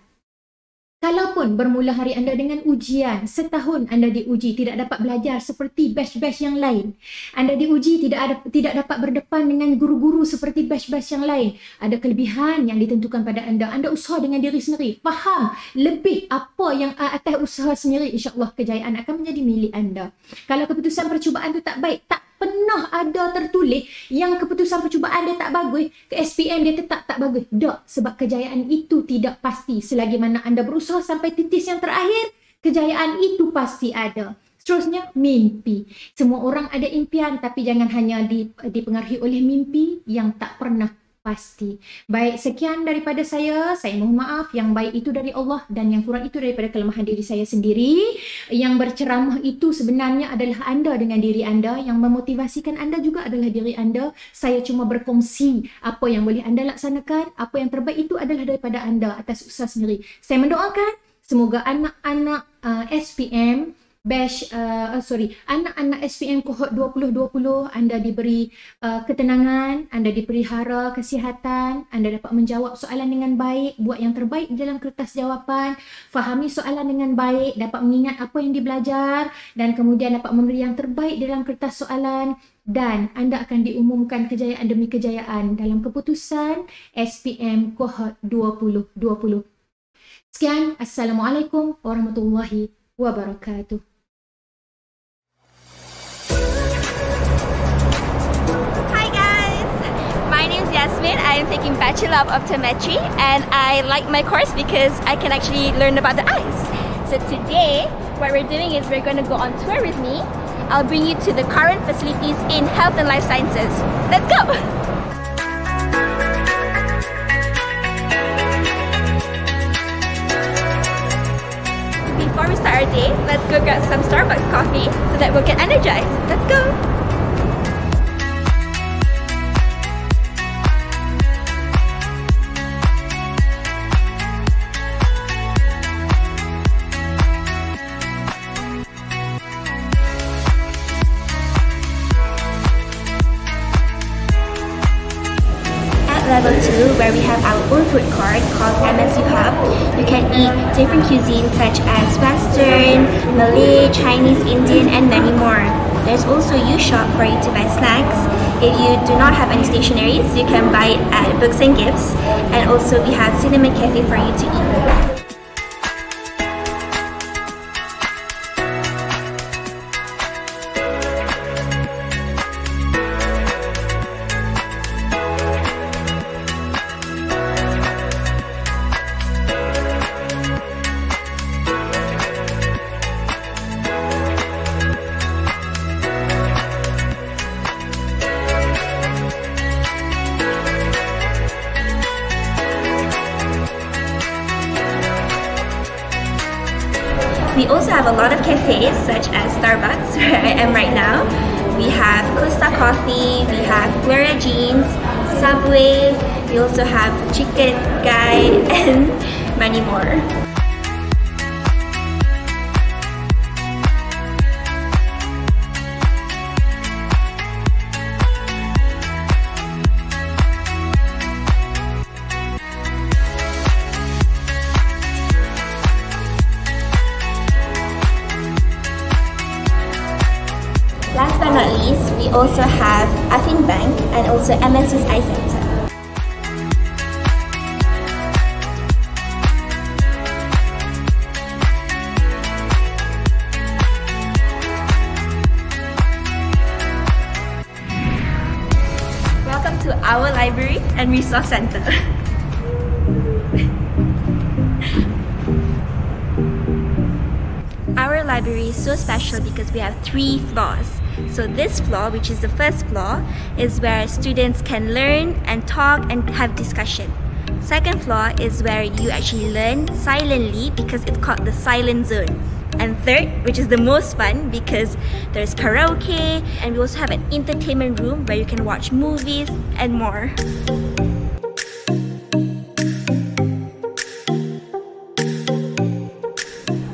Kalaupun bermula hari anda dengan ujian, setahun anda diuji, tidak dapat belajar seperti batch-batch yang lain. Anda diuji tidak dapat berdepan dengan guru-guru seperti batch-batch yang lain. Ada kelebihan yang ditentukan pada anda. Anda usaha dengan diri sendiri. Faham lebih apa yang atas usaha sendiri. InsyaAllah kejayaan akan menjadi milik anda. Kalau keputusan percubaan itu tak baik, tak pernah ada tertulis yang keputusan percubaan dia tak bagus, ke SPM dia tetap tak bagus. Tak, sebab kejayaan itu tidak pasti. Selagi mana anda berusaha sampai titis yang terakhir, kejayaan itu pasti ada. Seterusnya, mimpi. Semua orang ada impian, tapi jangan hanya dipengaruhi oleh mimpi yang tak pernah pasti. Baik, sekian daripada saya mohon maaf, yang baik itu dari Allah dan yang kurang itu daripada kelemahan diri saya sendiri. Yang berceramah itu sebenarnya adalah anda dengan diri anda, yang memotivasikan anda juga adalah diri anda. Saya cuma berkongsi apa yang boleh anda laksanakan, apa yang terbaik itu adalah daripada anda atas usaha sendiri. Saya mendoakan semoga anak-anak SPM anak-anak SPM kohort 2020 anda diberi ketenangan, anda dipelihara kesihatan, anda dapat menjawab soalan dengan baik, buat yang terbaik dalam kertas jawapan, fahami soalan dengan baik, dapat mengingat apa yang dibelajar dan kemudian dapat memberi yang terbaik dalam kertas soalan. Dan anda akan diumumkan kejayaan demi kejayaan dalam keputusan SPM kohort 2020. Sekian, Assalamualaikum warahmatullahi wabarakatuh. Hi guys, my name is Yasmin. I am taking Bachelor of Optometry and I like my course because I can actually learn about the eyes. So today, what we're doing is we're going to go on tour with me. I'll bring you to the current facilities in health and life sciences. Let's go! Before we start our day, let's go grab some Starbucks coffee so that we'll get energized. Let's go! At level 2, where we have our own food court called MSU Hub, you can eat different cuisines such as Western, Malay, Chinese, Indian, and many more. There's also U Shop for you to buy snacks. If you do not have any stationeries, you can buy it at Books and Gifts. And also we have Cinnamon Cafe for you to eat. We also have a lot of cafes such as Starbucks, where I am right now. We have Costa Coffee, we have Flora Jeans, Subway, we also have Chicken Guy and many more. Last but not least, we also have Affin Bank and also MSU's Eye Center. Welcome to our library and resource center. Our library is so special because we have 3 floors. So this floor, which is the first floor, is where students can learn and talk and have discussion. Second floor is where you actually learn silently because it's called the silent zone. And third, which is the most fun because there's karaoke and we also have an entertainment room where you can watch movies and more.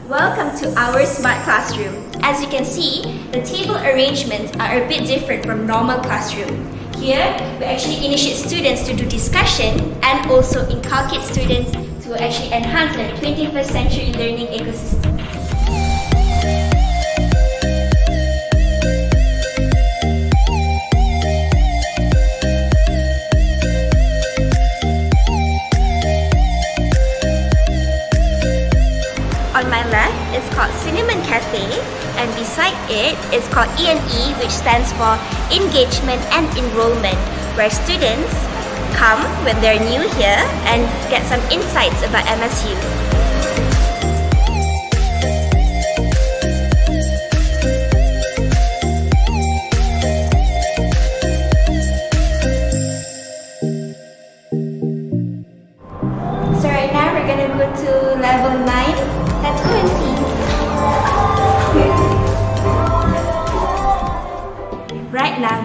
Welcome to our smart classroom. As you can see, the table arrangements are a bit different from normal classroom. Here, we actually initiate students to do discussion and also inculcate students to actually enhance their 21st century learning ecosystem. It's called Cinnamon Cafe, and beside it is called E&E, which stands for Engagement and Enrollment, where students come when they're new here and get some insights about MSU.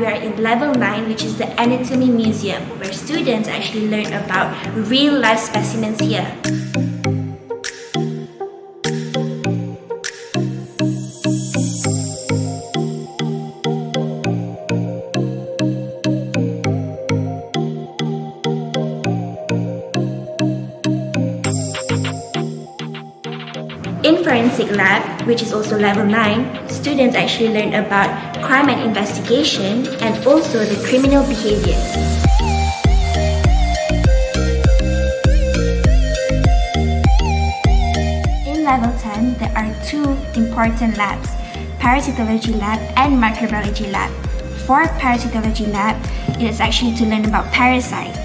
we are in level 9, which is the Anatomy Museum, where students actually learn about real-life specimens here. In Forensic Lab, which is also level 9, students actually learn about crime and investigation and also the criminal behaviors. In level 10, there are two important labs, Parasitology Lab and Microbiology Lab. For Parasitology Lab, it is actually to learn about parasites.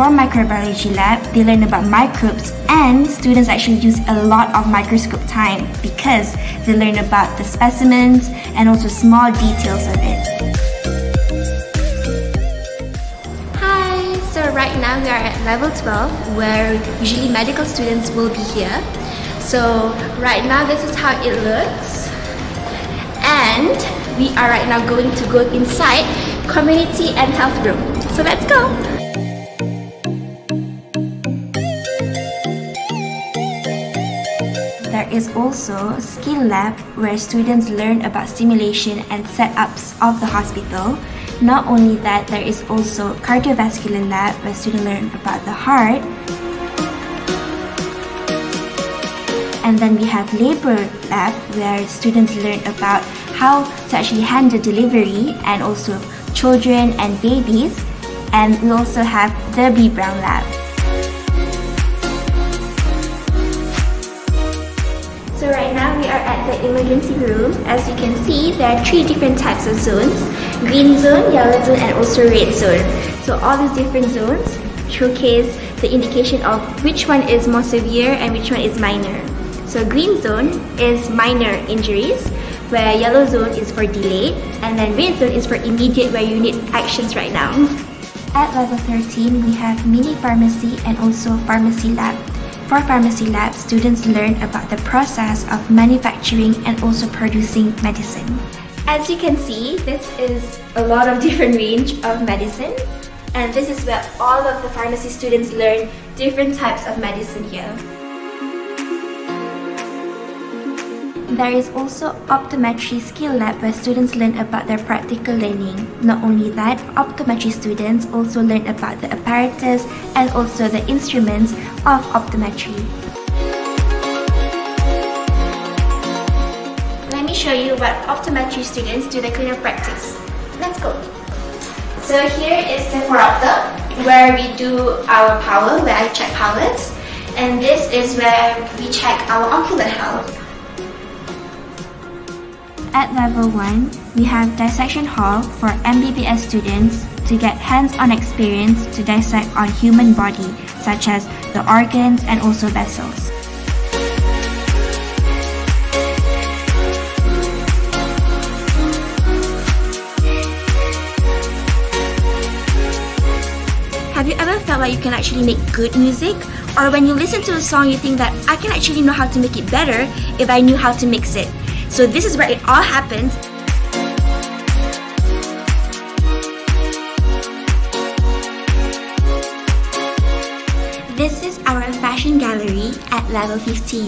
For Microbiology Lab, they learn about microbes, and students actually use a lot of microscope time because they learn about the specimens and also small details of it. Hi! So right now we are at level 12, where usually medical students will be here. So right now this is how it looks, and we are right now going to go inside Community and Health Room. So let's go! There is also Skill Lab, where students learn about simulation and setups of the hospital. Not only that, there is also Cardiovascular Lab, where students learn about the heart. And then we have Labor Lab, where students learn about how to actually handle delivery and also children and babies. And we also have the B. Brown Lab. So right now we are at the emergency room. As you can see, there are three different types of zones: green zone, yellow zone, and also red zone. So all these different zones showcase the indication of which one is more severe and which one is minor. So green zone is minor injuries, where yellow zone is for delayed, and then red zone is for immediate, where you need actions right now. At level 13, we have mini pharmacy and also pharmacy lab. For Pharmacy Lab, students learn about the process of manufacturing and also producing medicine. As you can see, this is a lot of different range of medicine, and this is where all of the pharmacy students learn different types of medicine here. There is also Optometry Skill Lab, where students learn about their practical learning. Not only that, optometry students also learn about the apparatus and also the instruments of optometry. Let me show you what optometry students do their clinical practice. Let's go! So here is the phoropter, where we do our power, where I check powers. And this is where we check our ocular health. At level 1, we have Dissection Hall for MBBS students to get hands-on experience to dissect on human body, such as the organs and also vessels. Have you ever felt like you can actually make good music? Or when you listen to a song, you think that I can actually know how to make it better if I knew how to mix it. So this is where it all happens. This is our fashion gallery at level 15.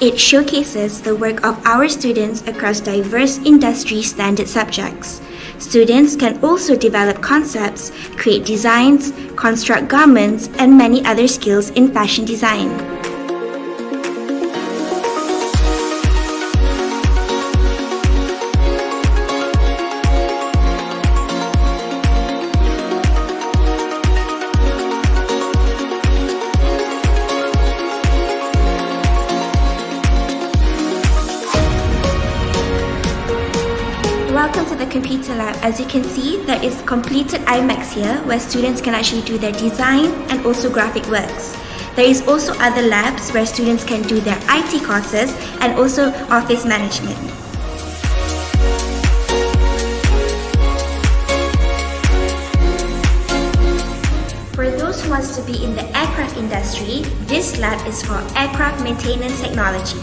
It showcases the work of our students across diverse industry standard subjects. Students can also develop concepts, create designs, construct garments, and many other skills in fashion design. Welcome to the Computer Lab. As you can see, there is completed IMAX here, where students can actually do their design and also graphic works. There is also other labs where students can do their IT courses and also office management. For those person wants to be in the aircraft industry, this lab is for aircraft maintenance technology.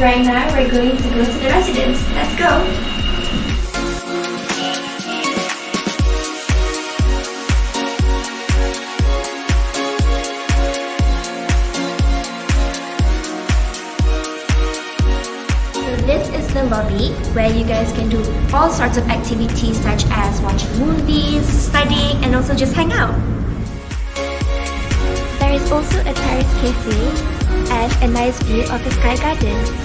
Right now, we're going to go to the residence. Let's go! So this is the lobby where you guys can do all sorts of activities such as watching movies, studying, and also just hang out. There is also a terrace cafe and a nice view of the Sky Garden.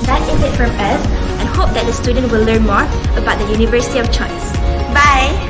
That is it from us, and hope that the student will learn more about the university of choice. Bye!